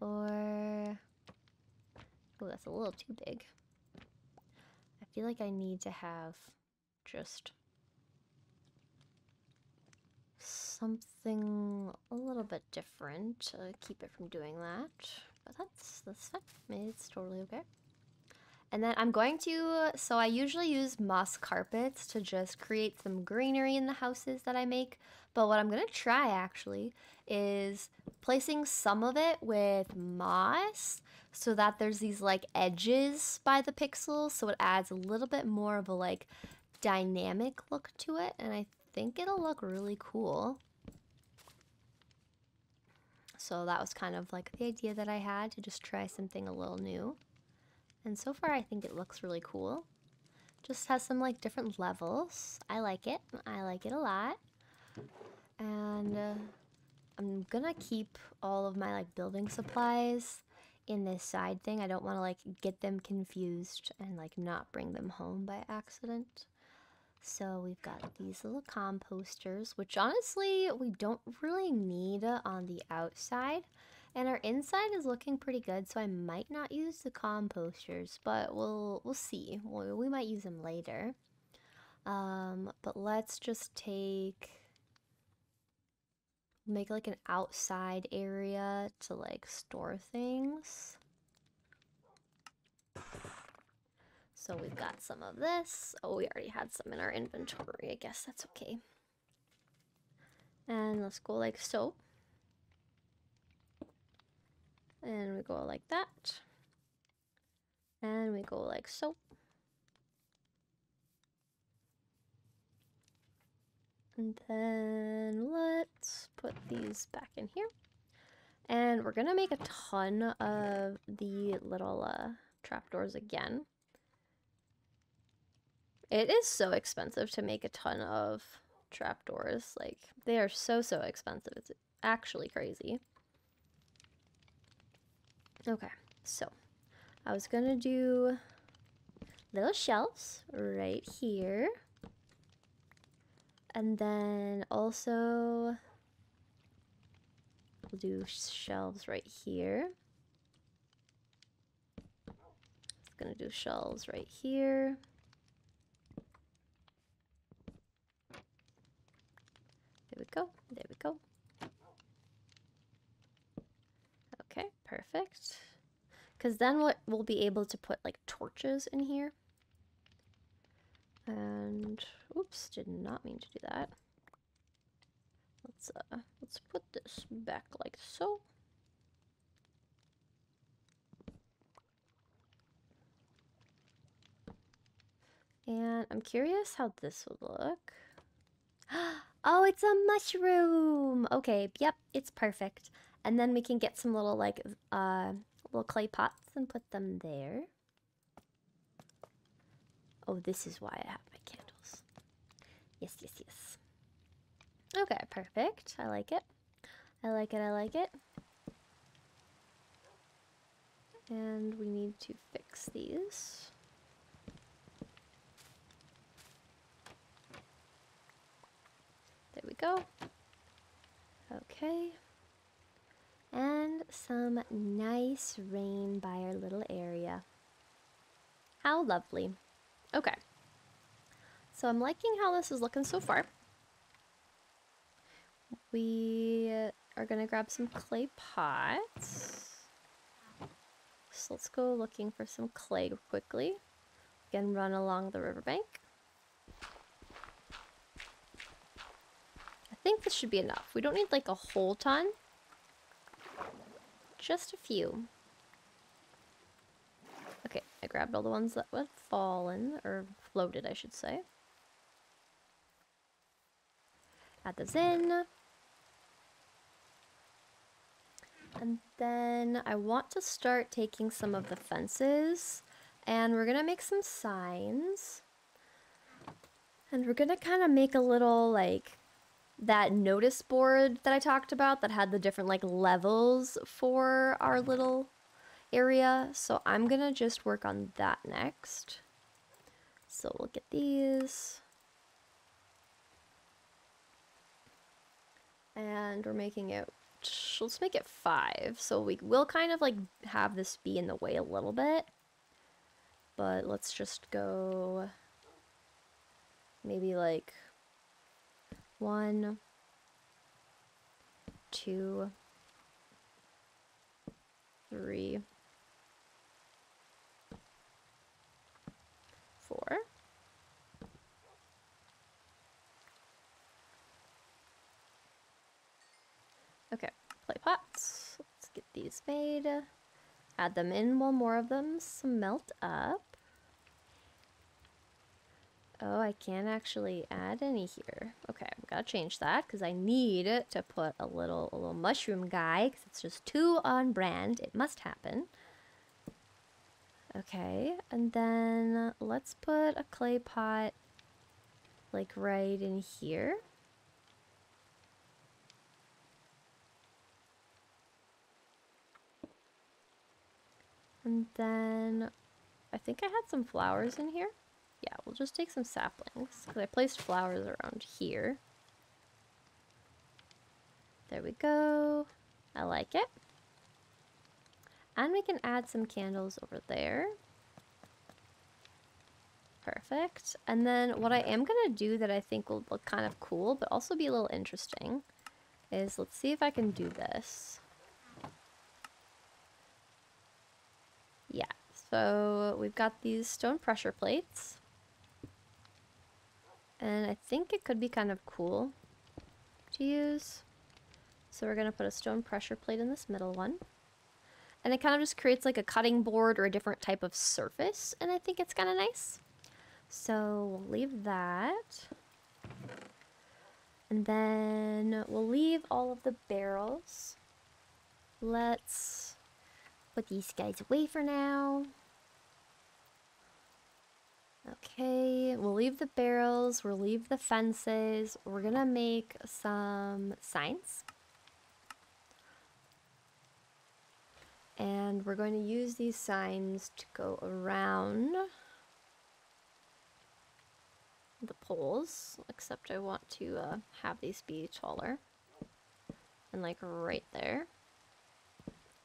Or... Oh, that's a little too big. I feel like I need to have just something a little bit different to keep it from doing that, but that's, that's fine, it's totally okay. And then I'm going to, so I usually use moss carpets to just create some greenery in the houses that I make, but what I'm gonna try actually is placing some of it with moss, so that there's these, like, edges by the pixels, so it adds a little bit more of a, like, dynamic look to it, and I think it'll look really cool. So that was kind of, like, the idea that I had, to just try something a little new. And so far, I think it looks really cool. Just has some, like, different levels. I like it. I like it a lot. And uh, I'm gonna keep all of my, like, building supplies in this side thing. I don't want to, like, get them confused and, like, not bring them home by accident. So we've got these little composters, which honestly we don't really need on the outside. And our inside is looking pretty good, so I might not use the composters, but we'll we'll see. We'll, we might use them later. Um, but let's just take... Make like an outside area to like store things. So we've got some of this. Oh, we already had some in our inventory. I guess that's okay. And let's go like so. And we go like that. And we go like so. And then let's put these back in here. And we're gonna make a ton of the little uh, trapdoors again. It is so expensive to make a ton of trapdoors. Like, they are so, so expensive. It's actually crazy. Okay, so I was gonna do little shelves right here. And then also, we'll do shelves right here. It's gonna do shelves right here. There we go, there we go. Okay, perfect. Because then what we'll be able to put like torches in here. And oops, did not mean to do that. Let's uh let's put this back like so. And I'm curious how this would look. Oh, it's a mushroom. Okay, yep, it's perfect. And then we can get some little like uh little clay pots and put them there. Oh, this is why I have my candles. Yes, yes, yes. Okay, perfect. I like it. I like it, I like it. And we need to fix these. There we go. Okay. And some nice rain by our little area. How lovely. Okay, so I'm liking how this is looking so far. We are gonna grab some clay pots. So let's go looking for some clay quickly. Again, run along the riverbank. I think this should be enough. We don't need like a whole ton. Just a few. Okay, I grabbed all the ones that were fallen, or floated, I should say. Add those in. And then I want to start taking some of the fences, and we're gonna make some signs. And we're gonna kind of make a little, like, that notice board that I talked about that had the different, like, levels for our little area, so I'm gonna just work on that next. So we'll get these. And we're making it, let's make it five. So we will kind of like have this be in the way a little bit. But let's just go maybe like one, two, three, four. Okay, clay pots. Let's get these made. Add them in while more of them melt up. Oh, I can't actually add any here. Okay, I've got to change that because I need to put a little a little mushroom guy because it's just too on brand. It must happen. Okay, and then let's put a clay pot like right in here. And then I think I had some flowers in here. Yeah, we'll just take some saplings, because I placed flowers around here. There we go. I like it. And we can add some candles over there. Perfect. And then what I am going to do that I think will look kind of cool, but also be a little interesting, is let's see if I can do this. Yeah, so we've got these stone pressure plates. And I think it could be kind of cool to use. So we're going to put a stone pressure plate in this middle one. And it kind of just creates like a cutting board or a different type of surface. And I think it's kind of nice. So we'll leave that. And then we'll leave all of the barrels. Let's put these guys away for now. Okay, we'll leave the barrels, we'll leave the fences. We're gonna make some signs. And we're going to use these signs to go around the poles, except I want to uh, have these be taller. And like right there.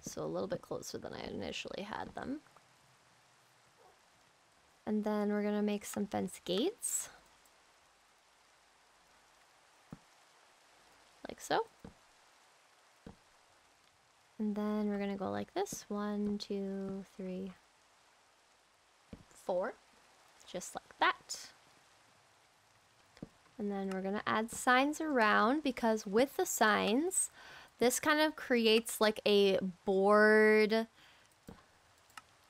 So a little bit closer than I initially had them. And then we're gonna make some fence gates. Like so. And then we're gonna go like this. One, two, three, four. Just like that. And then we're gonna add signs around, because with the signs, this kind of creates like a board.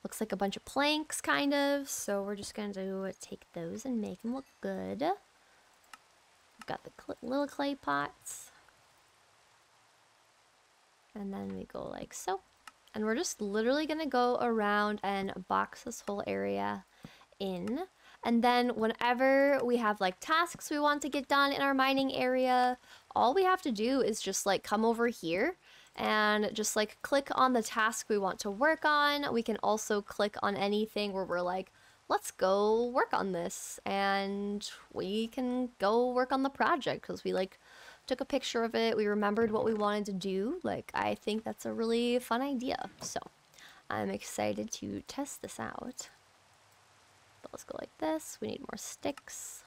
Looks like a bunch of planks, kind of. So we're just going to take those and make them look good. We've got the cl- little clay pots. And then we go like so. And we're just literally going to go around and box this whole area in. And then whenever we have like tasks we want to get done in our mining area, all we have to do is just like come over here and just like click on the task we want to work on. We can also click on anything where we're like, let's go work on this, and we can go work on the project because we like took a picture of it, we remembered what we wanted to do. Like, I think that's a really fun idea, so I'm excited to test this out. But let's go like this. We need more sticks,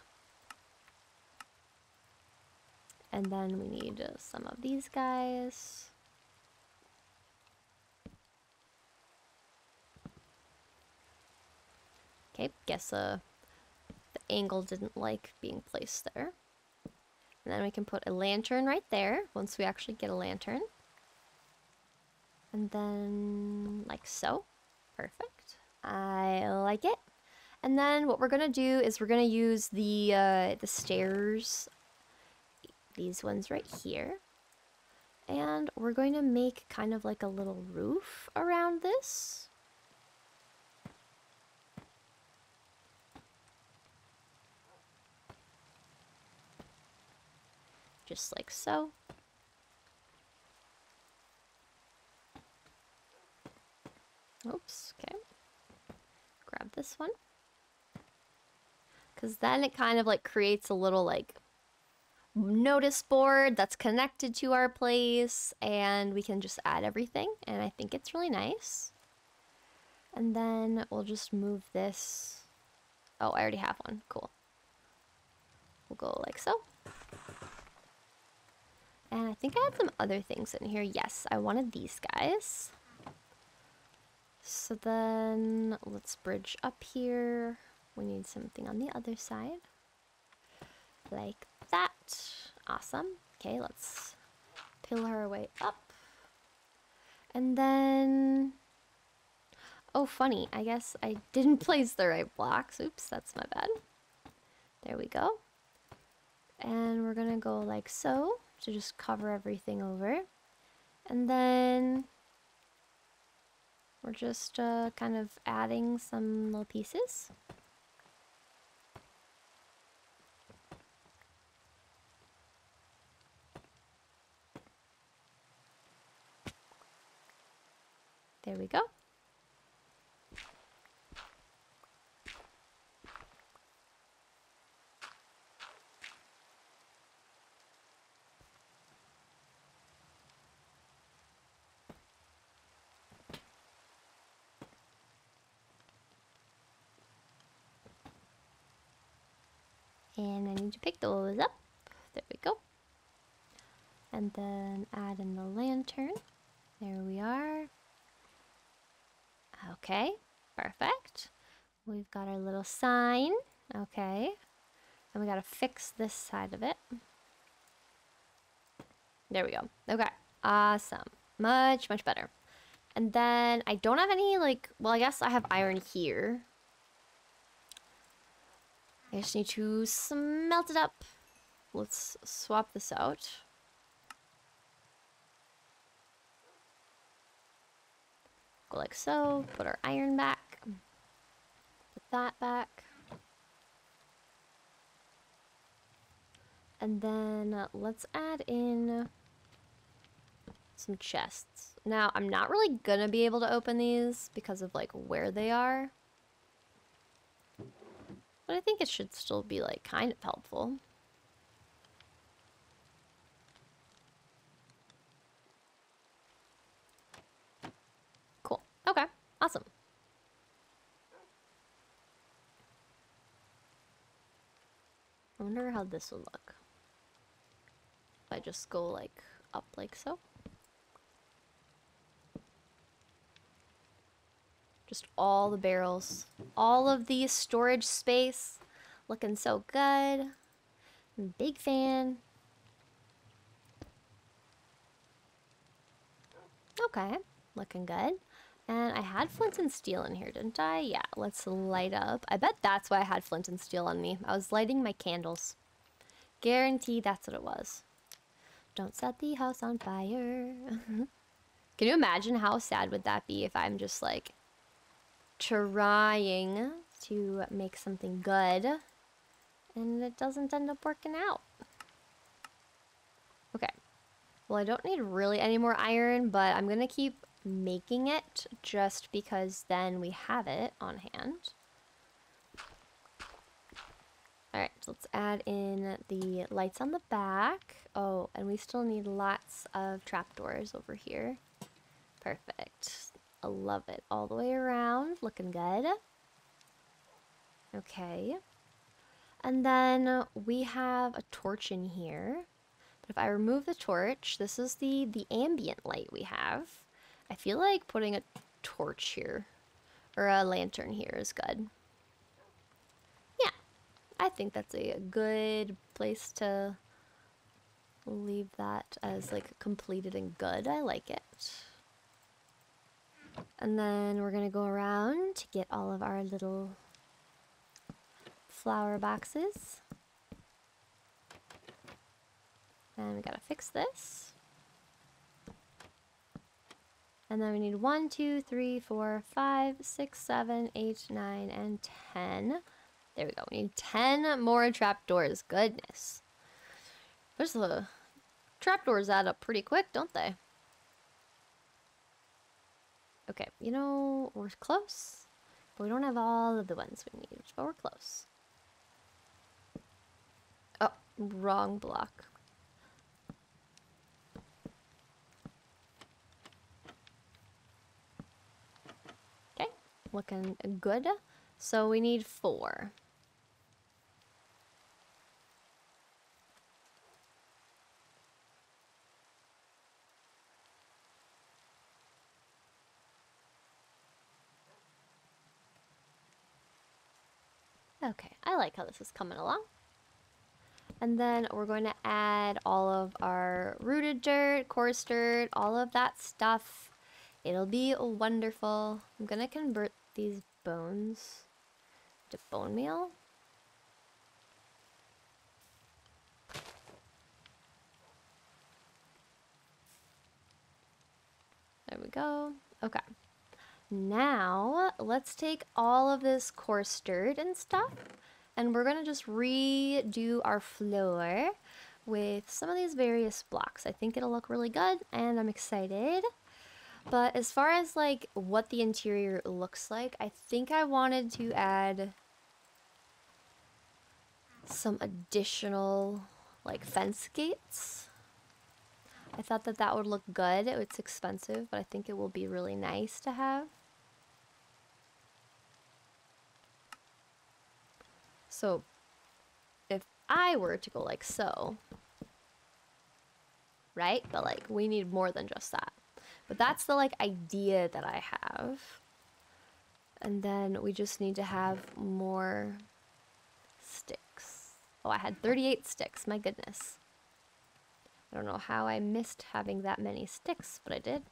and then we need uh, some of these guys. Okay, guess uh, the angle didn't like being placed there. And then we can put a lantern right there, once we actually get a lantern. And then, like so. Perfect. I like it. And then what we're gonna do is we're gonna use the, uh, the stairs, these ones right here. And we're going to make kind of like a little roof around this. Just like so. Oops, okay. Grab this one. Because then it kind of like creates a little like notice board that's connected to our place. And we can just add everything. And I think it's really nice. And then we'll just move this. Oh, I already have one. Cool. We'll go like so. And I think I had some other things in here. Yes, I wanted these guys. So then let's bridge up here. We need something on the other side. Like that. Awesome. Okay, let's peel her way up. And then... Oh, funny. I guess I didn't place the right blocks. Oops, that's my bad. There we go. And we're gonna go like so. To just cover everything over. And then we're just uh, kind of adding some little pieces. There we go. and I need to pick those up. There we go. And then add in the lantern. There we are. Okay, perfect. We've got our little sign. Okay. And we gotta fix this side of it. There we go. Okay, awesome. Much, much better. And then I don't have any, like... Well, I guess I have iron here. I just need to smelt it up. Let's swap this out. Go like so. Put our iron back. Put that back. And then uh, let's add in some chests. Now, I'm not really gonna be able to open these because of like where they are. But I think it should still be like kind of helpful. Cool. Okay, awesome. I wonder how this will look. I just go like up like so. Just all the barrels, all of the storage space, looking so good. Big fan. Okay, looking good. And I had flint and steel in here, didn't I? Yeah, let's light up. I bet that's why I had flint and steel on me. I was lighting my candles. Guarantee that's what it was. Don't set the house on fire. Can you imagine how sad would that be if I'm just like trying to make something good and it doesn't end up working out? Okay. Well, I don't need really any more iron, but I'm gonna keep making it just because then we have it on hand. Alright, so let's add in the lights on the back. Oh, and we still need lots of trapdoors over here. Perfect. I love it. All the way around. Looking good. Okay. And then we have a torch in here. But if I remove the torch, this is the, the ambient light we have. I feel like putting a torch here, or a lantern here is good. I think that's a good place to leave that as like completed and good. I like it. And then we're gonna go around to get all of our little flower boxes. And we gotta fix this. And then we need one, two, three, four, five, six, seven, eight, nine, and ten. There we go. We need ten more trapdoors. Goodness. There's the trapdoors add up pretty quick, don't they? Okay, you know, we're close. But we don't have all of the ones we need, but we're close. Oh, wrong block. Okay, looking good. So we need four. Okay, I like how this is coming along. And then we're going to add all of our rooted dirt, coarse dirt, all of that stuff. It'll be wonderful. I'm gonna convert these bones to bone meal. There we go. Okay. Now, let's take all of this coarse dirt and stuff, and we're going to just redo our floor with some of these various blocks. I think it'll look really good, and I'm excited. But as far as like what the interior looks like, I think I wanted to add some additional like fence gates. I thought that that would look good. It's expensive, but I think it will be really nice to have. So if I were to go like so, right? But like, we need more than just that. But that's the like idea that I have. And then we just need to have more sticks. Oh, I had thirty-eight sticks, my goodness. I don't know how I missed having that many sticks, but I did.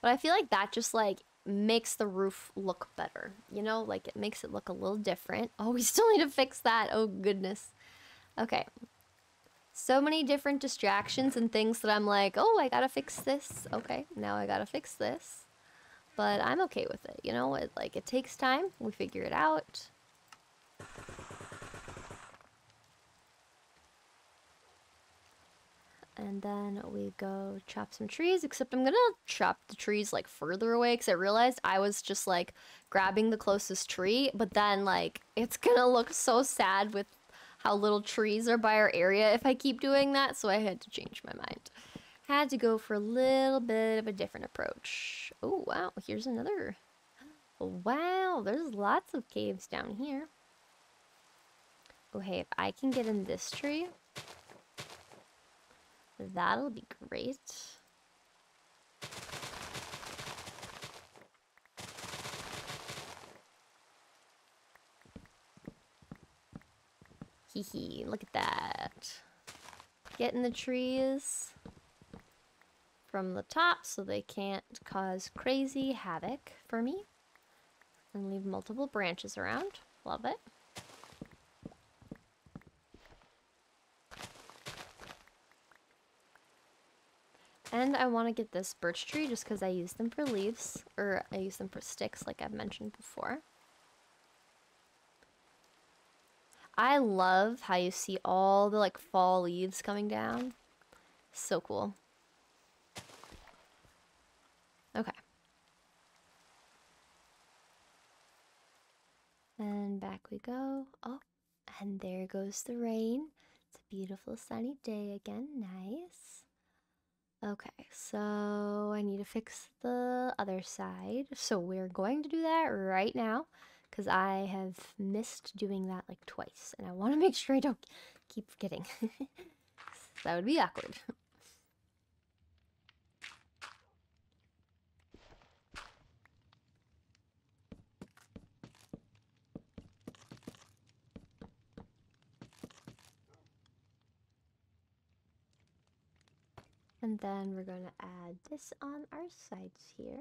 But I feel like that just like makes the roof look better, you know? Like it makes it look a little different. Oh, we still need to fix that. Oh, goodness. Okay. So many different distractions and things that I'm like, oh, I gotta fix this. Okay, now I gotta fix this. But I'm okay with it, you know? It, like, it takes time. We figure it out. And then we go chop some trees, except I'm gonna chop the trees like further away because I realized I was just like grabbing the closest tree, but then like it's gonna look so sad with how little trees are by our area if I keep doing that, so I had to change my mind. Had to go for a little bit of a different approach. Oh wow, here's another. Wow, there's lots of caves down here. Oh hey, if I can get in this tree, that'll be great. Hee hee, look at that. Getting the trees from the top so they can't cause crazy havoc for me. And leave multiple branches around. Love it. And I want to get this birch tree just because I use them for leaves, or I use them for sticks like I've mentioned before. I love how you see all the like fall leaves coming down. So cool. Okay. And back we go. Oh, and there goes the rain. It's a beautiful sunny day again. Nice. Okay, so I need to fix the other side. So we're going to do that right now because I have missed doing that like twice and I want to make sure I don't keep forgetting. That would be awkward. And then we're going to add this on our sides here.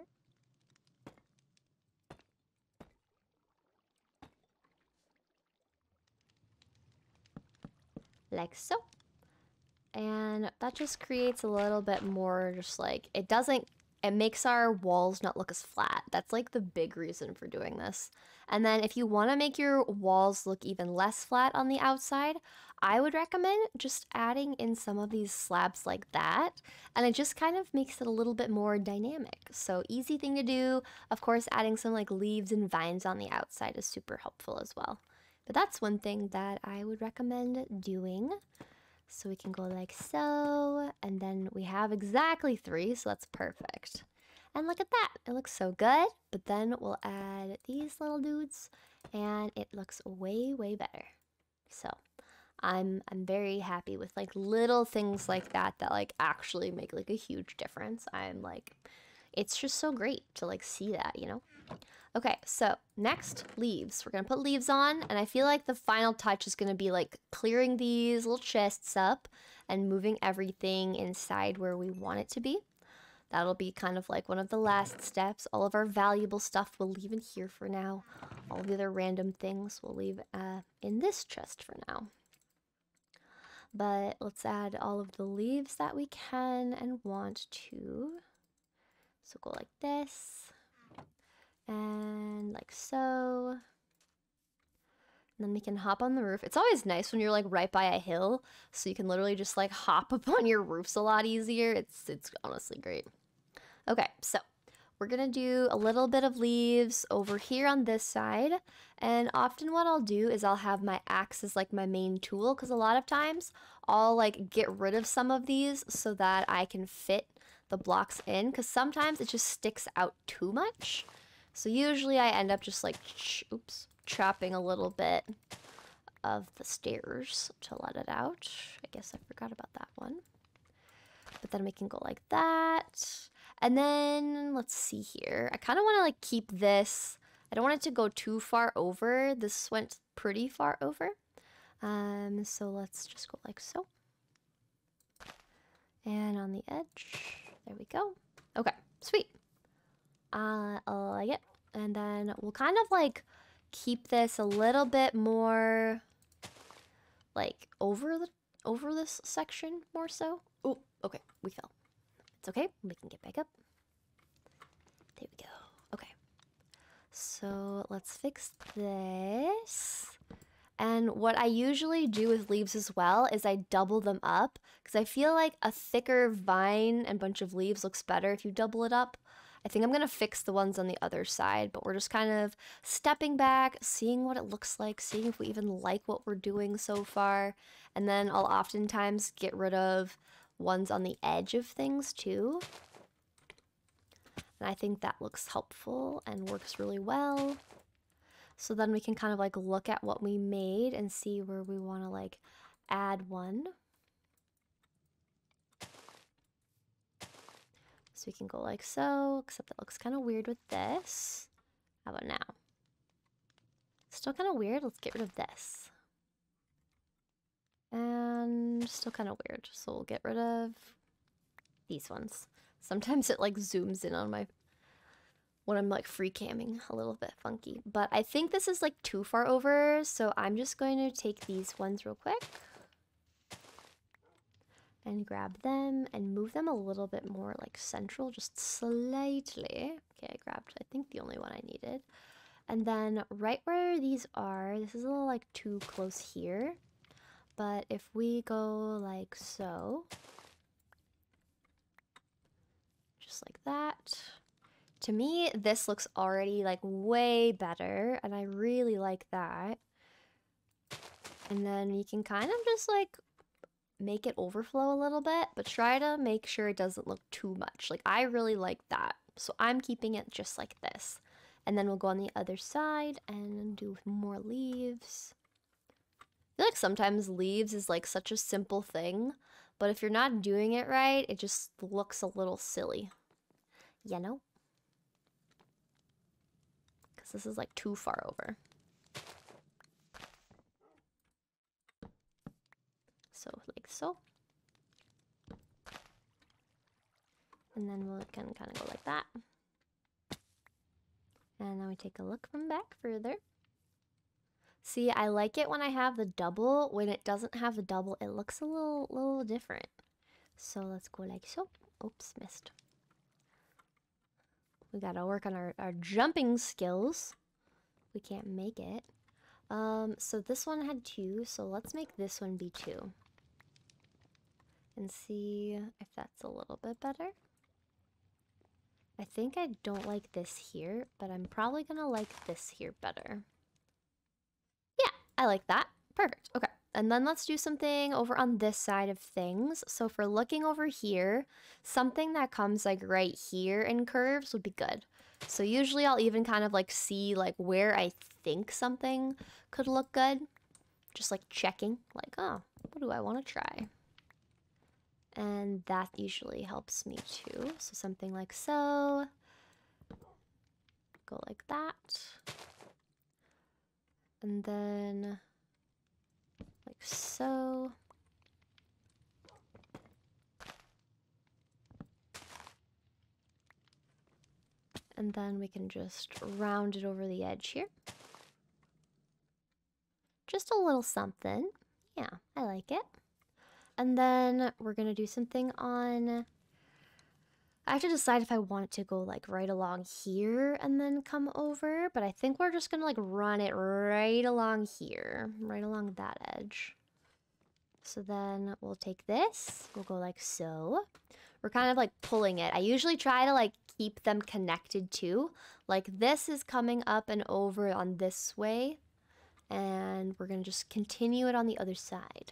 Like so. And that just creates a little bit more just like, it doesn't, it makes our walls not look as flat. That's like the big reason for doing this. And then if you want to make your walls look even less flat on the outside, I would recommend just adding in some of these slabs like that, and it just kind of makes it a little bit more dynamic. So easy thing to do. Of course, adding some like leaves and vines on the outside is super helpful as well. But that's one thing that I would recommend doing. So we can go like so, and then we have exactly three, so that's perfect. And look at that, it looks so good. But then we'll add these little dudes, and it looks way, way better. So I'm I'm very happy with like little things like that that like actually make like a huge difference. I'm like, it's just so great to like see that, you know? Okay, so next, leaves. We're gonna put leaves on, and I feel like the final touch is gonna be like clearing these little chests up and moving everything inside where we want it to be. That'll be kind of like one of the last steps. All of our valuable stuff we'll leave in here for now. All the other random things we'll leave uh, in this chest for now. But let's add all of the leaves that we can and want to. So go like this. And like so. And then we can hop on the roof. It's always nice when you're like right by a hill, so you can literally just like hop up on your roofs a lot easier. It's, it's honestly great. Okay, so we're gonna do a little bit of leaves over here on this side. And often what I'll do is I'll have my axe as like my main tool, because a lot of times I'll like get rid of some of these so that I can fit the blocks in, because sometimes it just sticks out too much. So usually I end up just like, oops, chopping a little bit of the stairs to let it out. I guess I forgot about that one. But then we can go like that. And then let's see here. I kind of want to like keep this. I don't want it to go too far over. This went pretty far over. Um, so let's just go like so. And on the edge. There we go. Okay, sweet. Uh, I like it. And then we'll kind of like keep this a little bit more like over the over this section more so. Oh, okay, we fell. It's okay. We can get back up. There we go. Okay. So let's fix this. And what I usually do with leaves as well is I double them up because I feel like a thicker vine and bunch of leaves looks better if you double it up. I think I'm going to fix the ones on the other side, but we're just kind of stepping back, seeing what it looks like, seeing if we even like what we're doing so far. And then I'll oftentimes get rid of ones on the edge of things too. And I think that looks helpful and works really well. So then we can kind of like look at what we made and see where we want to like add one. So we can go like so, except that looks kind of weird with this. How about now? Still kind of weird. Let's get rid of this. And still kind of weird. So we'll get rid of these ones. Sometimes it like zooms in on my... when I'm like free camming, a little bit funky. But I think this is like too far over, so I'm just going to take these ones real quick and grab them and move them a little bit more like central, just slightly. Okay, I grabbed, I think, the only one I needed. And then right where these are, this is a little like too close here. But if we go like so, just like that. To me, this looks already like way better, and I really like that. And then you can kind of just like make it overflow a little bit, but try to make sure it doesn't look too much. Like, I really like that, so I'm keeping it just like this. And then we'll go on the other side and do more leaves. I feel like sometimes leaves is like such a simple thing, but if you're not doing it right, it just looks a little silly, you know? This is like too far over. So like so. And then we'll kind of go like that. And then we take a look from back further. See, I like it when I have the double. When it doesn't have the double, it looks a little, little different. So let's go like so. Oops, missed. We gotta work on our, our jumping skills. We can't make it. Um, so this one had two, so let's make this one be two. And see if that's a little bit better. I think I don't like this here, but I'm probably gonna like this here better. Yeah, I like that. Perfect, okay. And then let's do something over on this side of things. So for looking over here, something that comes like right here in curves would be good. So usually I'll even kind of like see like where I think something could look good. Just like checking, like, oh, what do I want to try? And that usually helps me too. So something like so. Go like that. And then... like so. And then we can just round it over the edge here. Just a little something. Yeah, I like it. And then we're gonna do something on... I have to decide if I want it to go like right along here and then come over, but I think we're just gonna like run it right along here, right along that edge. So then we'll take this, we'll go like so. We're kind of like pulling it. I usually try to like keep them connected too. Like this is coming up and over on this way, and we're gonna just continue it on the other side.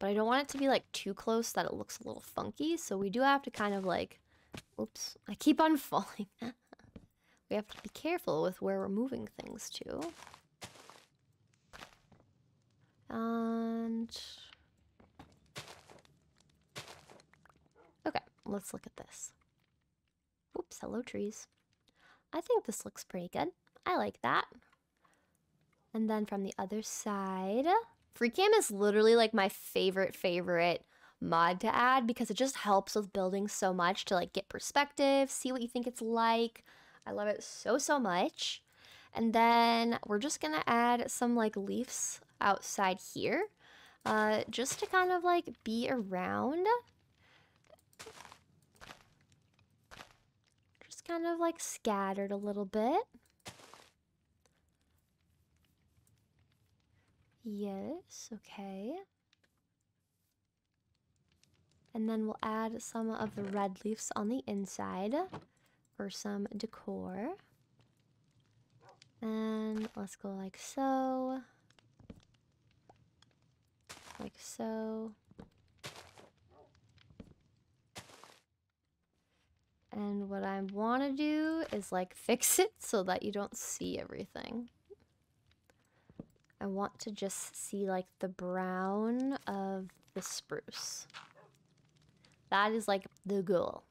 But I don't want it to be like too close that it looks a little funky. So we do have to kind of like, oops, I keep on falling. We have to be careful with where we're moving things to. And... okay, let's look at this. Oops, hello trees. I think this looks pretty good. I like that. And then from the other side... FreeCam is literally like my favorite, favorite mod to add because it just helps with building so much to like get perspective, see what you think it's like. I love it so, so much. And then we're just gonna add some like leaves outside here uh, just to kind of like be around. Just kind of like scattered a little bit. Yes, okay. And then we'll add some of the red leaves on the inside for some decor. And let's go like so. Like so. And what I want to do is like fix it so that you don't see everything. I want to just see like the brown of the spruce. That is like the goal.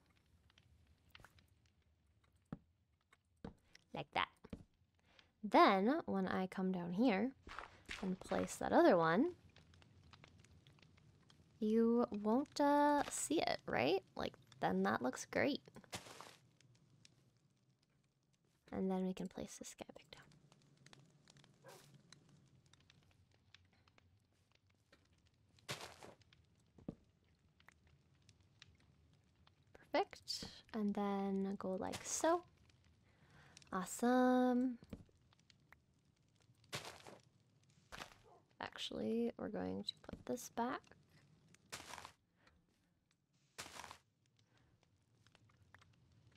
Like that. Then when I come down here and place that other one, you won't uh, see it, right? Like then that looks great. And then we can place this guy back down. Perfect. And then go like so. Awesome. Actually, we're going to put this back.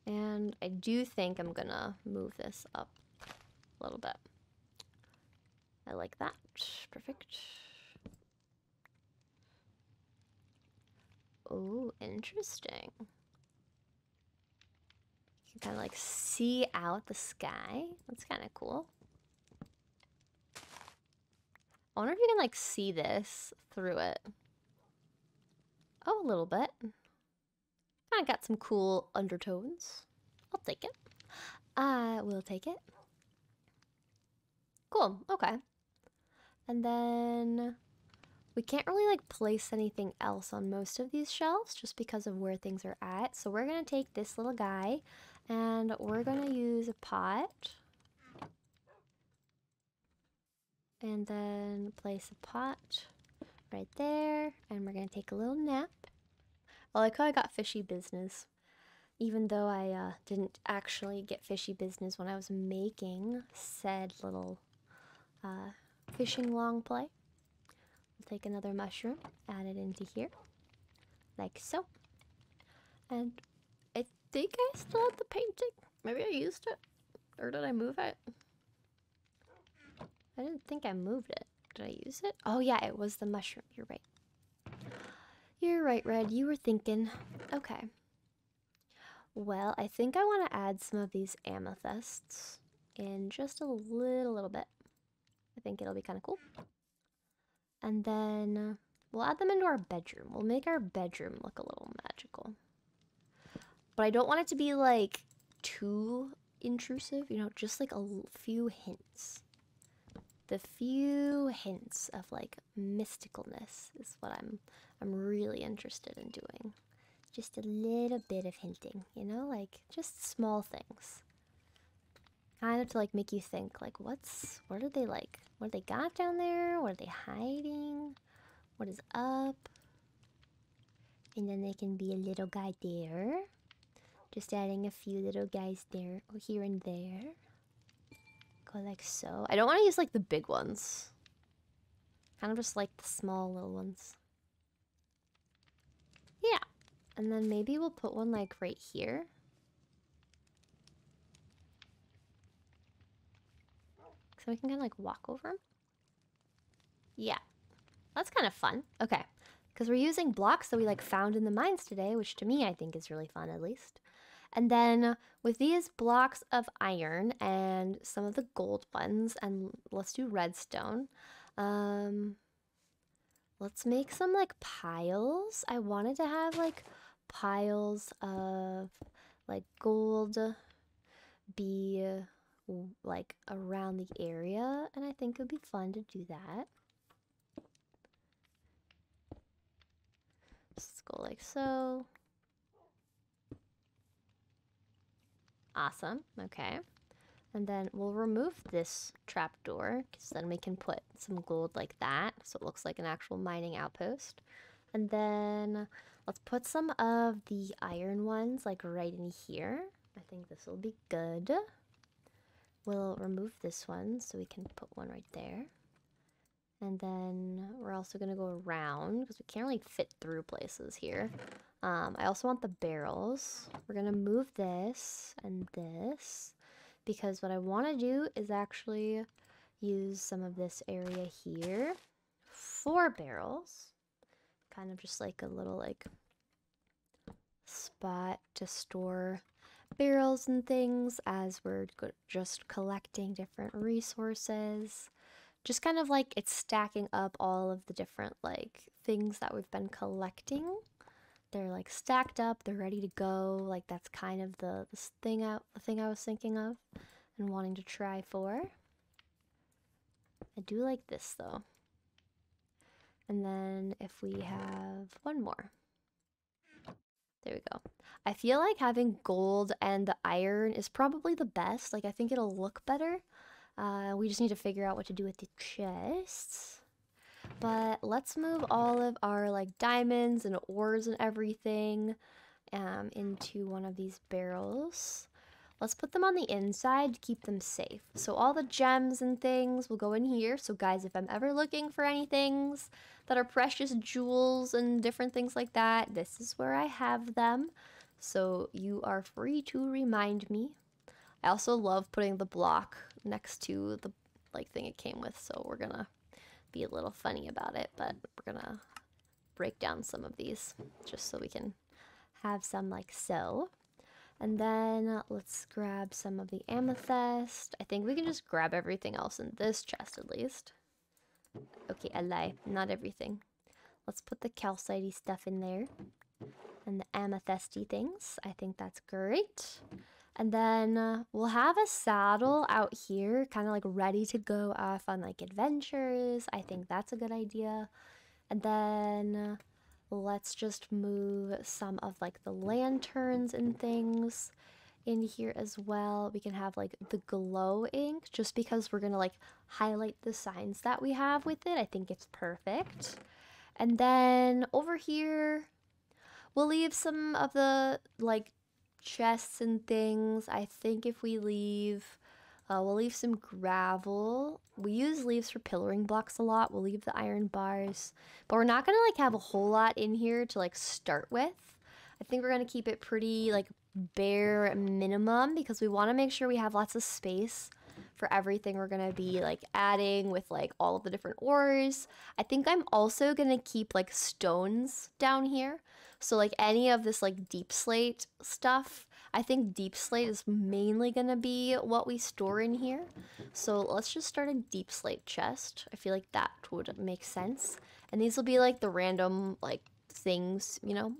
And I do think I'm gonna move this up a little bit. I like that. Perfect. Oh, interesting. You can kind of like see out the sky. That's kind of cool. I wonder if you can like see this through it. Oh, a little bit. Kind of got some cool undertones. I'll take it. I will take it. Cool. Okay. And then we can't really like place anything else on most of these shelves just because of where things are at. So we're gonna take this little guy. And we're going to use a pot. And then place a pot right there. And we're going to take a little nap. I like how I got fishy business. Even though I uh, didn't actually get fishy business when I was making said little uh, fishing long play. We'll take another mushroom, add it into here. Like so. And... do you guys still have the painting? Maybe I used it? Or did I move it? I didn't think I moved it. Did I use it? Oh yeah, it was the mushroom. You're right. You're right, Red. You were thinking. Okay. Well, I think I want to add some of these amethysts in just a little, little bit. I think it'll be kind of cool. And then we'll add them into our bedroom. We'll make our bedroom look a little magical. But I don't want it to be, like, too intrusive, you know, just, like, a few hints. The few hints of, like, mysticalness is what I'm, I'm really interested in doing. Just a little bit of hinting, you know, like, just small things. Kind of to, like, make you think, like, what's, what are they, like, what do they got down there? What are they hiding? What is up? And then they can be a little guy there. Just adding a few little guys there, or here and there. Go like so. I don't want to use like the big ones. Kind of just like the small little ones. Yeah. And then maybe we'll put one like right here. So we can kind of like walk over them. Yeah. That's kind of fun. Okay. Because we're using blocks that we like found in the mines today, which to me I think is really fun at least. And then with these blocks of iron and some of the gold ones, and let's do redstone. Um, let's make some like piles. I wanted to have like piles of like gold be like around the area, and I think it would be fun to do that. Let's go like so. Awesome, okay. And then we'll remove this trapdoor, because then we can put some gold like that, so it looks like an actual mining outpost. And then let's put some of the iron ones like right in here. I think this will be good. We'll remove this one so we can put one right there. And then we're also going to go around because we can't really fit through places here. Um, I also want the barrels. We're going to move this and this because what I want to do is actually use some of this area here for barrels. Kind of just like a little like spot to store barrels and things as we're just collecting different resources. Just kind of like it's stacking up all of the different like things that we've been collecting. They're like stacked up, they're ready to go. Like that's kind of the this thing out the thing I was thinking of and wanting to try for. I do like this though. And then if we have one more. There we go. I feel like having gold and the iron is probably the best. Like I think it'll look better. Uh, we just need to figure out what to do with the chests. But let's move all of our like diamonds and ores and everything um, into one of these barrels. Let's put them on the inside to keep them safe. So all the gems and things will go in here. So guys, if I'm ever looking for any things that are precious jewels and different things like that, this is where I have them. So you are free to remind me. I also love putting the block next to the like thing it came with, so we're gonna be a little funny about it, but we're gonna break down some of these just so we can have some like so. And then uh, let's grab some of the amethyst. I think we can just grab everything else in this chest at least. Okay, I lie. Not everything. Let's put the calcite-y stuff in there. And the amethyst-y things. I think that's great. And then uh, we'll have a saddle out here, kind of like ready to go off on like adventures. I think that's a good idea. And then... Uh, let's just move some of like the lanterns and things in here as well. We can have like the glow ink just because we're gonna like highlight the signs that we have with it. I think it's perfect. And then over here, we'll leave some of the like chests and things. I think if we leave, uh, we'll leave some gravel. We use leaves for pillaring blocks a lot. We'll leave the iron bars, but we're not gonna like have a whole lot in here to like start with. I think we're gonna keep it pretty like bare minimum because we wanna make sure we have lots of space for everything we're gonna be like adding with like all of the different ores. I think I'm also gonna keep like stones down here. So like any of this like deep slate stuff, I think deep slate is mainly gonna be what we store in here. So let's just start a deep slate chest. I feel like that would make sense. And these will be like the random like things, you know?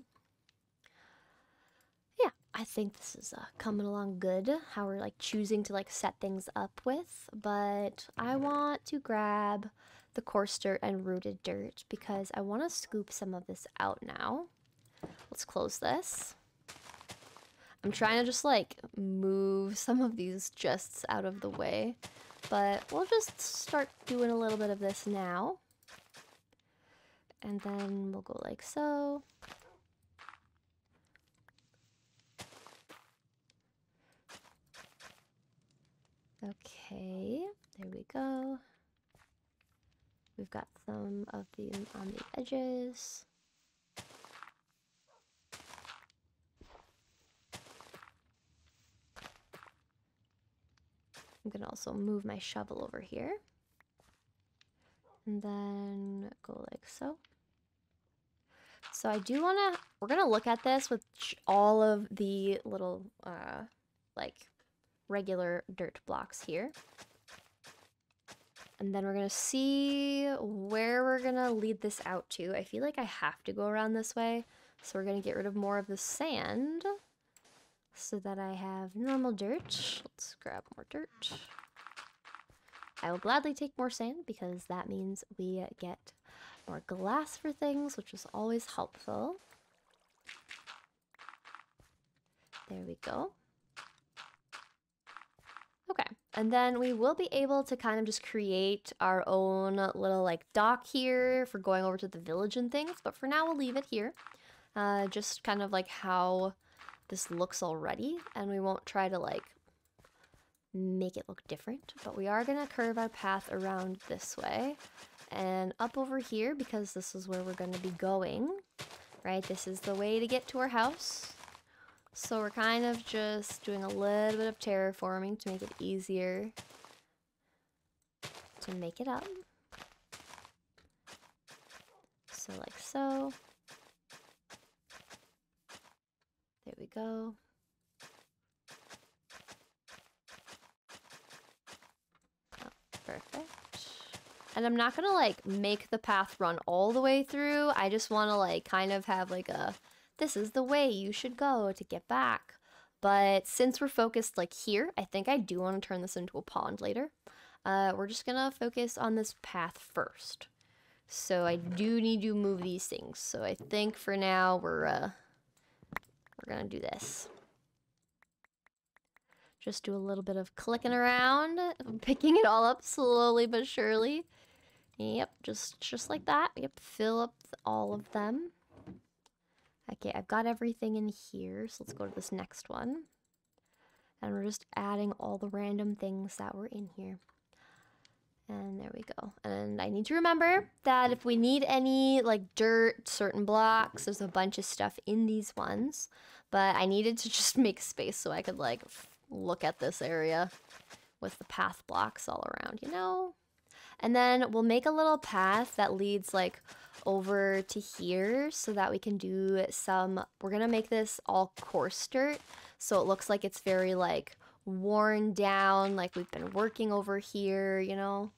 Yeah, I think this is uh, coming along good, how we're like choosing to like set things up with. But I want to grab the coarse dirt and rooted dirt because I wanna scoop some of this out now. Let's close this. I'm trying to just like move some of these chests out of the way, but we'll just start doing a little bit of this now. And then we'll go like so. Okay, there we go. We've got some of these on the edges. I'm gonna also move my shovel over here. And then go like so. So I do want to, we're going to look at this with all of the little, uh, like, regular dirt blocks here. And then we're going to see where we're going to lead this out to. I feel like I have to go around this way. So we're going to get rid of more of the sand so that I have normal dirt. Let's grab more dirt. I will gladly take more sand because that means we get more glass for things, which is always helpful. There we go. Okay, and then we will be able to kind of just create our own little like dock here for going over to the village and things, but for now we'll leave it here. Uh, just kind of like how this looks already, and we won't try to like make it look different, but we are gonna curve our path around this way and up over here because this is where we're gonna be going, right? This is the way to get to our house. So we're kind of just doing a little bit of terraforming to make it easier to make it up. So like so. There we go. Oh, perfect. And I'm not gonna like make the path run all the way through. I just wanna like kind of have like a, this is the way you should go to get back. But since we're focused like here, I think I do want to turn this into a pond later. Uh, we're just gonna focus on this path first. So I do need to move these things. So I think for now we're uh, we're gonna do this. Just do a little bit of clicking around, picking it all up slowly but surely. Yep, just just like that. Yep, fill up all of them. Okay, I've got everything in here, so let's go to this next one. And we're just adding all the random things that were in here. And there we go. And I need to remember that if we need any, like, dirt, certain blocks, there's a bunch of stuff in these ones. But I needed to just make space so I could, like, look at this area with the path blocks all around, you know? And then we'll make a little path that leads, like, over to here so that we can do some, we're gonna make this all coarse dirt so it looks like it's very like worn down, like we've been working over here, you know.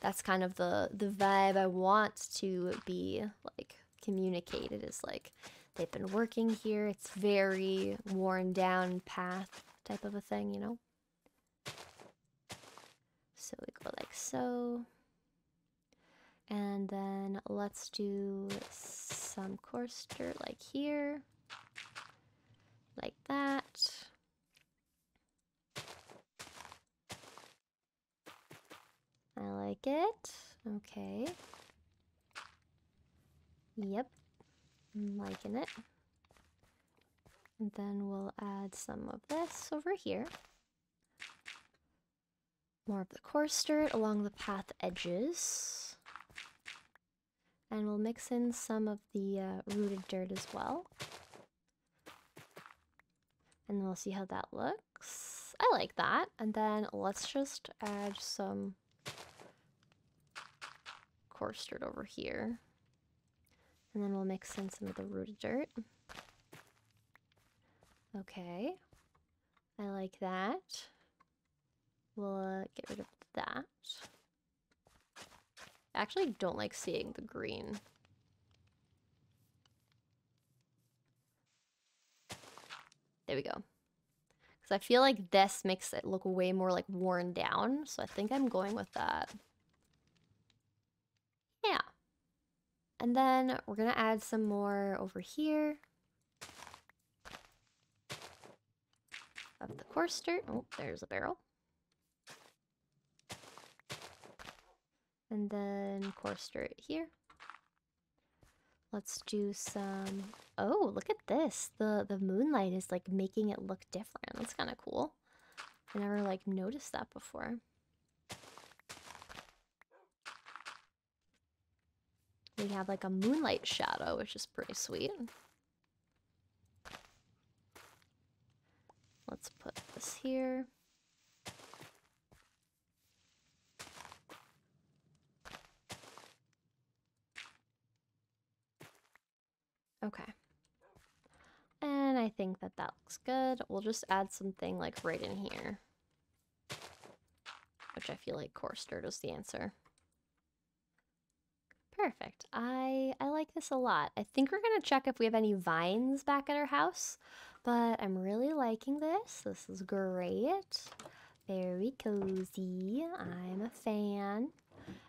That's kind of the the vibe I want to be like communicated, is like they've been working here, it's very worn down path type of a thing, you know. So we go like so. And then let's do some coarse dirt like here, like that. I like it. Okay. Yep, I'm liking it. And then we'll add some of this over here. More of the coarse dirt along the path edges. And we'll mix in some of the uh, rooted dirt as well. And we'll see how that looks. I like that. And then let's just add some coarse dirt over here. And then we'll mix in some of the rooted dirt. Okay. I like that. We'll uh, get rid of that. Actually, I don't like seeing the green. There we go. Because I feel like this makes it look way more like worn down, so I think I'm going with that. Yeah. And then we're gonna add some more over here. Of the coarse dirt. Oh, there's a barrel. And then coarse dirt here. Let's do some... Oh, look at this. The, the moonlight is like making it look different. That's kind of cool. I never like noticed that before. We have like a moonlight shadow, which is pretty sweet. Let's put this here. Okay. And I think that that looks good. We'll just add something like right in here. Which I feel like coarse dirt is the answer. Perfect. I, I like this a lot. I think we're going to check if we have any vines back at our house. But I'm really liking this. This is great. Very cozy. I'm a fan.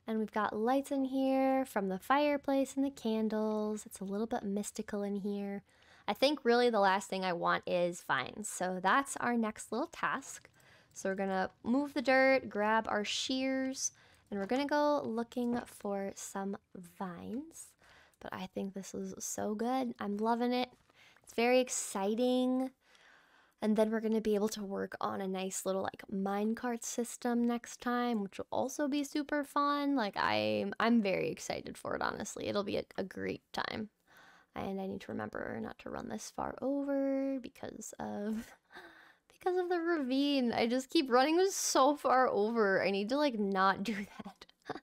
And we've got lights in here from the fireplace and the candles. It's a little bit mystical in here. I think really the last thing I want is vines. So that's our next little task. So we're going to move the dirt, grab our shears, and we're going to go looking for some vines. But I think this is so good. I'm loving it. It's very exciting. And then we're going to be able to work on a nice little like minecart system next time, which will also be super fun. Like I'm, I'm very excited for it, honestly. It'll be a, a great time. And I need to remember not to run this far over because of... because of the ravine. I just keep running this so far over. I need to like not do that.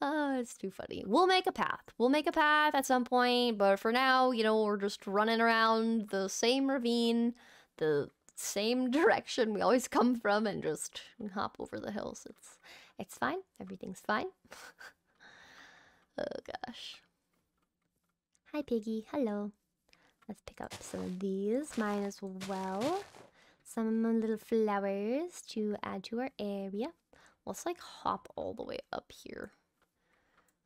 Oh, it's too funny. We'll make a path. We'll make a path at some point, but for now, you know, we're just running around the same ravine, the same direction we always come from, and just hop over the hills. It's it's fine. Everything's fine. Oh gosh. Hi Piggy. Hello. Let's pick up some of these. Mine as well. Some little flowers to add to our area. Let's like hop all the way up here.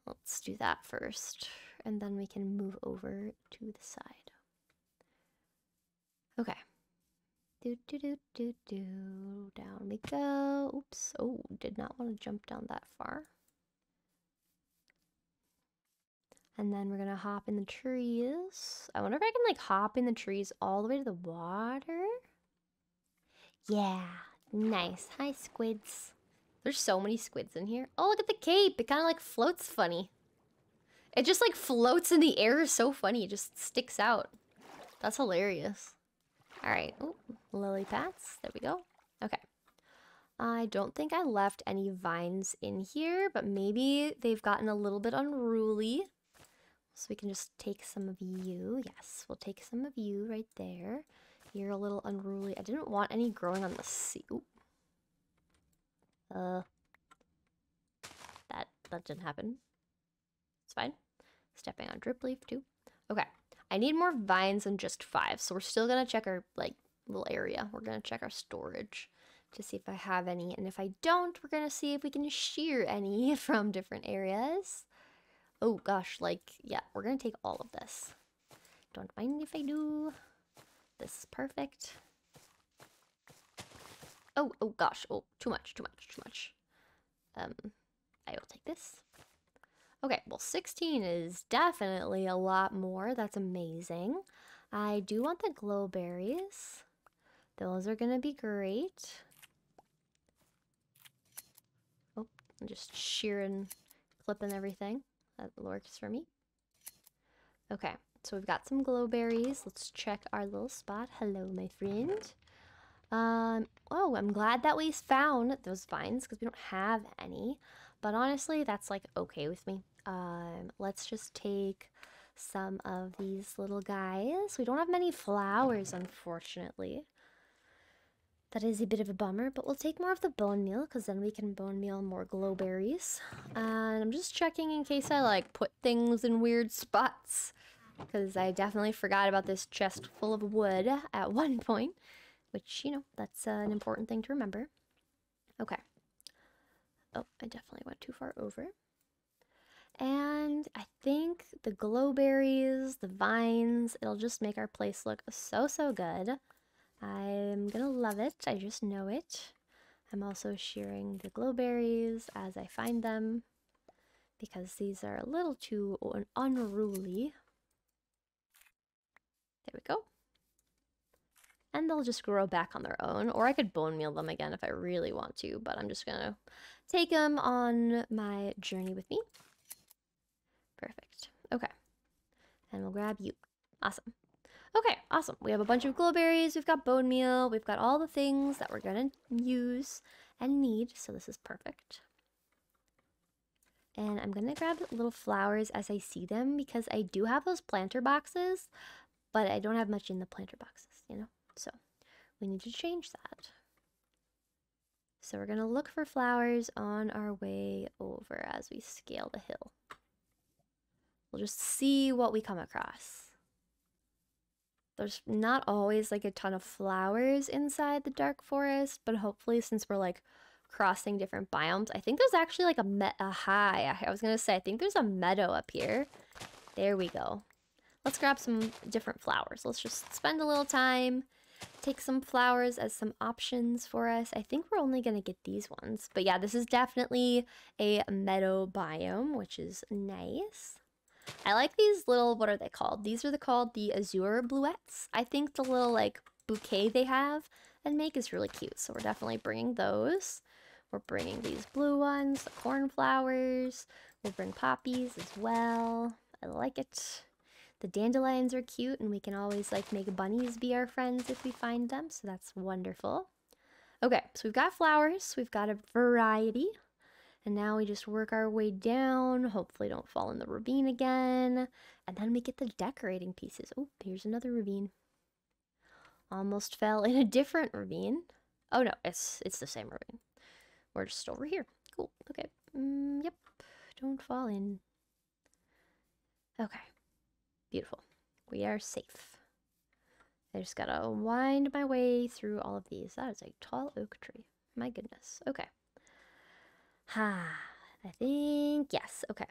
Let's do that first. And then we can move over to the side. Okay. Do, do, do, do, do. Down we go. Oops. Oh, did not want to jump down that far. And then we're going to hop in the trees. I wonder if I can like hop in the trees all the way to the water. Yeah, nice. Hi, squids. There's so many squids in here. Oh, look at the cape. It kind of like floats funny. It just like floats in the air. It's so funny. It just sticks out. That's hilarious. All right. Ooh, lily pads. There we go. Okay. I don't think I left any vines in here, but maybe they've gotten a little bit unruly. So we can just take some of you. Yes, we'll take some of you right there. You're a little unruly. I didn't want any growing on the sea. Ooh. Uh, that, that didn't happen. It's fine. Stepping on drip leaf too. Okay. I need more vines than just five. So we're still going to check our like little area. We're going to check our storage to see if I have any. And if I don't, we're going to see if we can shear any from different areas. Oh gosh. Like, yeah, we're going to take all of this. Don't mind if I do. This is perfect. Oh, oh gosh. Oh, too much, too much, too much. Um, I will take this. Okay, well, sixteen is definitely a lot more. That's amazing. I do want the glow berries. Those are going to be great. Oh, I'm just shearing, clipping everything. That works for me. Okay. So we've got some glow berries. Let's check our little spot. Hello, my friend. Um, oh, I'm glad that we found those vines because we don't have any. But honestly, that's like okay with me. Um, let's just take some of these little guys. We don't have many flowers, unfortunately. That is a bit of a bummer, but we'll take more of the bone meal because then we can bone meal more glow berries. And I'm just checking in case I like put things in weird spots. Because I definitely forgot about this chest full of wood at one point. Which, you know, that's uh, an important thing to remember. Okay. Oh, I definitely went too far over. And I think the glow berries, the vines, it'll just make our place look so, so good. I'm gonna love it. I just know it. I'm also shearing the glow berries as I find them. Because these are a little too un unruly. There we go. And they'll just grow back on their own. Or I could bone meal them again if I really want to. But I'm just going to take them on my journey with me. Perfect. Okay. And we'll grab you. Awesome. Okay, awesome. We have a bunch of glowberries. We've got bone meal. We've got all the things that we're going to use and need. So this is perfect. And I'm gonna grab little flowers as I see them, because I do have those planter boxes, but I don't have much in the planter boxes, you know? So we need to change that. So we're gonna look for flowers on our way over as we scale the hill. We'll just see what we come across. There's not always like a ton of flowers inside the dark forest, but hopefully since we're like crossing different biomes, I think there's actually like a me a high. I was gonna say, I think there's a meadow up here. There we go. Let's grab some different flowers. Let's just spend a little time, take some flowers as some options for us. I think we're only gonna get these ones, but yeah, this is definitely a meadow biome, which is nice. I like these little, what are they called? These are the, called the azure bluettes. I think the little like bouquet they have and make is really cute. So we're definitely bringing those. We're bringing these blue ones, the cornflowers. We'll bring poppies as well. I like it. The dandelions are cute, and we can always like make bunnies be our friends if we find them. So that's wonderful. Okay, so we've got flowers. We've got a variety. And now we just work our way down, hopefully don't fall in the ravine again. And then we get the decorating pieces. Oh, here's another ravine. Almost fell in a different ravine. Oh no, it's it's the same ravine. We're just over here. Cool, okay. Mm, yep, don't fall in. Okay, beautiful. We are safe. I just gotta wind my way through all of these. That is a tall oak tree. My goodness, okay. Ah, I think, yes, okay.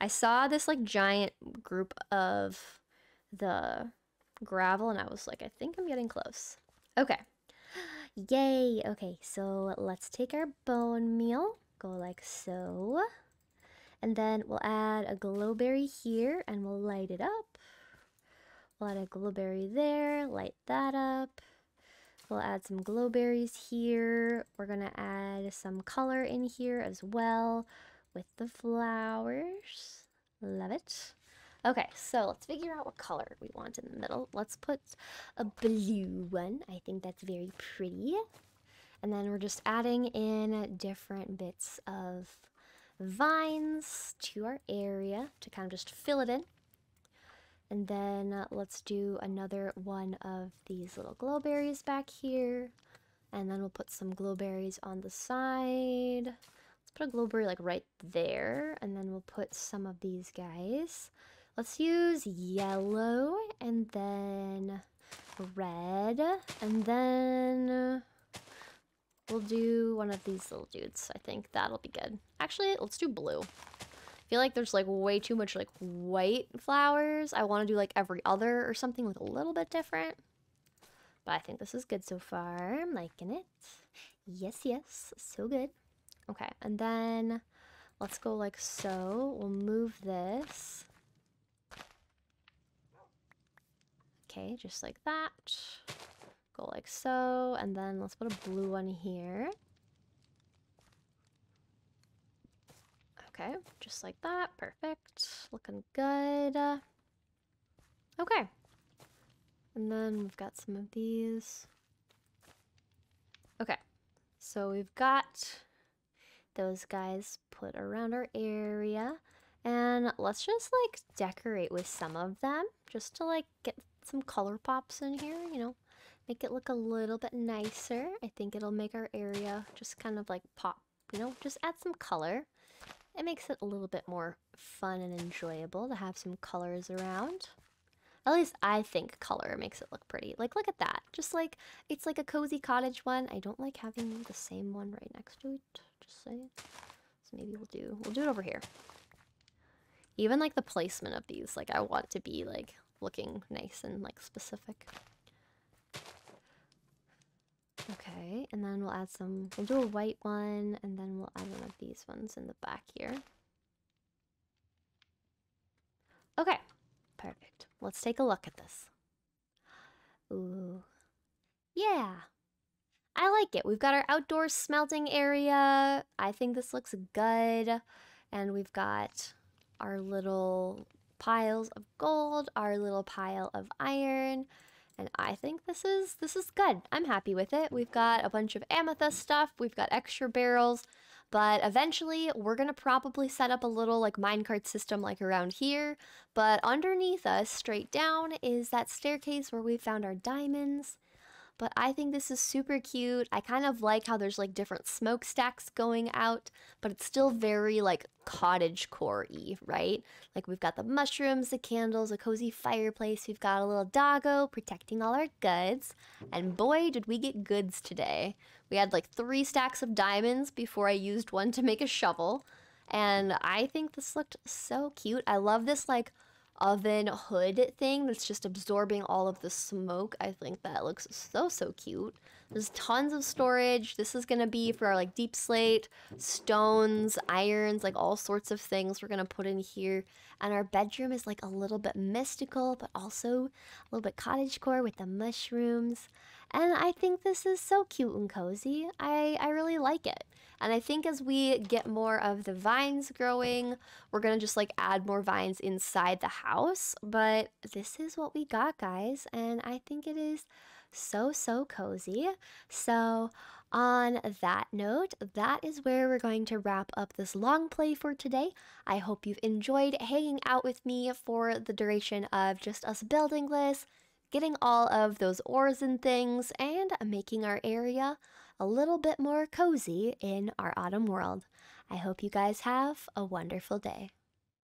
I saw this, like, giant group of the gravel, and I was like, I think I'm getting close. Okay. Yay! Okay, so let's take our bone meal, go like so, and then we'll add a glowberry here, and we'll light it up. We'll add a glowberry there, light that up. We'll add some glowberries here. We're gonna add some color in here as well with the flowers. Love it. Okay, so let's figure out what color we want in the middle. Let's put a blue one. I think that's very pretty. And then we're just adding in different bits of vines to our area to kind of just fill it in. And then uh, let's do another one of these little glowberries back here. And then we'll put some glowberries on the side. Let's put a glowberry like right there. And then we'll put some of these guys. Let's use yellow and then red. And then we'll do one of these little dudes. I think that'll be good. Actually, let's do blue. I feel like there's like way too much like white flowers. I want to do like every other or something like a little bit different. But I think this is good so far. I'm liking it. Yes, yes. So good. Okay, and then let's go like so. We'll move this. Okay, just like that. Go like so. And then let's put a blue one here. Okay, just like that. Perfect. Looking good. Okay. And then we've got some of these. Okay. So we've got those guys put around our area. And let's just, like, decorate with some of them. Just to, like, get some color pops in here, you know. Make it look a little bit nicer. I think it'll make our area just kind of, like, pop. You know, just add some color. It makes it a little bit more fun and enjoyable to have some colors around. At least I think color makes it look pretty. Like, look at that. Just like, it's like a cozy cottage one. I don't like having the same one right next to it. Just saying. So maybe we'll do, we'll do it over here. Even like the placement of these. Like, I want to be like looking nice and like specific. Okay, and then we'll add some, we'll do a white one, and then we'll add one of these ones in the back here. Okay, perfect. Let's take a look at this. Ooh, yeah. I like it. We've got our outdoor smelting area. I think this looks good. And we've got our little piles of gold, our little pile of iron. And I think this is this is good. I'm happy with it. We've got a bunch of amethyst stuff. We've got extra barrels. But eventually, we're going to probably set up a little like minecart system like around here. But underneath us, straight down, is that staircase where we found our diamonds. But I think this is super cute. I kind of like how there's like different smokestacks going out, but it's still very like cottagecore-y, right? Like we've got the mushrooms, the candles, a cozy fireplace. We've got a little doggo protecting all our goods. And boy, did we get goods today. We had like three stacks of diamonds before I used one to make a shovel. And I think this looked so cute. I love this like oven hood thing that's just absorbing all of the smoke. I think that looks so, so cute. There's tons of storage. This is gonna be for our like deep slate, stones, irons, like all sorts of things we're gonna put in here. And our bedroom is like a little bit mystical, but also a little bit cottagecore with the mushrooms. And I think this is so cute and cozy. I, I really like it. And I think as we get more of the vines growing, we're gonna just like add more vines inside the house. But this is what we got, guys. And I think it is so, so cozy. So on that note, that is where we're going to wrap up this long play for today. I hope you've enjoyed hanging out with me for the duration of just us building this, getting all of those ores and things, and making our area a little bit more cozy in our autumn world. I hope you guys have a wonderful day.